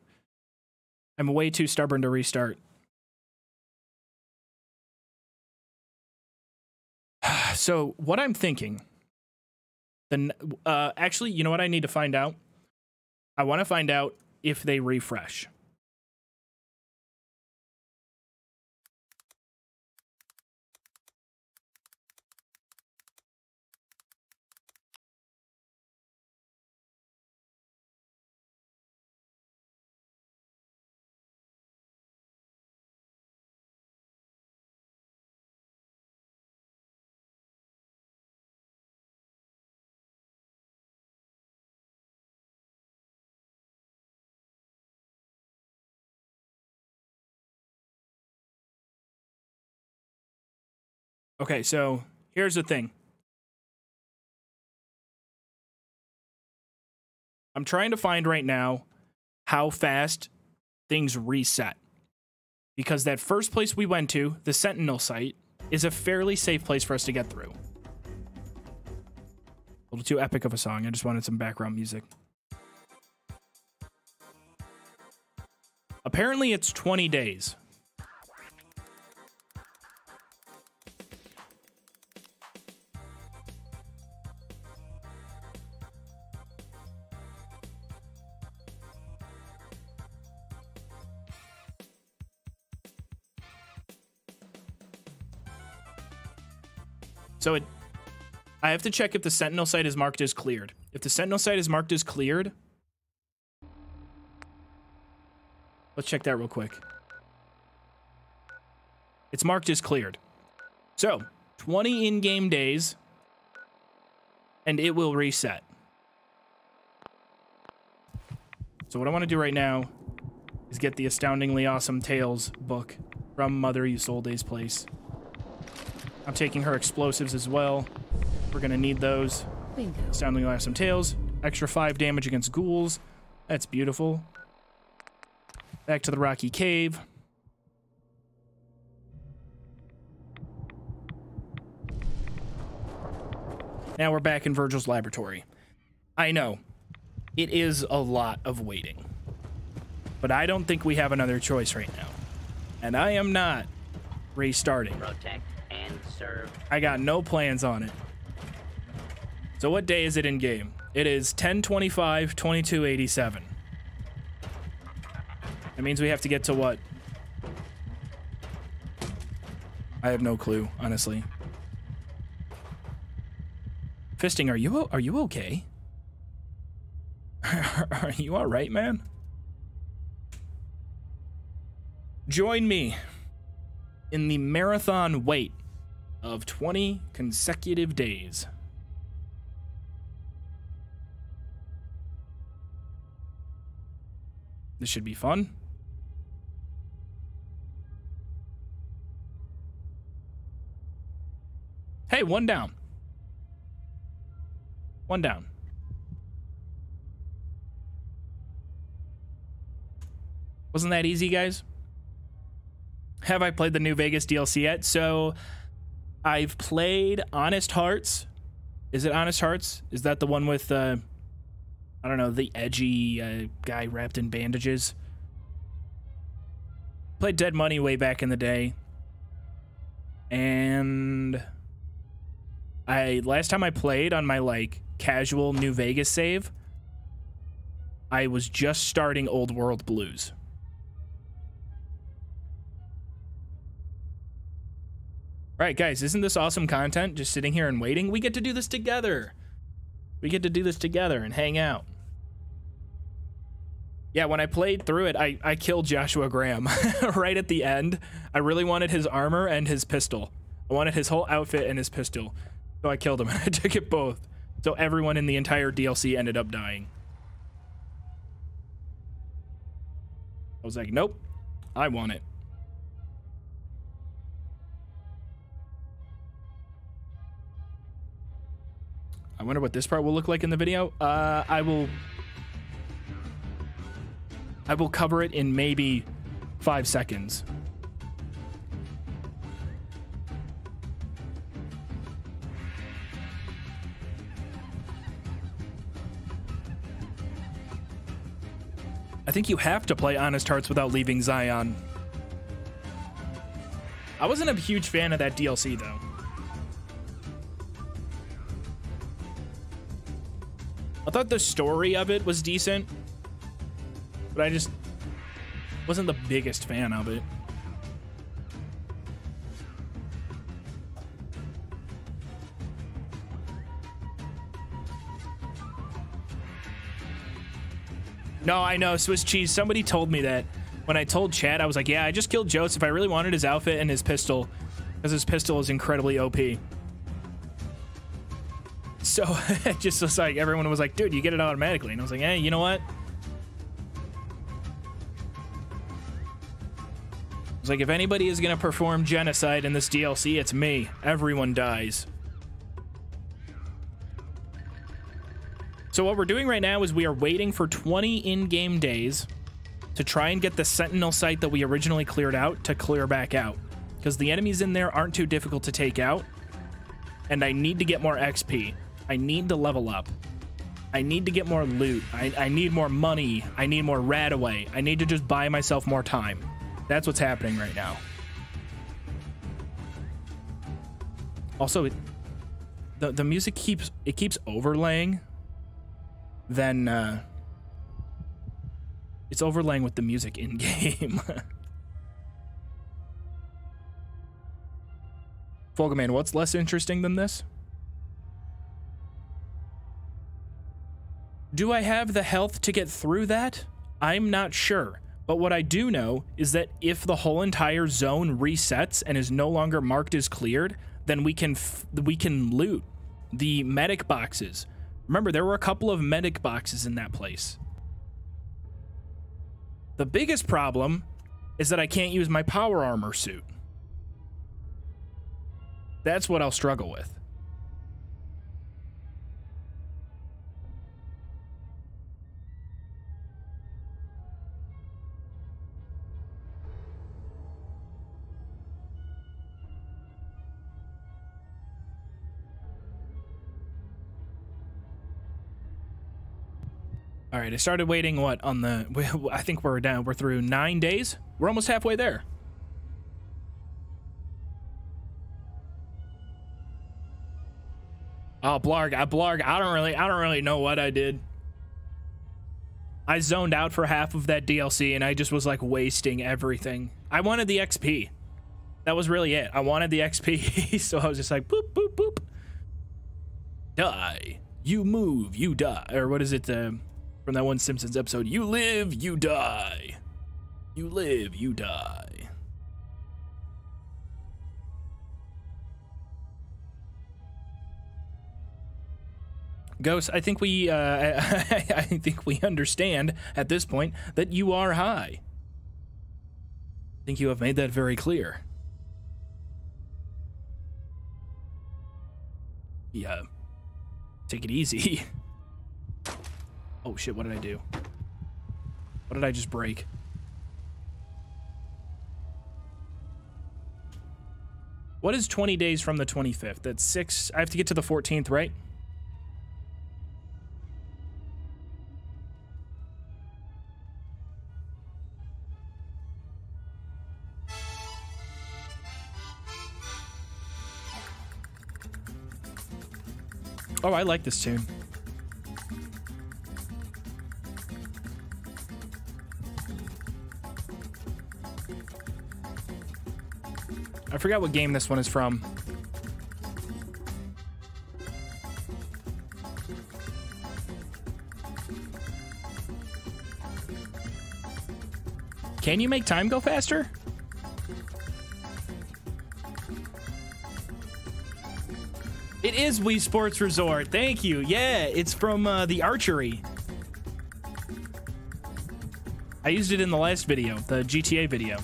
I'm way too stubborn to restart. So what I'm thinking, then, uh, actually, you know what I need to find out? I want to find out if they refresh. Okay, so here's the thing. I'm trying to find right now how fast things reset. Because that first place we went to, the Sentinel Site, is a fairly safe place for us to get through. A little too epic of a song. I just wanted some background music. Apparently it's twenty days. So it, I have to check if the Sentinel Site is marked as cleared. If the Sentinel Site is marked as cleared, let's check that real quick. It's marked as cleared. So twenty in-game days, and it will reset. So what I want to do right now is get the Astoundingly Awesome Tales book From Mother, you sold Days Place. I'm taking her explosives as well. We're gonna need those. Bingo. Sounding Lash Some Tails. Extra five damage against ghouls. That's beautiful. Back to the Rocky Cave. Now we're back in Virgil's laboratory. I know. It is a lot of waiting. But I don't think we have another choice right now. And I am not restarting. Protect and serve. I got no plans on it. So what day is it in game? It is ten twenty-five twenty-two eighty-seven. That means we have to get to what? I have no clue, honestly. Fisting, are you are you okay? Are you all right, man? Join me in the marathon wait of twenty consecutive days. This should be fun. Hey, one down. One down. Wasn't that easy, guys? Have I played the New Vegas D L C yet? So I've played Honest Hearts. Is it Honest Hearts? Is that the one with, uh, I don't know, the edgy uh, guy wrapped in bandages? Played Dead Money way back in the day. And I last time I played on my, like, casual New Vegas save, I was just starting Old World Blues. All right, guys, isn't this awesome content? Just sitting here and waiting. We get to do this together. We get to do this together and hang out. Yeah, when I played through it, I, I killed Joshua Graham right at the end. I really wanted his armor and his pistol. I wanted his whole outfit and his pistol. So I killed him. I took it both. So everyone in the entire D L C ended up dying. I was like, nope, I want it. I wonder what this part will look like in the video. Uh, I will I will cover it in maybe five seconds. I think you have to play Honest Hearts without leaving Zion. I wasn't a huge fan of that D L C though. I thought the story of it was decent, but I just wasn't the biggest fan of it. No, I know, Swiss cheese. Somebody told me that. When I told Chad, I was like, yeah, I just killed Joseph. I really wanted his outfit and his pistol, because his pistol is incredibly O P. So it just was like, everyone was like, dude, you get it automatically. And I was like, hey, you know what? I was like, if anybody is going to perform genocide in this D L C, it's me. Everyone dies. So what we're doing right now is we are waiting for twenty in-game days to try and get the Sentinel Site that we originally cleared out to clear back out, because the enemies in there aren't too difficult to take out. And I need to get more X P. I need to level up. I need to get more loot. I, I need more money. I need more RadAway. I need to just buy myself more time. That's what's happening right now. Also, it, the, the music keeps, it keeps overlaying. Then uh, it's overlaying with the music in game. Folgaman, what's less interesting than this? Do I have the health to get through that? I'm not sure, but what I do know is that if the whole entire zone resets and is no longer marked as cleared, then we can f we can loot the medic boxes. Remember, there were a couple of medic boxes in that place. The biggest problem is that I can't use my power armor suit. That's what I'll struggle with. All right, I started waiting, what, on the, I think we're down, we're through nine days. We're almost halfway there. Oh, blarg, I blarg, I don't really, I don't really know what I did. I zoned out for half of that D L C and I just was like wasting everything. I wanted the X P. That was really it. I wanted the X P, so I was just like, boop, boop, boop. Die, you move, you die, or what is it, the... from that one Simpsons episode, you live, you die. You live, you die. Ghost, I think we, uh, I, I think we understand at this point that you are high. I think you have made that very clear. Yeah, take it easy. Oh shit, what did I do? What did I just break? What is twenty days from the twenty-fifth? That's six, I have to get to the fourteenth, right? Oh, I like this tune. I forgot what game this one is from. Can you make time go faster? It is Wii Sports Resort. Thank you. Yeah, it's from uh, the archery. I used it in the last video, the G T A video.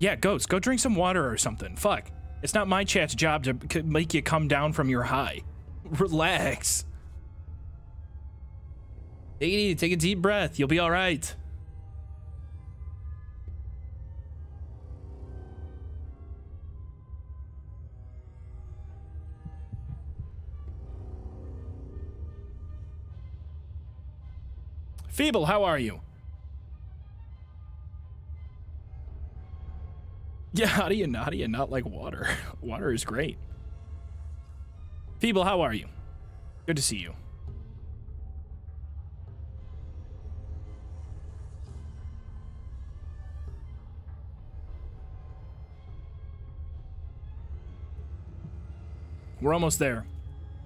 Yeah, Ghost, go drink some water or something. Fuck. It's not my chat's job to make you come down from your high. Relax. Take it easy. Take a deep breath. You'll be all right. Feeble, how are you? Yeah, how do you not, how do you not like water? Water is great. Feeble, how are you? Good to see you. We're almost there.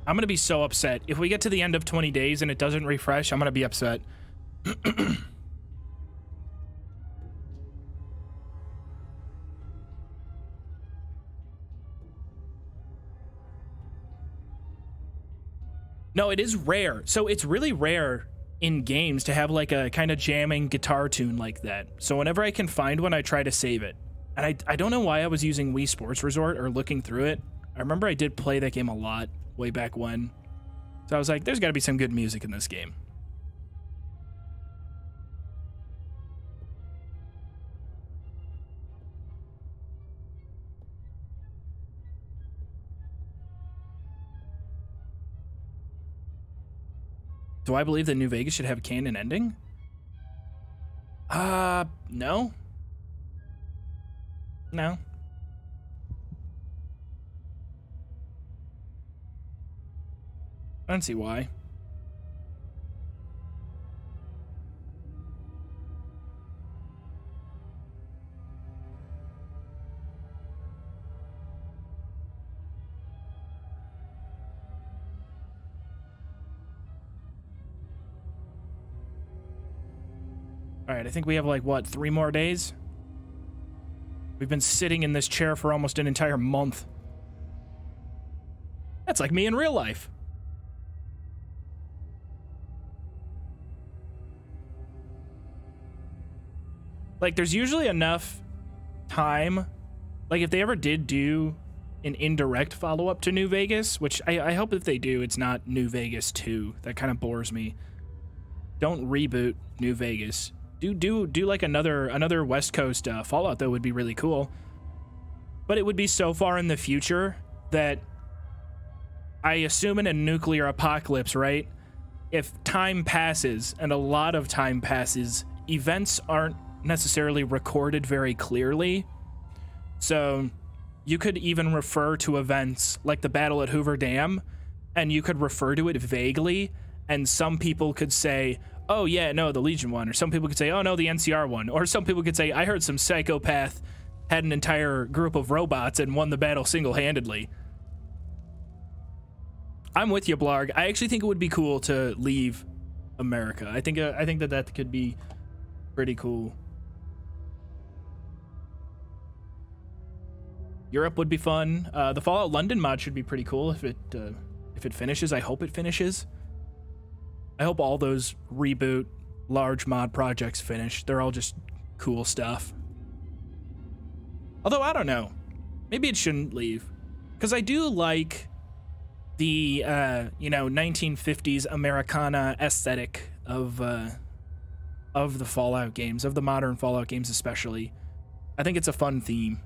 I'm gonna be so upset. If we get to the end of twenty days and it doesn't refresh, I'm gonna be upset. No, it is rare. So it's really rare in games to have like a kind of jamming guitar tune like that. So whenever I can find one, I try to save it. And I, I don't know why I was using Wii Sports Resort or looking through it. I remember I did play that game a lot way back when. So I was like, there's got to be some good music in this game. Do I believe that New Vegas should have a canon ending? Uh, no. No. I don't see why. All right, I think we have like, what, three more days? We've been sitting in this chair for almost an entire month. That's like me in real life. like there's usually enough time. Like if they ever did do an indirect follow-up to New Vegas, which I, I hope if they do, it's not New Vegas two. That kind of bores me. Don't reboot New Vegas. Do do do like another another West Coast uh, Fallout though would be really cool. But it would be so far in the future that I assume in a nuclear apocalypse, right? If time passes, and a lot of time passes, events aren't necessarily recorded very clearly. So you could even refer to events like the battle at Hoover Dam, and you could refer to it vaguely, and some people could say, oh yeah, no, the Legion one, or some people could say, oh no, the N C R one, or some people could say, I heard some psychopath had an entire group of robots and won the battle single-handedly. I'm with you, Blarg. I actually think it would be cool to leave America. I think uh, I think that that could be pretty cool. Europe would be fun. Uh, the Fallout London mod should be pretty cool if it uh, if it finishes. I hope it finishes. I hope all those reboot large mod projects finish. They're all just cool stuff. Although I don't know, maybe it shouldn't leave, because I do like the uh, you know, nineteen fifties Americana aesthetic of uh, of the Fallout games, of the modern Fallout games especially. I think it's a fun theme.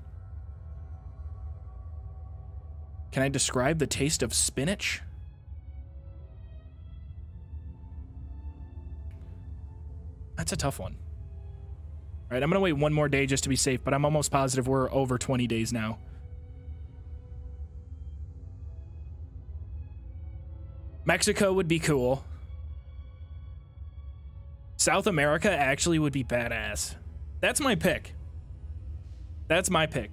Can I describe the taste of spinach? That's a tough one. All right, I'm gonna wait one more day just to be safe, but I'm almost positive we're over twenty days now. Mexico would be cool. South America actually would be badass. That's my pick. That's my pick.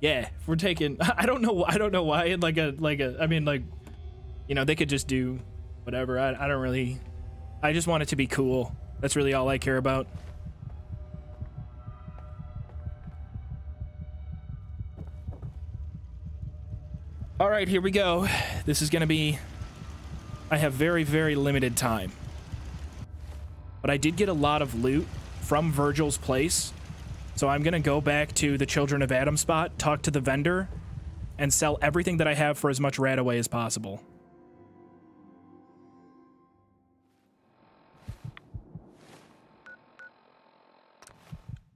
Yeah, if we're taking, I don't know, I don't know why. Like a, like a, I mean, like, you know, they could just do whatever. I, I don't really. I just want it to be cool. That's really all I care about. All right, here we go. This is gonna be, I have very, very limited time. But I did get a lot of loot from Virgil's place. So I'm gonna go back to the Children of Adam spot, talk to the vendor, and sell everything that I have for as much RadAway as possible.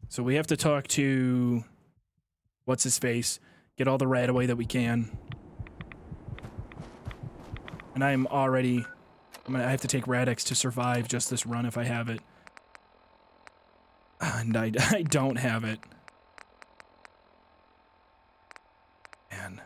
So we have to talk to, what's his face? Get all the RadAway that we can. And I'm already, I'm gonna, I have to take Rad-X to survive just this run if I have it. And I, I don't have it. Man.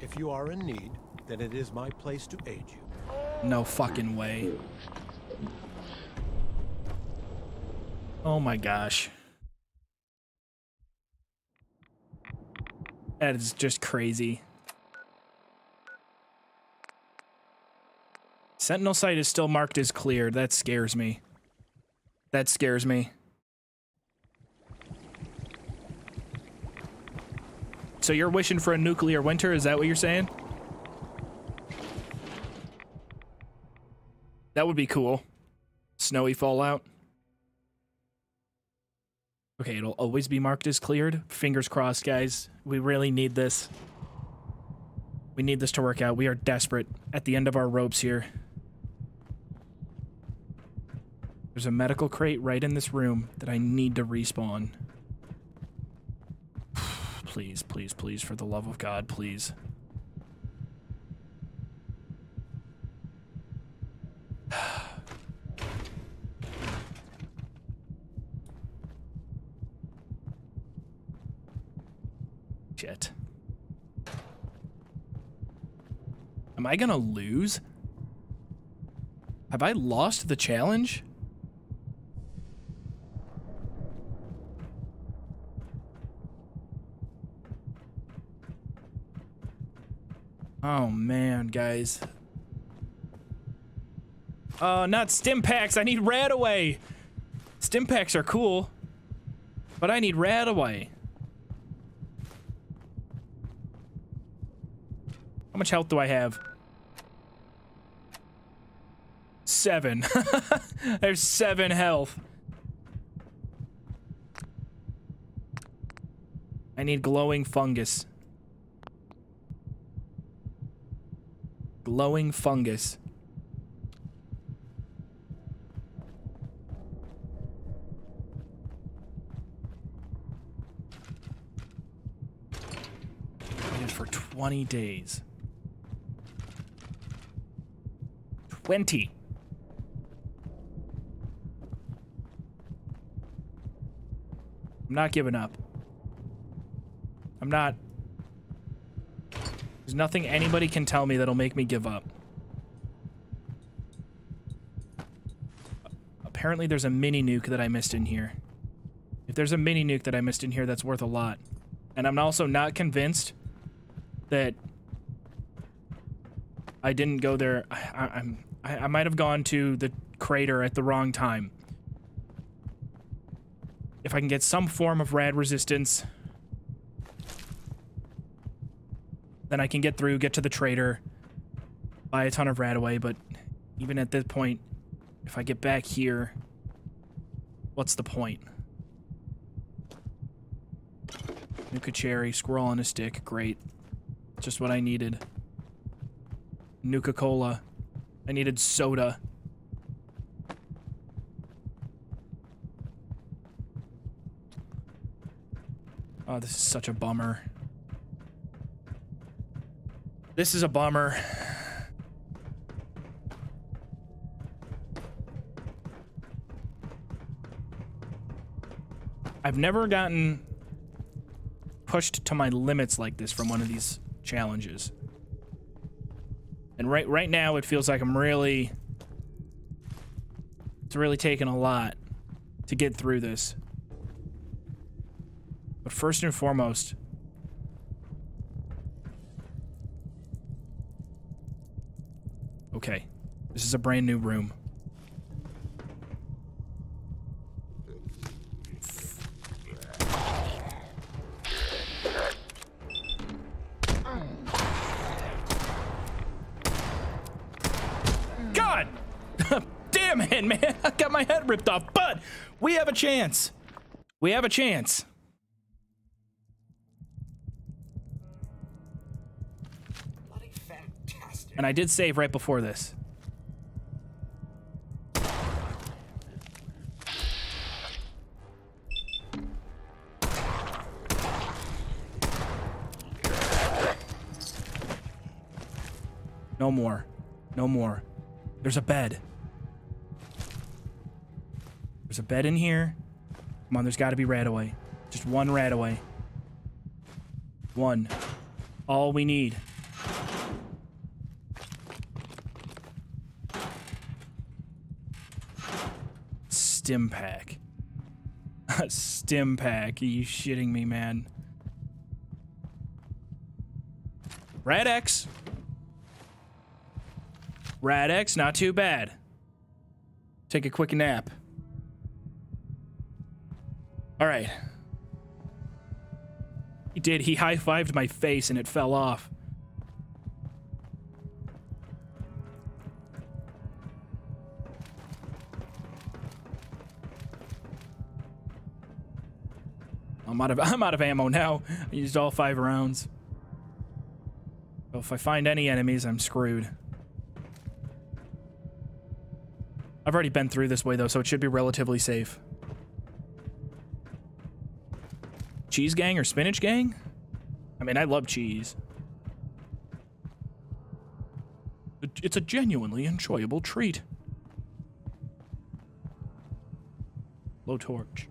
If you are in need, then it is my place to aid you. No fucking way. Oh my gosh. That is just crazy. Sentinel Site is still marked as clear. That scares me. That scares me. So you're wishing for a nuclear winter? Is that what you're saying? That would be cool. Snowy Fallout. Okay, it'll always be marked as cleared. Fingers crossed, guys. We really need this. We need this to work out. We are desperate at the end of our ropes here. There's a medical crate right in this room that I need to respawn. Please, please, please, for the love of God, please. Shit. Am I gonna lose? Have I lost the challenge? Oh man, guys. Uh, not stim packs. I need RadAway. Stim packs are cool, but I need RadAway. How much health do I have? Seven. I have seven health. I need glowing fungus. Glowing fungus. It is for twenty days. Twenty. I'm not giving up. I'm not. There's nothing anybody can tell me that'll make me give up. Apparently there's a mini nuke that I missed in here. If there's a mini nuke that I missed in here, that's worth a lot. And I'm also not convinced that I didn't go there. I, I, I'm, I, I might have gone to the crater at the wrong time. If I can get some form of rad resistance, then I can get through, get to the trader, buy a ton of RadAway. But even at this point, if I get back here, what's the point? Nuka cherry, squirrel on a stick, great. Just what I needed. Nuka cola. I needed soda. Oh, this is such a bummer. This is a bummer. I've never gotten pushed to my limits like this from one of these challenges. And right right now it feels like I'm really it's really taking a lot to get through this. But first and foremost, okay, this is a brand new room. God! Damn it, man! I got my head ripped off, but we have a chance. We have a chance. And I did save right before this. No more. No more. There's a bed. There's a bed in here. Come on, there's got to be RadAway. Just one RadAway. One. All we need. Stim pack. Stim pack. Are you shitting me, man? Rad-X. Rad-X, not too bad. Take a quick nap. All right. He did. He high-fived my face and it fell off. I'm out of I'm out of ammo now. I used all five rounds. So if I find any enemies, I'm screwed. I've already been through this way though, so it should be relatively safe. Cheese gang or spinach gang? I mean, I love cheese. It's a genuinely enjoyable treat. Low torch.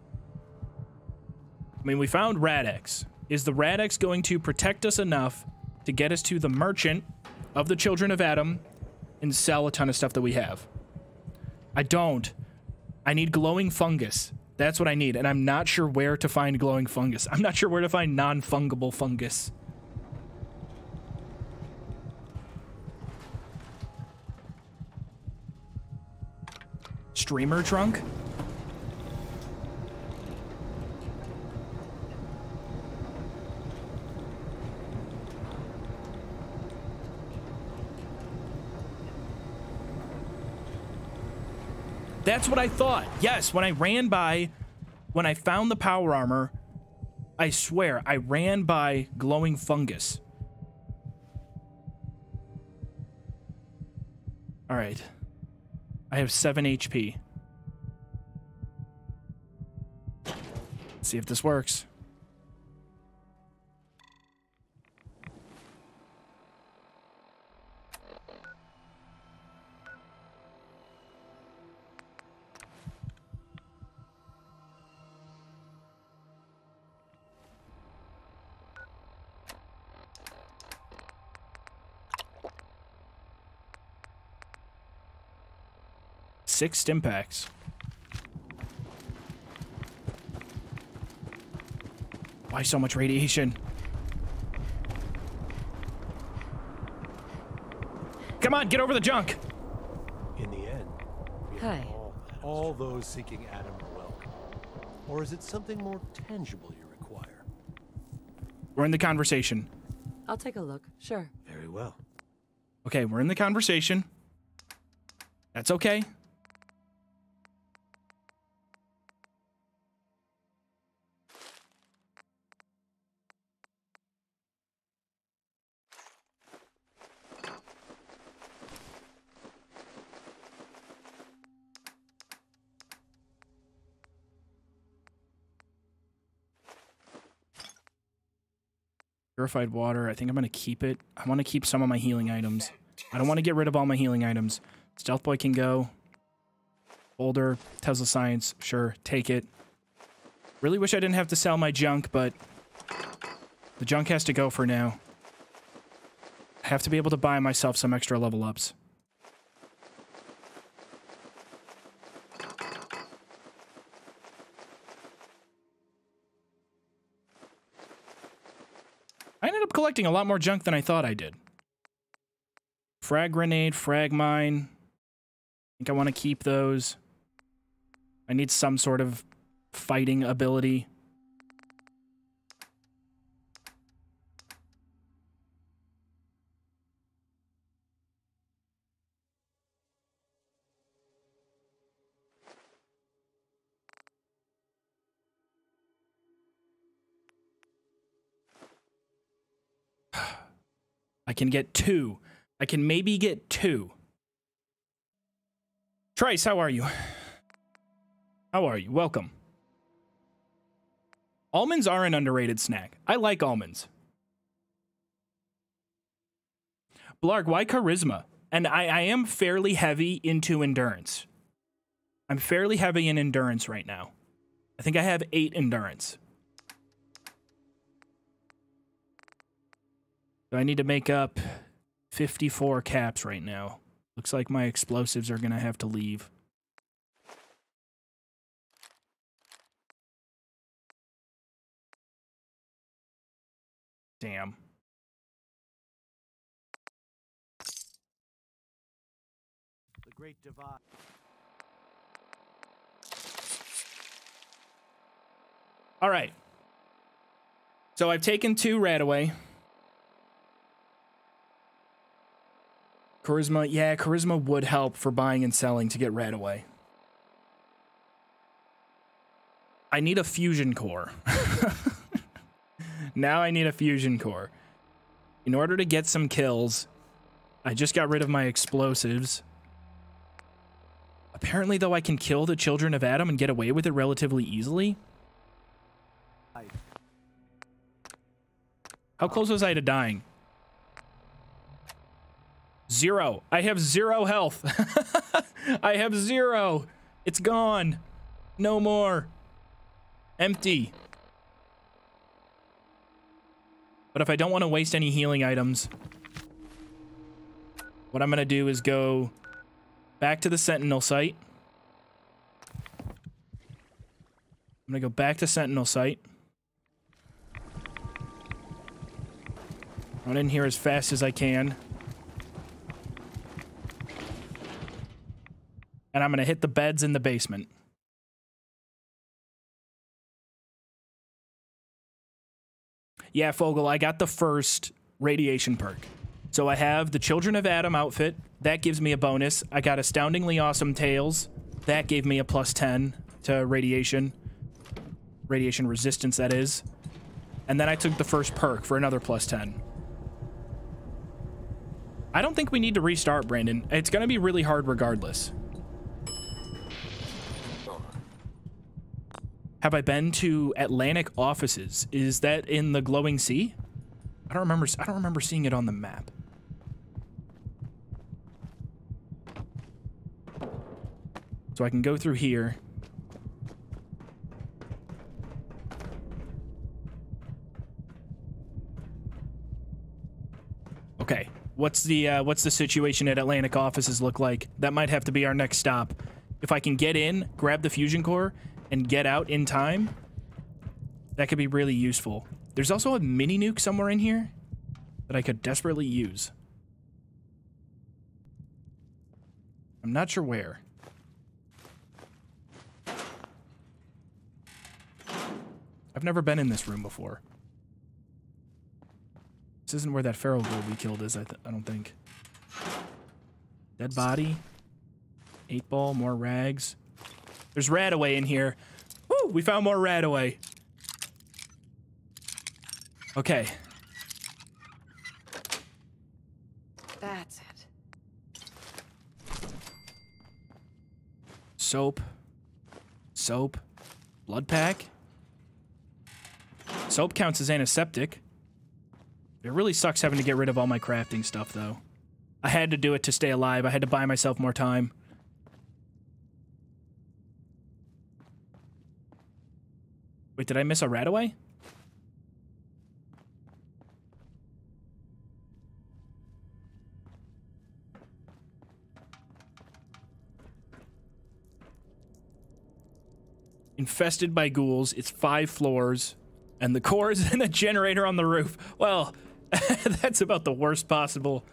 I mean, we found Rad-X. Is the Rad-X going to protect us enough to get us to the merchant of the Children of Adam and sell a ton of stuff that we have? I don't. I need glowing fungus. That's what I need, and I'm not sure where to find glowing fungus. I'm not sure where to find non-fungible fungus. Streamer drunk? That's what I thought. Yes, when I ran by, when I found the power armor, I swear I ran by glowing fungus. All right. I have seven H P. Let's see if this works. Six stim packs. Why so much radiation? Come on, get over the junk. In the end, we have all, all those seeking Adam are welcome. Or is it something more tangible you require? We're in the conversation. I'll take a look. Sure. Very well. Okay, we're in the conversation. That's okay. Purified water. I think I'm going to keep it. I want to keep some of my healing items. I don't want to get rid of all my healing items. Stealth Boy can go. Boulder. Tesla Science. Sure. Take it. Really wish I didn't have to sell my junk, but the junk has to go for now. I have to be able to buy myself some extra level ups. Collecting a lot more junk than I thought I did. Frag grenade, frag mine. I think I want to keep those. I need some sort of fighting ability. I can get two. I can maybe get two. Trice, how are you? How are you? Welcome. Almonds are an underrated snack. I like almonds. Blarg, why charisma? And I, I am fairly heavy into endurance. I'm fairly heavy in endurance right now. I think I have eight endurance. So I need to make up fifty-four caps right now. Looks like my explosives are going to have to leave. Damn. The Great Divide. All right. So I've taken two RadAway. Charisma, yeah, charisma would help for buying and selling to get RadAway. I need a fusion core. Now I need a fusion core. In order to get some kills, I just got rid of my explosives. Apparently, though, I can kill the Children of Adam and get away with it relatively easily. How close was I to dying? Zero. I have zero health. I have zero. It's gone. No more. Empty. But if I don't want to waste any healing items, what I'm going to do is go back to the Sentinel Site. I'm going to go back to Sentinel Site. Run in here as fast as I can. And I'm going to hit the beds in the basement. Yeah, Fogel, I got the first radiation perk. So I have the Children of Adam outfit. That gives me a bonus. I got Astoundingly Awesome Tales. That gave me a plus ten to radiation. Radiation resistance, that is. And then I took the first perk for another plus ten. I don't think we need to restart, Brandon. It's going to be really hard regardless. Have I been to Atlantic Offices? Is that in the Glowing Sea? I don't remember. I don't remember seeing it on the map. So I can go through here. Okay. What's the uh, what's the situation at Atlantic Offices look like? That might have to be our next stop. If I can get in, grab the fusion core, and get out in time, that could be really useful. There's also a mini nuke somewhere in here that I could desperately use. I'm not sure where. I've never been in this room before. This isn't where that feral girl we killed is, I, th I don't think. Dead body. Eight ball, more rags. There's RadAway in here. Woo, we found more RadAway. Okay. That's it. Soap. Soap. Blood pack. Soap counts as antiseptic. It really sucks having to get rid of all my crafting stuff, though. I had to do it to stay alive. I had to buy myself more time. Wait, did I miss a RadAway? Infested by ghouls. It's five floors. And the core is in a generator on the roof. Well, that's about the worst possible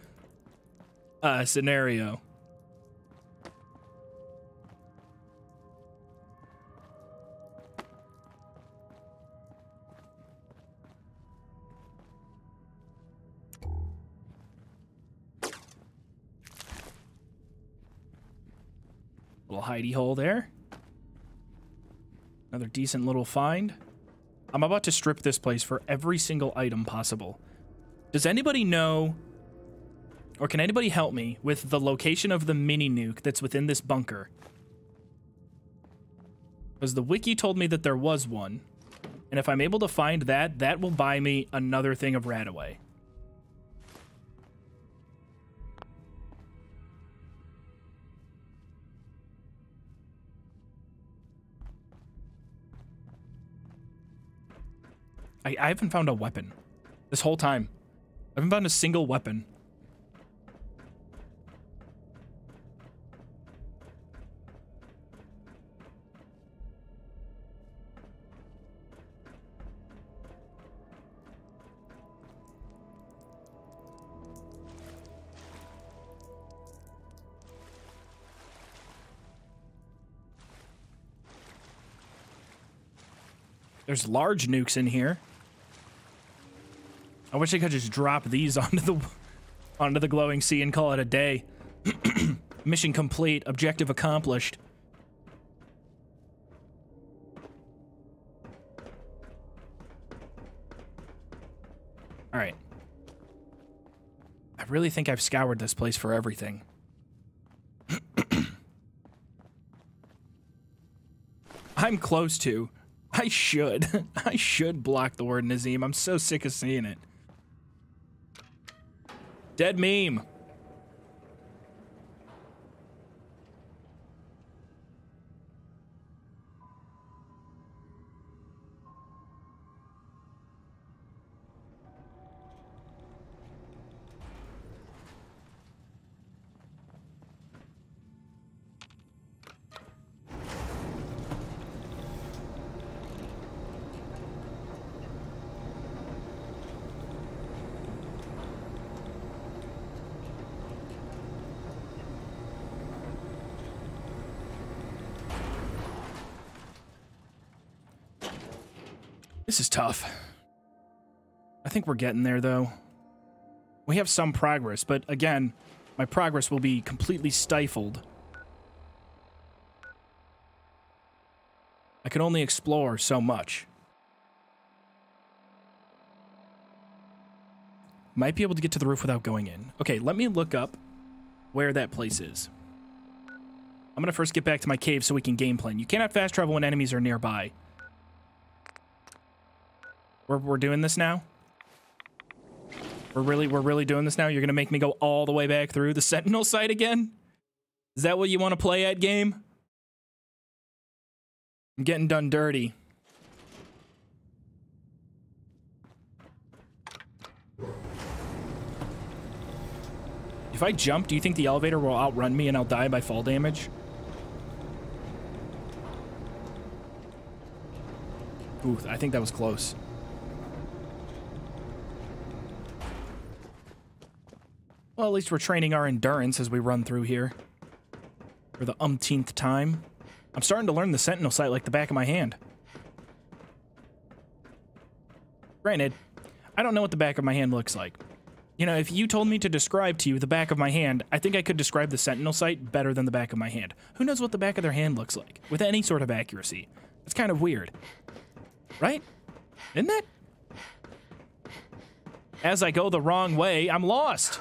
uh, scenario. Little hidey hole there. Another decent little find. I'm about to strip this place for every single item possible. Does anybody know, or can anybody help me with the location of the mini nuke that's within this bunker? Because the wiki told me that there was one, and if I'm able to find that, that will buy me another thing of RadAway. I, I haven't found a weapon this whole time. I haven't found a single weapon. There's large nukes in here. I wish I could just drop these onto the onto the Glowing Sea and call it a day. Mission complete, objective accomplished. All right. I really think I've scoured this place for everything. I'm close to. I should. I should block the word Nazim. I'm so sick of seeing it. Dead meme. This is tough. I think we're getting there, though. We have some progress, but again, my progress will be completely stifled I can only explore so much. Might be able to get to the roof without going in. Okay, let me look up where that place is. I'm gonna first get back to my cave so we can game plan. You cannot fast travel when enemies are nearby. We're, we're doing this now? We're really, we're really doing this now? You're gonna make me go all the way back through the Sentinel Site again? Is that what you want to play at, game? I'm getting done dirty. If I jump, do you think the elevator will outrun me and I'll die by fall damage? Ooh, I think that was close. Well, at least we're training our endurance as we run through here. For the umpteenth time. I'm starting to learn the Sentinel Site like the back of my hand. Granted, I don't know what the back of my hand looks like. You know, if you told me to describe to you the back of my hand, I think I could describe the Sentinel Site better than the back of my hand. Who knows what the back of their hand looks like, with any sort of accuracy? It's kind of weird. Right? Isn't it? As I go the wrong way, I'm lost!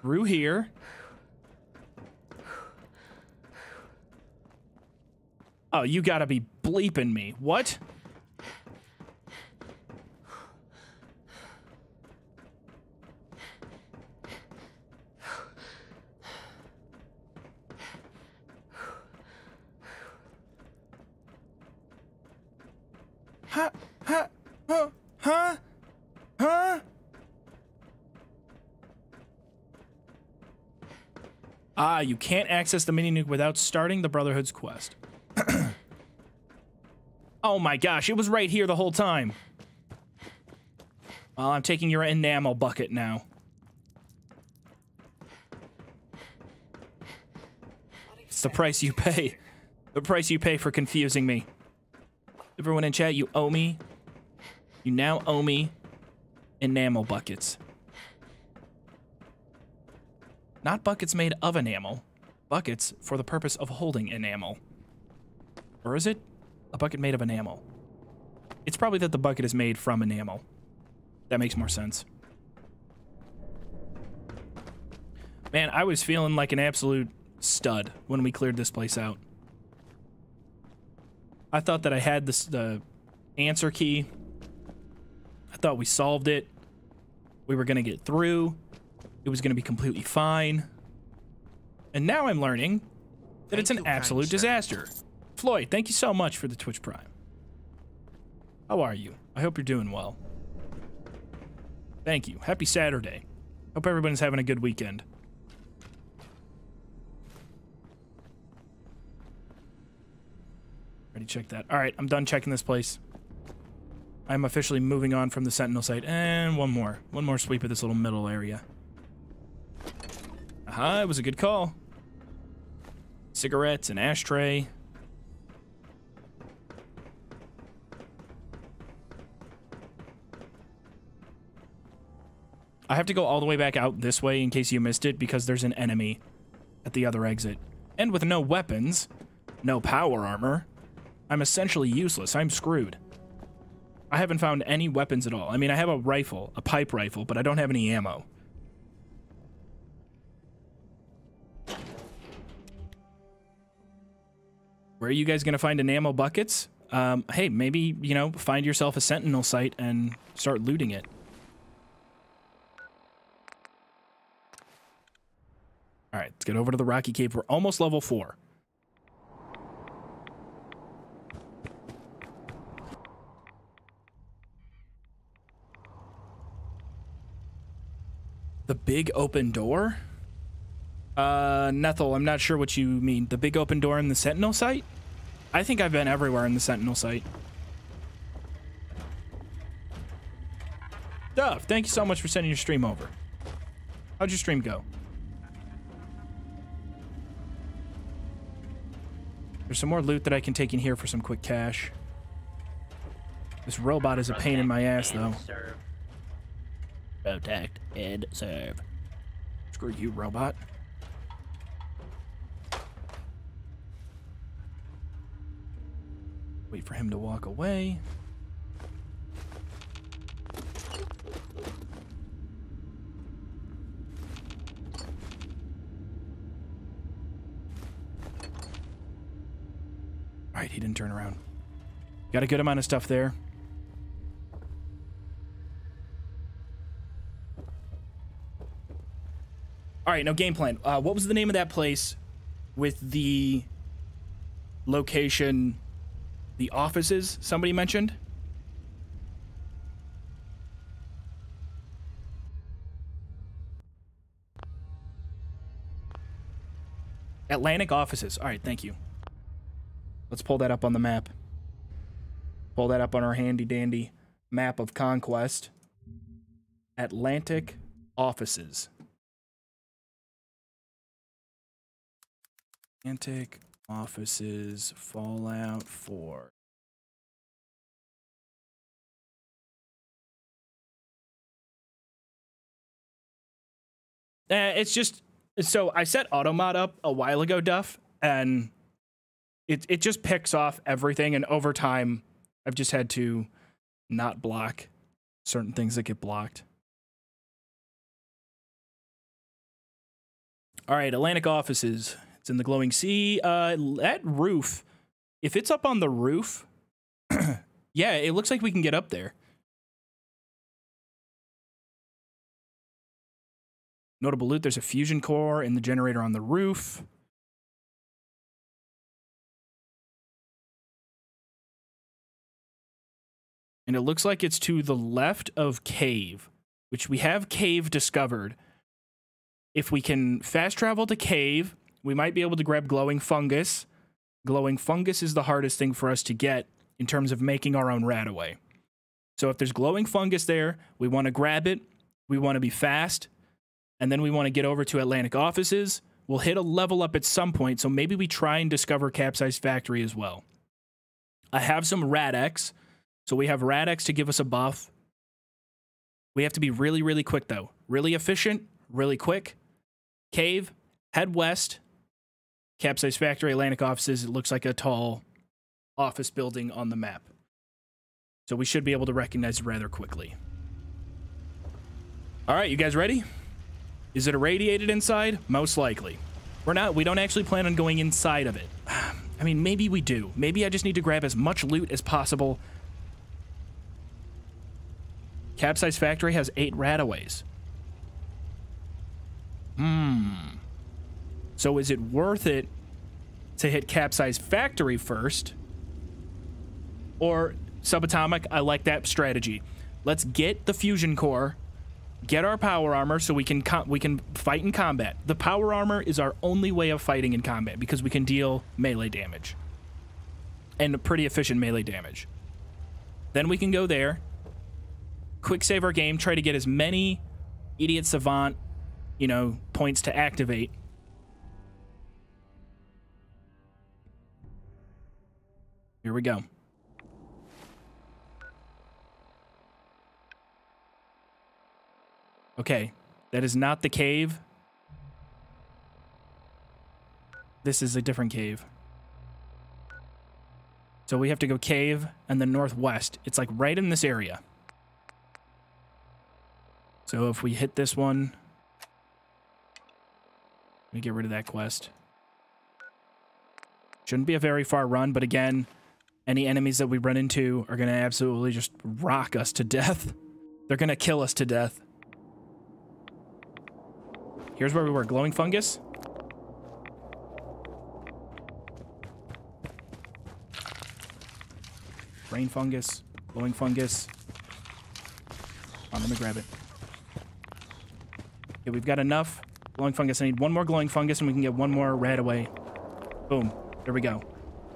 Through here. Oh, you gotta be bleeping me. What? Huh? Huh? Huh? Huh? Huh? Ah, you can't access the mini nuke without starting the Brotherhood's quest. Oh my gosh, it was right here the whole time. Well, I'm taking your enamel bucket now. It's the price you pay. The price you pay for confusing me. Everyone in chat, you owe me. You now owe me enamel buckets. Not buckets made of enamel. Buckets for the purpose of holding enamel. Or is it a bucket made of enamel? It's probably that the bucket is made from enamel. That makes more sense. Man, I was feeling like an absolute stud when we cleared this place out. I thought that I had this, the answer key. I thought we solved it. We were gonna get through. It was gonna be completely fine. And now I'm learning that it's an absolute disaster. Floyd, thank you so much for the Twitch Prime. How are you? I hope you're doing well. Thank you. Happy Saturday. Hope everyone's having a good weekend. Already checked that. All right, I'm done checking this place. I'm officially moving on from the Sentinel Site. And one more. One more sweep of this little middle area. Aha, it was a good call. Cigarettes, an ashtray. I have to go all the way back out this way in case you missed it, because there's an enemy at the other exit. And with no weapons, no power armor, I'm essentially useless. I'm screwed. I haven't found any weapons at all. I mean, I have a rifle, a pipe rifle, but I don't have any ammo. Where are you guys gonna find enamel buckets? Um, hey, maybe, you know, find yourself a Sentinel Site and start looting it. All right, let's get over to the Rocky Cave. We're almost level four. The big open door? Uh, Nethel, I'm not sure what you mean. The big open door in the Sentinel Site? I think I've been everywhere in the Sentinel Site. Dove, thank you so much for sending your stream over. How'd your stream go? There's some more loot that I can take in here for some quick cash. This robot is a pain in my ass, though. Protect and serve. Screw you, robot. Wait for him to walk away. Alright, he didn't turn around. Got a good amount of stuff there. Alright, now game plan. Uh, what was the name of that place with the location, the offices somebody mentioned? Atlantic Offices. Alright, thank you. Let's pull that up on the map. Pull that up on our handy dandy map of conquest. Atlantic Offices. Atlantic Offices, Fallout four. Eh, it's just, so I set AutoMod up a while ago, Duff, and it, it just picks off everything, and over time, I've just had to not block certain things that get blocked. All right, Atlantic Offices. It's in the Glowing Sea. Uh, that roof, if it's up on the roof, yeah, it looks like we can get up there. Notable loot, there's a fusion core in the generator on the roof. And it looks like it's to the left of Cave, which we have Cave discovered. If we can fast travel to Cave, we might be able to grab glowing fungus. Glowing fungus is the hardest thing for us to get in terms of making our own RadAway. So if there's glowing fungus there, we want to grab it. We want to be fast. And then we want to get over to Atlantic Offices. We'll hit a level up at some point, so maybe we try and discover Capsize Factory as well. I have some Rad-X. So we have Rad-X to give us a buff. We have to be really, really quick, though. Really efficient, really quick. Cave, head west. Capsize Factory, Atlantic Offices. It looks like a tall office building on the map. So we should be able to recognize it rather quickly. All right, you guys ready? Is it irradiated inside? Most likely. We're not. We don't actually plan on going inside of it. I mean, maybe we do. Maybe I just need to grab as much loot as possible. Capsize Factory has eight Radaways. Hmm. So is it worth it to hit Capsize Factory first? Or Subatomic, I like that strategy. Let's get the fusion core, get our power armor so we can we can fight in combat. The power armor is our only way of fighting in combat because we can deal melee damage. And pretty efficient melee damage. Then we can go there, quick save our game, try to get as many Idiot Savant, you know, points to activate. Here we go. Okay, that is not the cave. This is a different cave. So we have to go cave and then northwest. It's like right in this area. So if we hit this one, let me get rid of that quest. Shouldn't be a very far run, but again, any enemies that we run into are going to absolutely just rock us to death. They're going to kill us to death. Here's where we were. Glowing fungus. Rain fungus. Glowing fungus. Come on, let me grab it. Okay, we've got enough glowing fungus. I need one more glowing fungus, and we can get one more Radaway. Boom. There we go.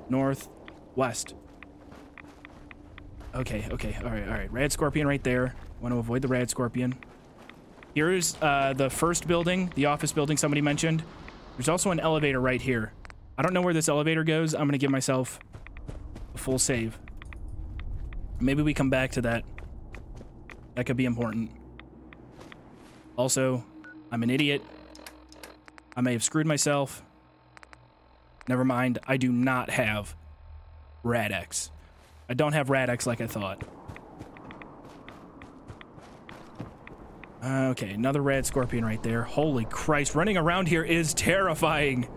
North. West. Okay, okay, all right, all right. Rad Scorpion right there. Want to avoid the Rad Scorpion. Here is uh, the first building, the office building somebody mentioned. There's also an elevator right here. I don't know where this elevator goes. I'm going to give myself a full save. Maybe we come back to that. That could be important. Also, I'm an idiot. I may have screwed myself. Never mind. I do not have Rad-X. I don't have Rad-X like I thought. Okay, another Rad Scorpion right there. Holy Christ, running around here is terrifying.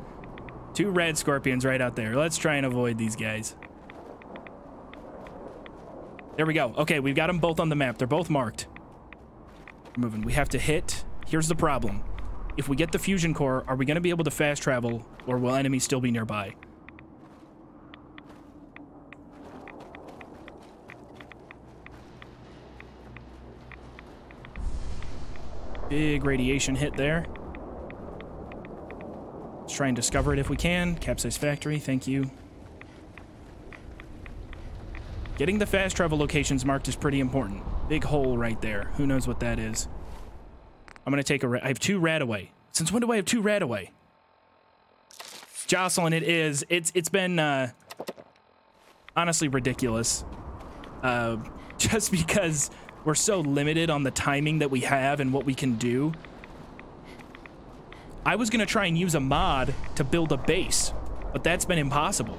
Two Rad Scorpions right out there. Let's try and avoid these guys. There we go. Okay, we've got them both on the map. They're both marked. We're moving. We have to hit. Here's the problem. If we get the fusion core, are we going to be able to fast travel, or will enemies still be nearby? Big radiation hit there. Let's try and discover it if we can. Capsize Factory, thank you. Getting the fast travel locations marked is pretty important. Big hole right there. Who knows what that is? I'm going to take a... I have two RadAway. Since when do I have two RadAway? Jocelyn, it is. It's, it's been uh, honestly ridiculous. Uh, just because... We're so limited on the timing that we have and what we can do. I was going to try and use a mod to build a base, but that's been impossible.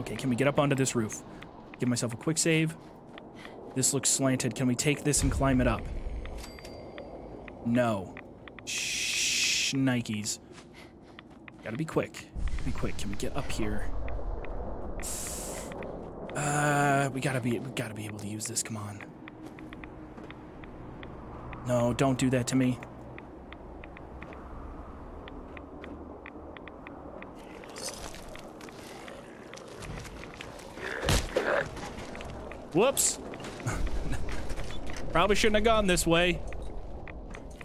Okay, can we get up onto this roof? Give myself a quick save. This looks slanted. Can we take this and climb it up? No. Shh, Nikes. Gotta be quick. Be quick. Can we get up here? Uh, we gotta be, we gotta be able to use this. Come on. No, don't do that to me. Whoops. Probably shouldn't have gone this way.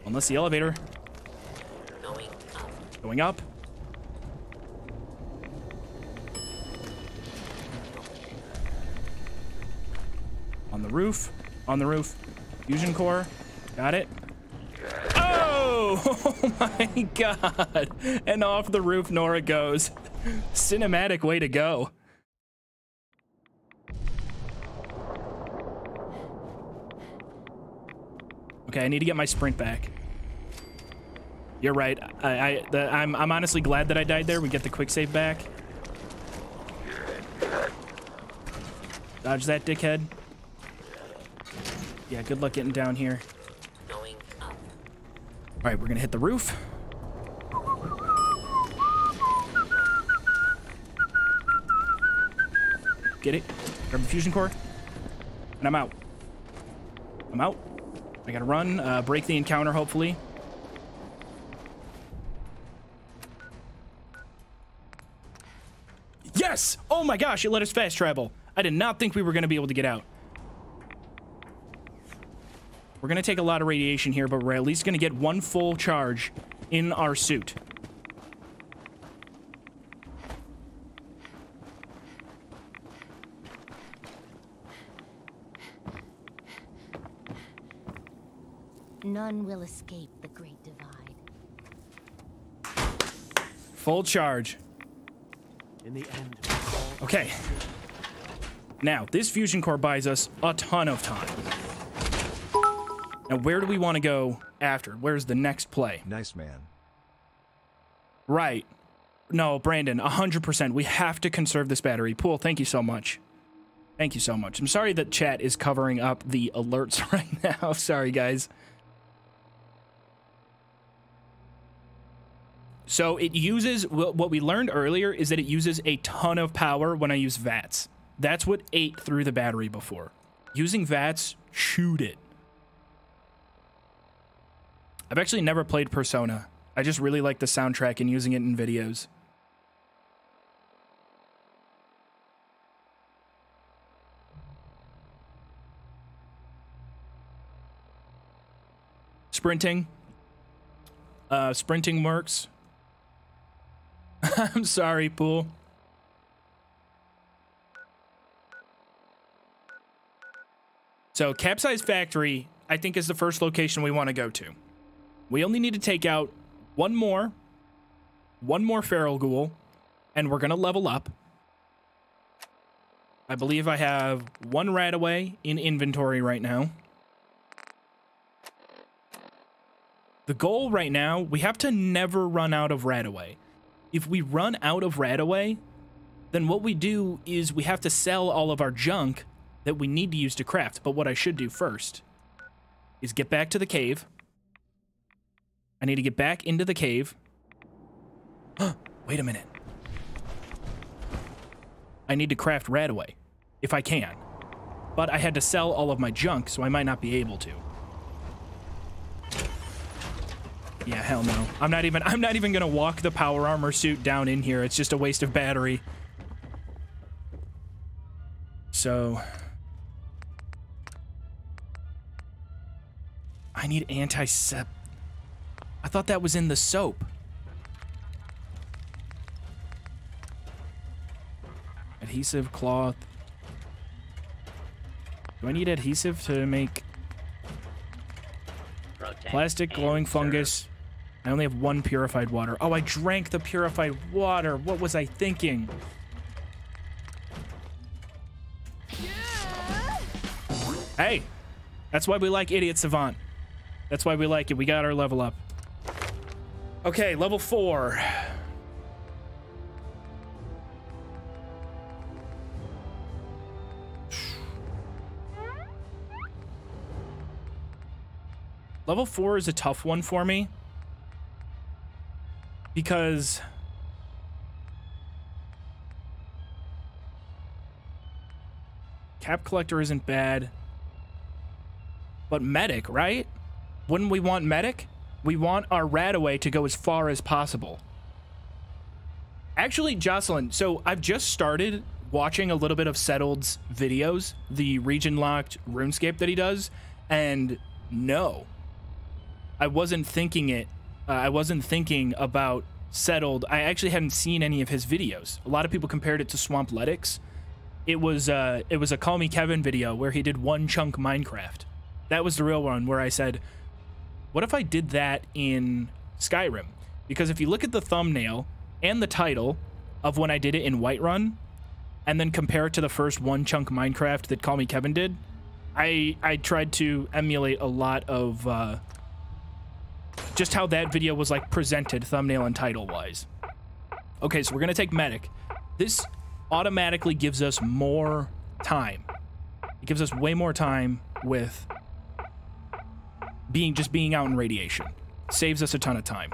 Unless the elevator. Going up. Going up. On the roof. On the roof. Fusion core. Got it. Oh! Oh my god! And off the roof Nora goes. Cinematic way to go. Okay, I need to get my sprint back. You're right. I, I the, I'm I'm honestly glad that I died there. We get the quick save back. Dodge that, dickhead. Yeah, good luck getting down here. All right, we're gonna hit the roof. Get it? Grab the fusion core, and I'm out. I'm out. I gotta run, uh, break the encounter, hopefully. Yes! Oh my gosh, it let us fast travel. I did not think we were gonna be able to get out. We're going to take a lot of radiation here, but we're at least going to get one full charge in our suit. None will escape the Great Divide. Full charge. In the end. Okay. Now, this fusion core buys us a ton of time. Now, where do we want to go after? Where's the next play? Nice man. Right. No, Brandon, one hundred percent. We have to conserve this battery. Pool, thank you so much. Thank you so much. I'm sorry that chat is covering up the alerts right now. Sorry, guys. So it uses, what we learned earlier is that it uses a ton of power when I use VATS. That's what ate through the battery before. Using VATS chewed it. I've actually never played Persona. I just really like the soundtrack and using it in videos. Sprinting. Uh, sprinting works. I'm sorry, Pool. So, Capsize Factory, I think, is the first location we want to go to. We only need to take out one more, one more feral ghoul, and we're going to level up. I believe I have one RadAway in inventory right now. The goal right now, we have to never run out of RadAway. If we run out of RadAway, then what we do is we have to sell all of our junk that we need to use to craft. But what I should do first is get back to the cave. I need to get back into the cave. Wait a minute. I need to craft RadAway, if I can. But I had to sell all of my junk, so I might not be able to. Yeah, hell no. I'm not even I'm not even gonna walk the power armor suit down in here. It's just a waste of battery. So I need anti-sep. I thought that was in the soap. Adhesive cloth. Do I need adhesive to make Protect plastic glowing fungus? I only have one purified water. Oh, I drank the purified water. What was I thinking? Yeah. Hey, that's why we like Idiot Savant. That's why we like it. We got our level up. Okay, level four. Level four is a tough one for me because Cap Collector isn't bad, but Medic, right? Wouldn't we want Medic? We want our RadAway to go as far as possible. Actually, Jocelyn, so I've just started watching a little bit of Settled's videos, the region-locked RuneScape that he does, and no. I wasn't thinking it. Uh, I wasn't thinking about Settled. I actually hadn't seen any of his videos. A lot of people compared it to Swampletics. It was uh, it was a Call Me Kevin video where he did one chunk Minecraft. That was the real one where I said, what if I did that in Skyrim? Because if you look at the thumbnail and the title of when I did it in Whiterun, and then compare it to the first one chunk Minecraft that Call Me Kevin did, I I tried to emulate a lot of. Uh, Just how that video was like presented thumbnail and title wise. Okay, so we're gonna take Medic. This automatically gives us more time. It gives us way more time with being just being out in radiation. Saves us a ton of time.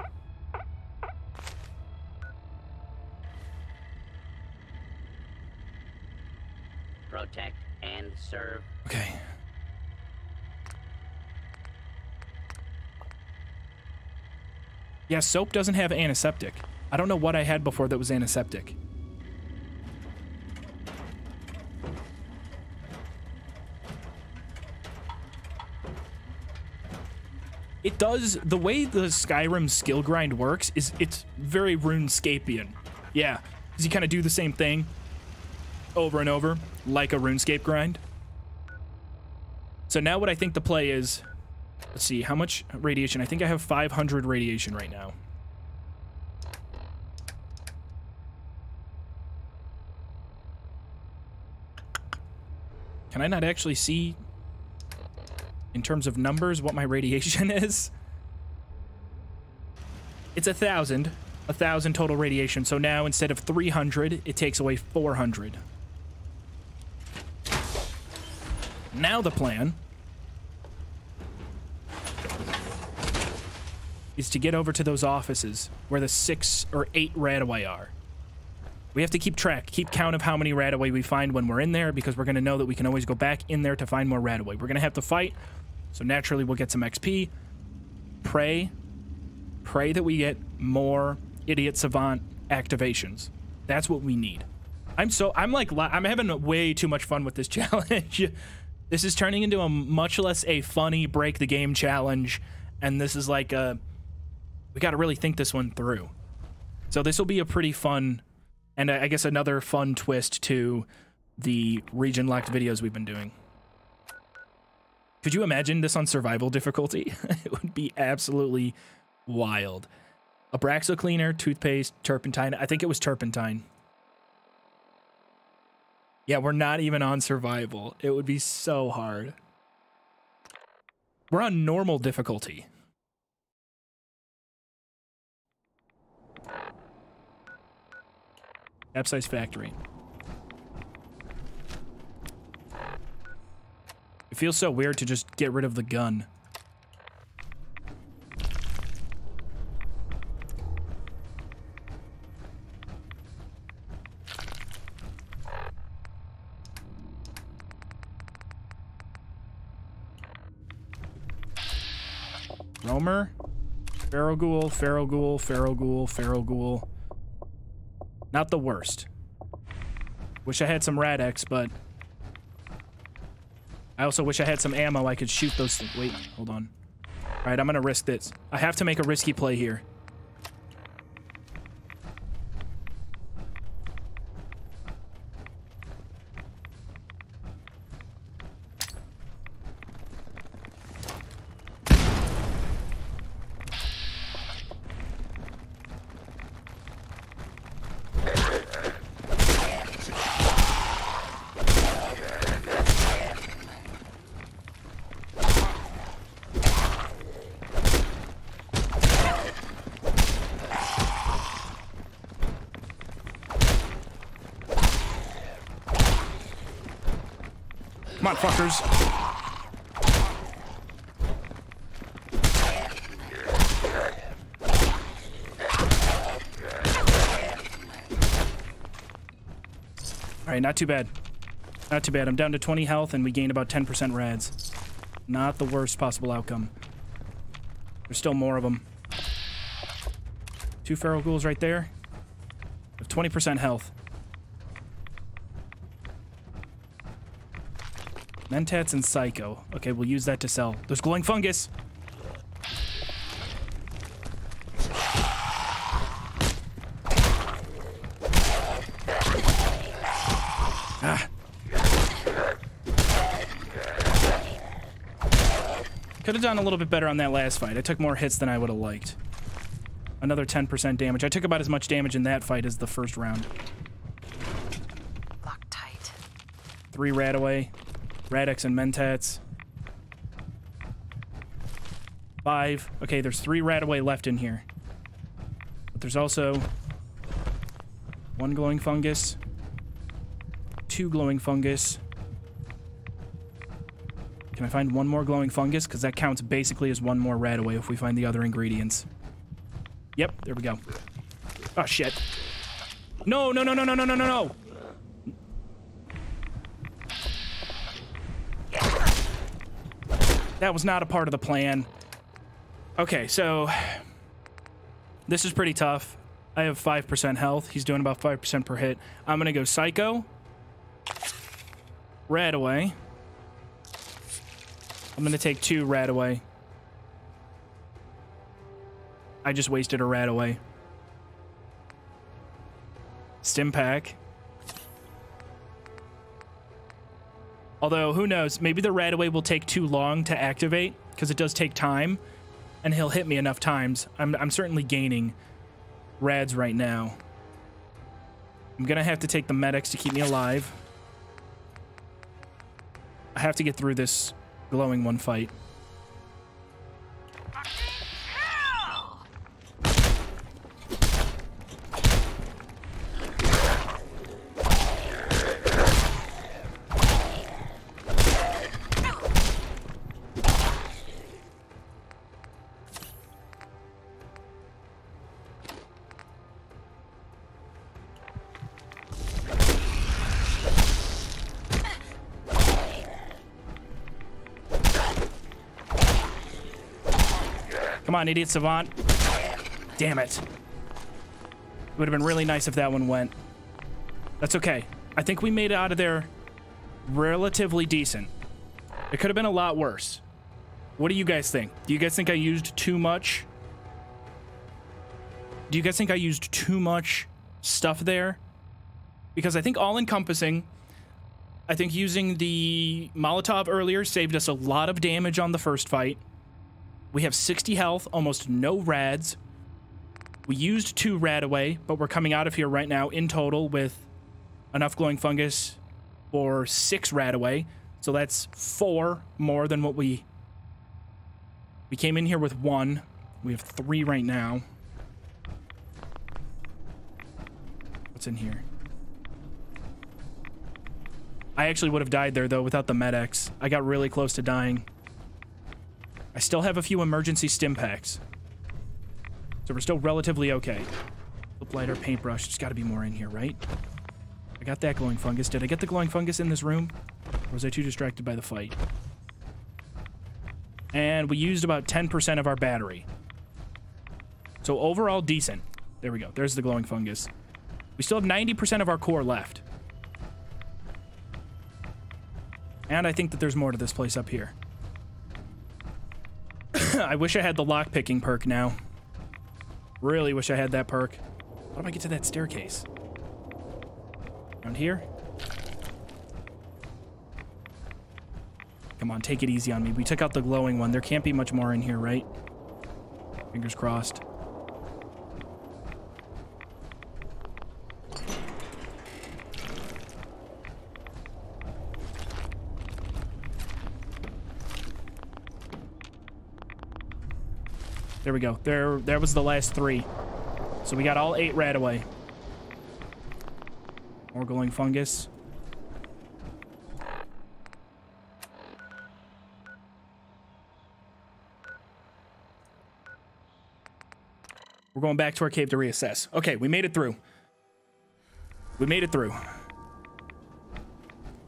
Protect and serve. Okay. Yeah, soap doesn't have antiseptic. I don't know what I had before that was antiseptic. It does, the way the Skyrim skill grind works is it's very RuneScapian. Yeah, because you kind of do the same thing over and over, like a RuneScape grind. So now what I think the play is, let's see, how much radiation? I think I have five hundred radiation right now. Can I not actually see, in terms of numbers, what my radiation is? It's a thousand. A thousand total radiation. So now, instead of three hundred, it takes away four hundred. Now the plan is to get over to those offices where the six or eight RadAway are. We have to keep track, keep count of how many RadAway we find when we're in there, because we're going to know that we can always go back in there to find more RadAway. We're going to have to fight, so naturally we'll get some X P. Pray, pray that we get more Idiot Savant activations. That's what we need. I'm so, I'm like, I'm having way too much fun with this challenge. This is turning into a much less a funny break the game challenge, and this is like a, we got to really think this one through. So this will be a pretty fun, and I guess another fun twist to the region-locked videos we've been doing. Could you imagine this on survival difficulty? It would be absolutely wild. Abraxo cleaner, toothpaste, turpentine. I think it was turpentine. Yeah, we're not even on survival. It would be so hard. We're on normal difficulty. Capsize Factory. feels so weird to just get rid of the gun. Roamer, feral ghoul, feral ghoul, feral ghoul, feral ghoul. Not the worst. Wish I had some Rad-X, but I also wish I had some ammo I could shoot those things. Wait, hold on. All right, I'm gonna risk this. I have to make a risky play here. Not too bad. Not too bad. I'm down to twenty health and we gained about ten percent rads. Not the worst possible outcome. There's still more of them. Two feral ghouls right there. With twenty percent health. Mentats and Psycho. Okay, we'll use that to sell. There's glowing fungus! Could have done a little bit better on that last fight. I took more hits than I would have liked. Another ten percent damage. I took about as much damage in that fight as the first round. Lock tight. Three RadAway, Rad-X and Mentats. Five. Okay, there's three RadAway left in here. But there's also one glowing fungus, two glowing fungus. Can I find one more glowing fungus? Because that counts basically as one more RadAway if we find the other ingredients. Yep, there we go. Oh, shit. No, no, no, no, no, no, no, no, no! That was not a part of the plan. Okay, so this is pretty tough. I have five percent health. He's doing about five percent per hit. I'm going to go Psycho. RadAway. I'm gonna take two RadAway. I just wasted a RadAway. Stimpack. Although, who knows? Maybe the RadAway will take too long to activate, because it does take time, and he'll hit me enough times. I'm, I'm certainly gaining rads right now. I'm gonna have to take the medics to keep me alive. I have to get through this glowing one fight. Come on, Idiot Savant. Damn it. It would have been really nice if that one went. That's okay. I think we made it out of there relatively decent. It could have been a lot worse. What do you guys think? Do you guys think I used too much? Do you guys think I used too much stuff there? Because I think all-encompassing, I think using the Molotov earlier saved us a lot of damage on the first fight. We have sixty health, almost no rads. We used two RadAway, but we're coming out of here right now in total with enough glowing fungus for six RadAway. So that's four more than what we... We came in here with one. We have three right now. What's in here? I actually would have died there, though, without the Med-X. I got really close to dying. I still have a few emergency stim packs. So we're still relatively okay. Flip lighter, paintbrush. There's got to be more in here, right? I got that glowing fungus. Did I get the glowing fungus in this room? Or was I too distracted by the fight? And we used about ten percent of our battery. So overall, decent. There we go. There's the glowing fungus. We still have ninety percent of our core left. And I think that there's more to this place up here. I wish I had the lockpicking perk now. Really wish I had that perk. How do I get to that staircase? Around here? Come on, take it easy on me. We took out the glowing one. There can't be much more in here, right? Fingers crossed. There we go. There, there was the last three. So we got all eight RadAway. More glowing fungus. We're going back to our cave to reassess. Okay, we made it through. We made it through.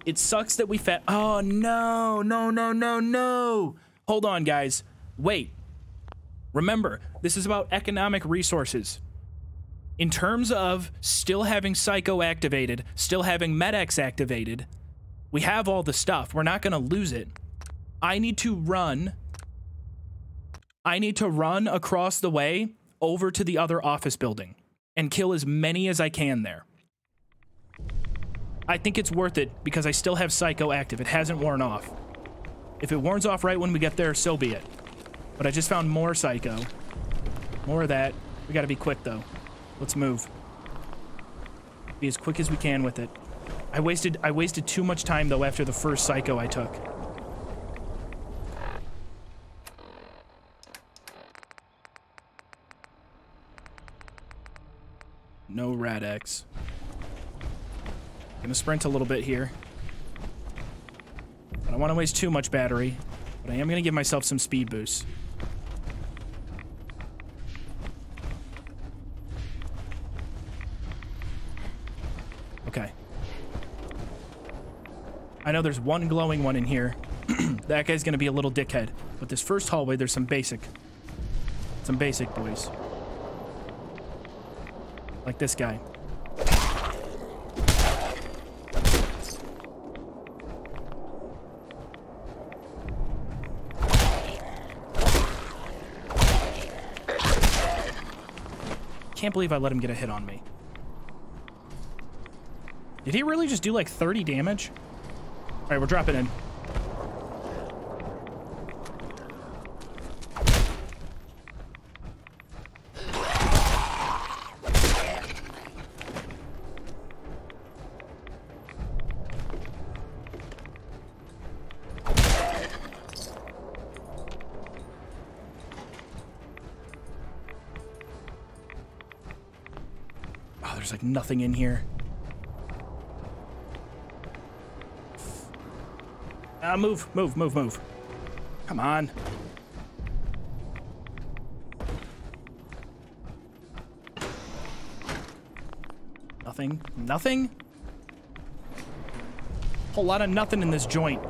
It sucks that we fed. Oh no, no, no, no, no. Hold on, guys. Wait. Remember, this is about economic resources. In terms of still having Psycho activated, still having Med-X activated, we have all the stuff. We're not going to lose it. I need to run. I need to run across the way over to the other office building and kill as many as I can there. I think it's worth it because I still have Psycho active. It hasn't worn off. If it warns off right when we get there, so be it. But I just found more Psycho. More of that. We gotta be quick, though. Let's move. Be as quick as we can with it. I wasted I wasted too much time, though, after the first Psycho I took. No Rad-X. Gonna sprint a little bit here. I don't want to waste too much battery. But I am going to give myself some speed boosts. Okay. I know there's one glowing one in here. That guy's going to be a little dickhead. But this first hallway, there's some basic. Some basic boys. Like this guy. I can't believe I let him get a hit on me. Did he really just do like thirty damage? All right, we're dropping in. Nothing in here. Ah, move, move, move, move. Come on. Nothing, nothing? Whole lot of nothing in this joint.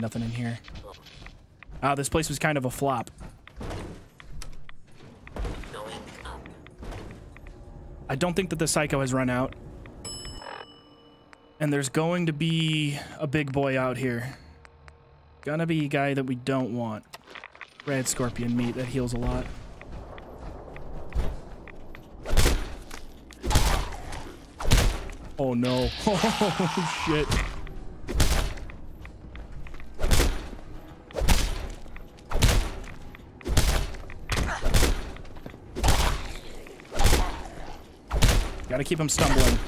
Nothing in here. Ah, this place was kind of a flop. I don't think that the Psycho has run out. And there's going to be a big boy out here. Gonna be a guy that we don't want. Rad scorpion meat, that heals a lot. Oh no. Oh shit. Gotta keep him stumbling.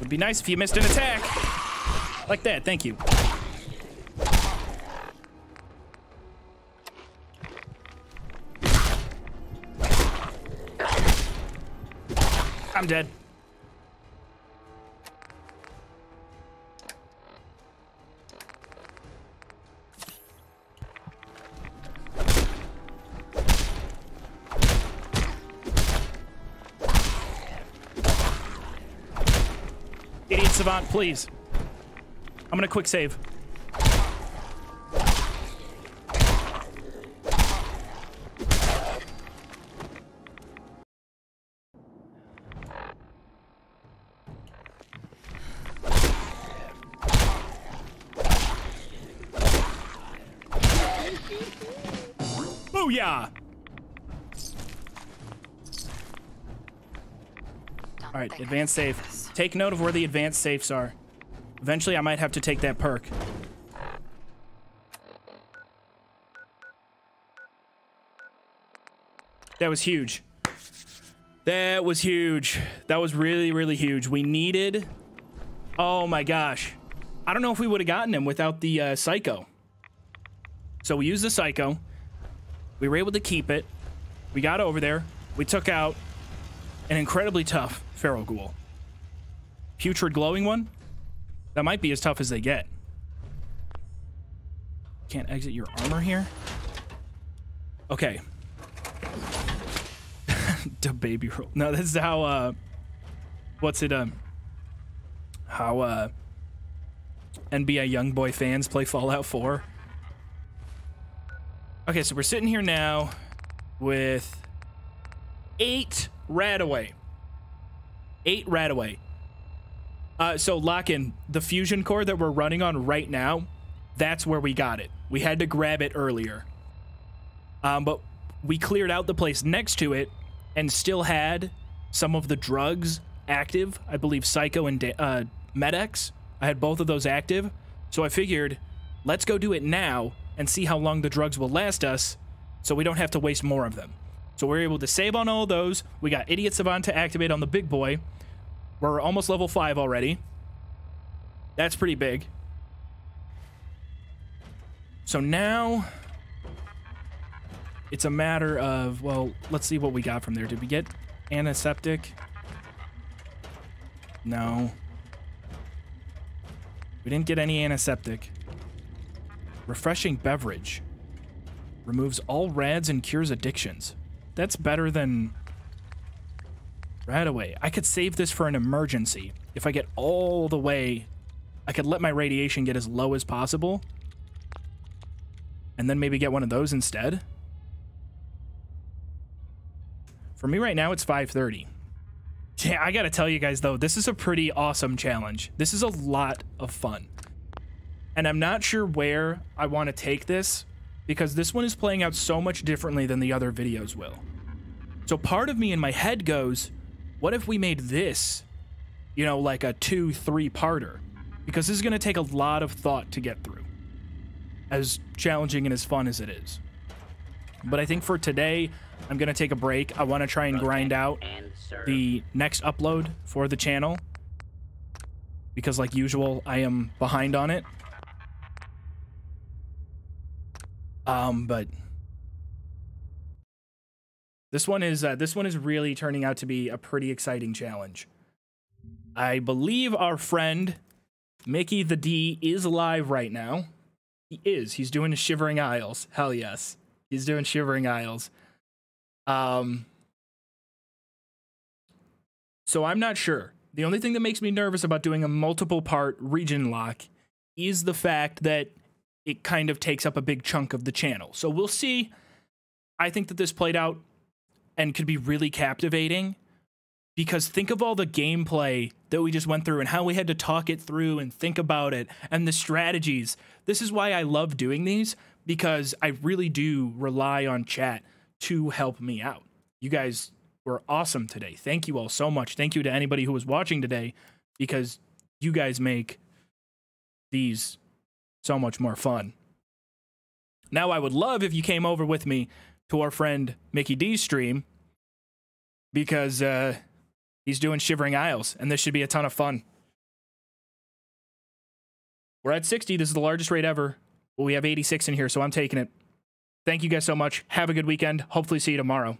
Would be nice if you missed an attack. Like that, thank you. I'm dead. Idiot Savant, please. I'm gonna quick save. Booyah! Alright, advanced safe. Take note of where the advanced safes are. Eventually I might have to take that perk. That was huge. That was huge. That was really, really huge. We needed... Oh my gosh. I don't know if we would have gotten him without the uh, Psycho. So we used the Psycho. We were able to keep it. We got over there. We took out an incredibly tough feral ghoul. Putrid glowing one? That might be as tough as they get. Can't exit your armor here? Okay. Da baby roll. No, this is how, uh, what's it, um, how, uh, N B A Youngboy fans play Fallout four. Okay, so we're sitting here now with eight RadAway. Eight RadAway. Uh, so lock in the fusion core that we're running on right now. That's where we got it. We had to grab it earlier. Um, but we cleared out the place next to it and still had some of the drugs active. I believe Psycho and De uh, Med-X. I had both of those active. So I figured, let's go do it now and see how long the drugs will last us so we don't have to waste more of them. So we're able to save on all those. We got Idiot Savant to activate on the big boy. We're almost level five already. That's pretty big. So now it's a matter of, well, let's see what we got from there. Did we get antiseptic? No. We didn't get any antiseptic. Refreshing beverage. Removes all rads and cures addictions. That's better than RadAway. I could save this for an emergency. If I get all the way, I could let my radiation get as low as possible. And then maybe get one of those instead. For me right now, it's five thirty. Yeah, I gotta tell you guys though, this is a pretty awesome challenge. This is a lot of fun. And I'm not sure where I want to take this because this one is playing out so much differently than the other videos will. So part of me in my head goes, what if we made this, you know, like a two, three parter? Because this is going to take a lot of thought to get through, as challenging and as fun as it is. But I think for today, I'm going to take a break. I want to try and grind out the next upload for the channel because like usual, I am behind on it. Um, but this one is uh, this one is really turning out to be a pretty exciting challenge. I believe our friend Mickey the D is live right now. He is. He's doing Shivering Isles. Hell yes, he's doing Shivering Isles. Um, so I'm not sure. The only thing that makes me nervous about doing a multiple part region lock is the fact that it kind of takes up a big chunk of the channel. So we'll see. I think that this played out and could be really captivating because think of all the gameplay that we just went through and how we had to talk it through and think about it and the strategies. This is why I love doing these because I really do rely on chat to help me out. You guys were awesome today. Thank you all so much. Thank you to anybody who was watching today, because you guys make these so much more fun. Now, I would love if you came over with me to our friend Mickey D's stream, because uh, he's doing Shivering Isles, and this should be a ton of fun. We're at sixty. This is the largest raid ever. Well, we have eighty-six in here, so I'm taking it. Thank you guys so much. Have a good weekend. Hopefully see you tomorrow.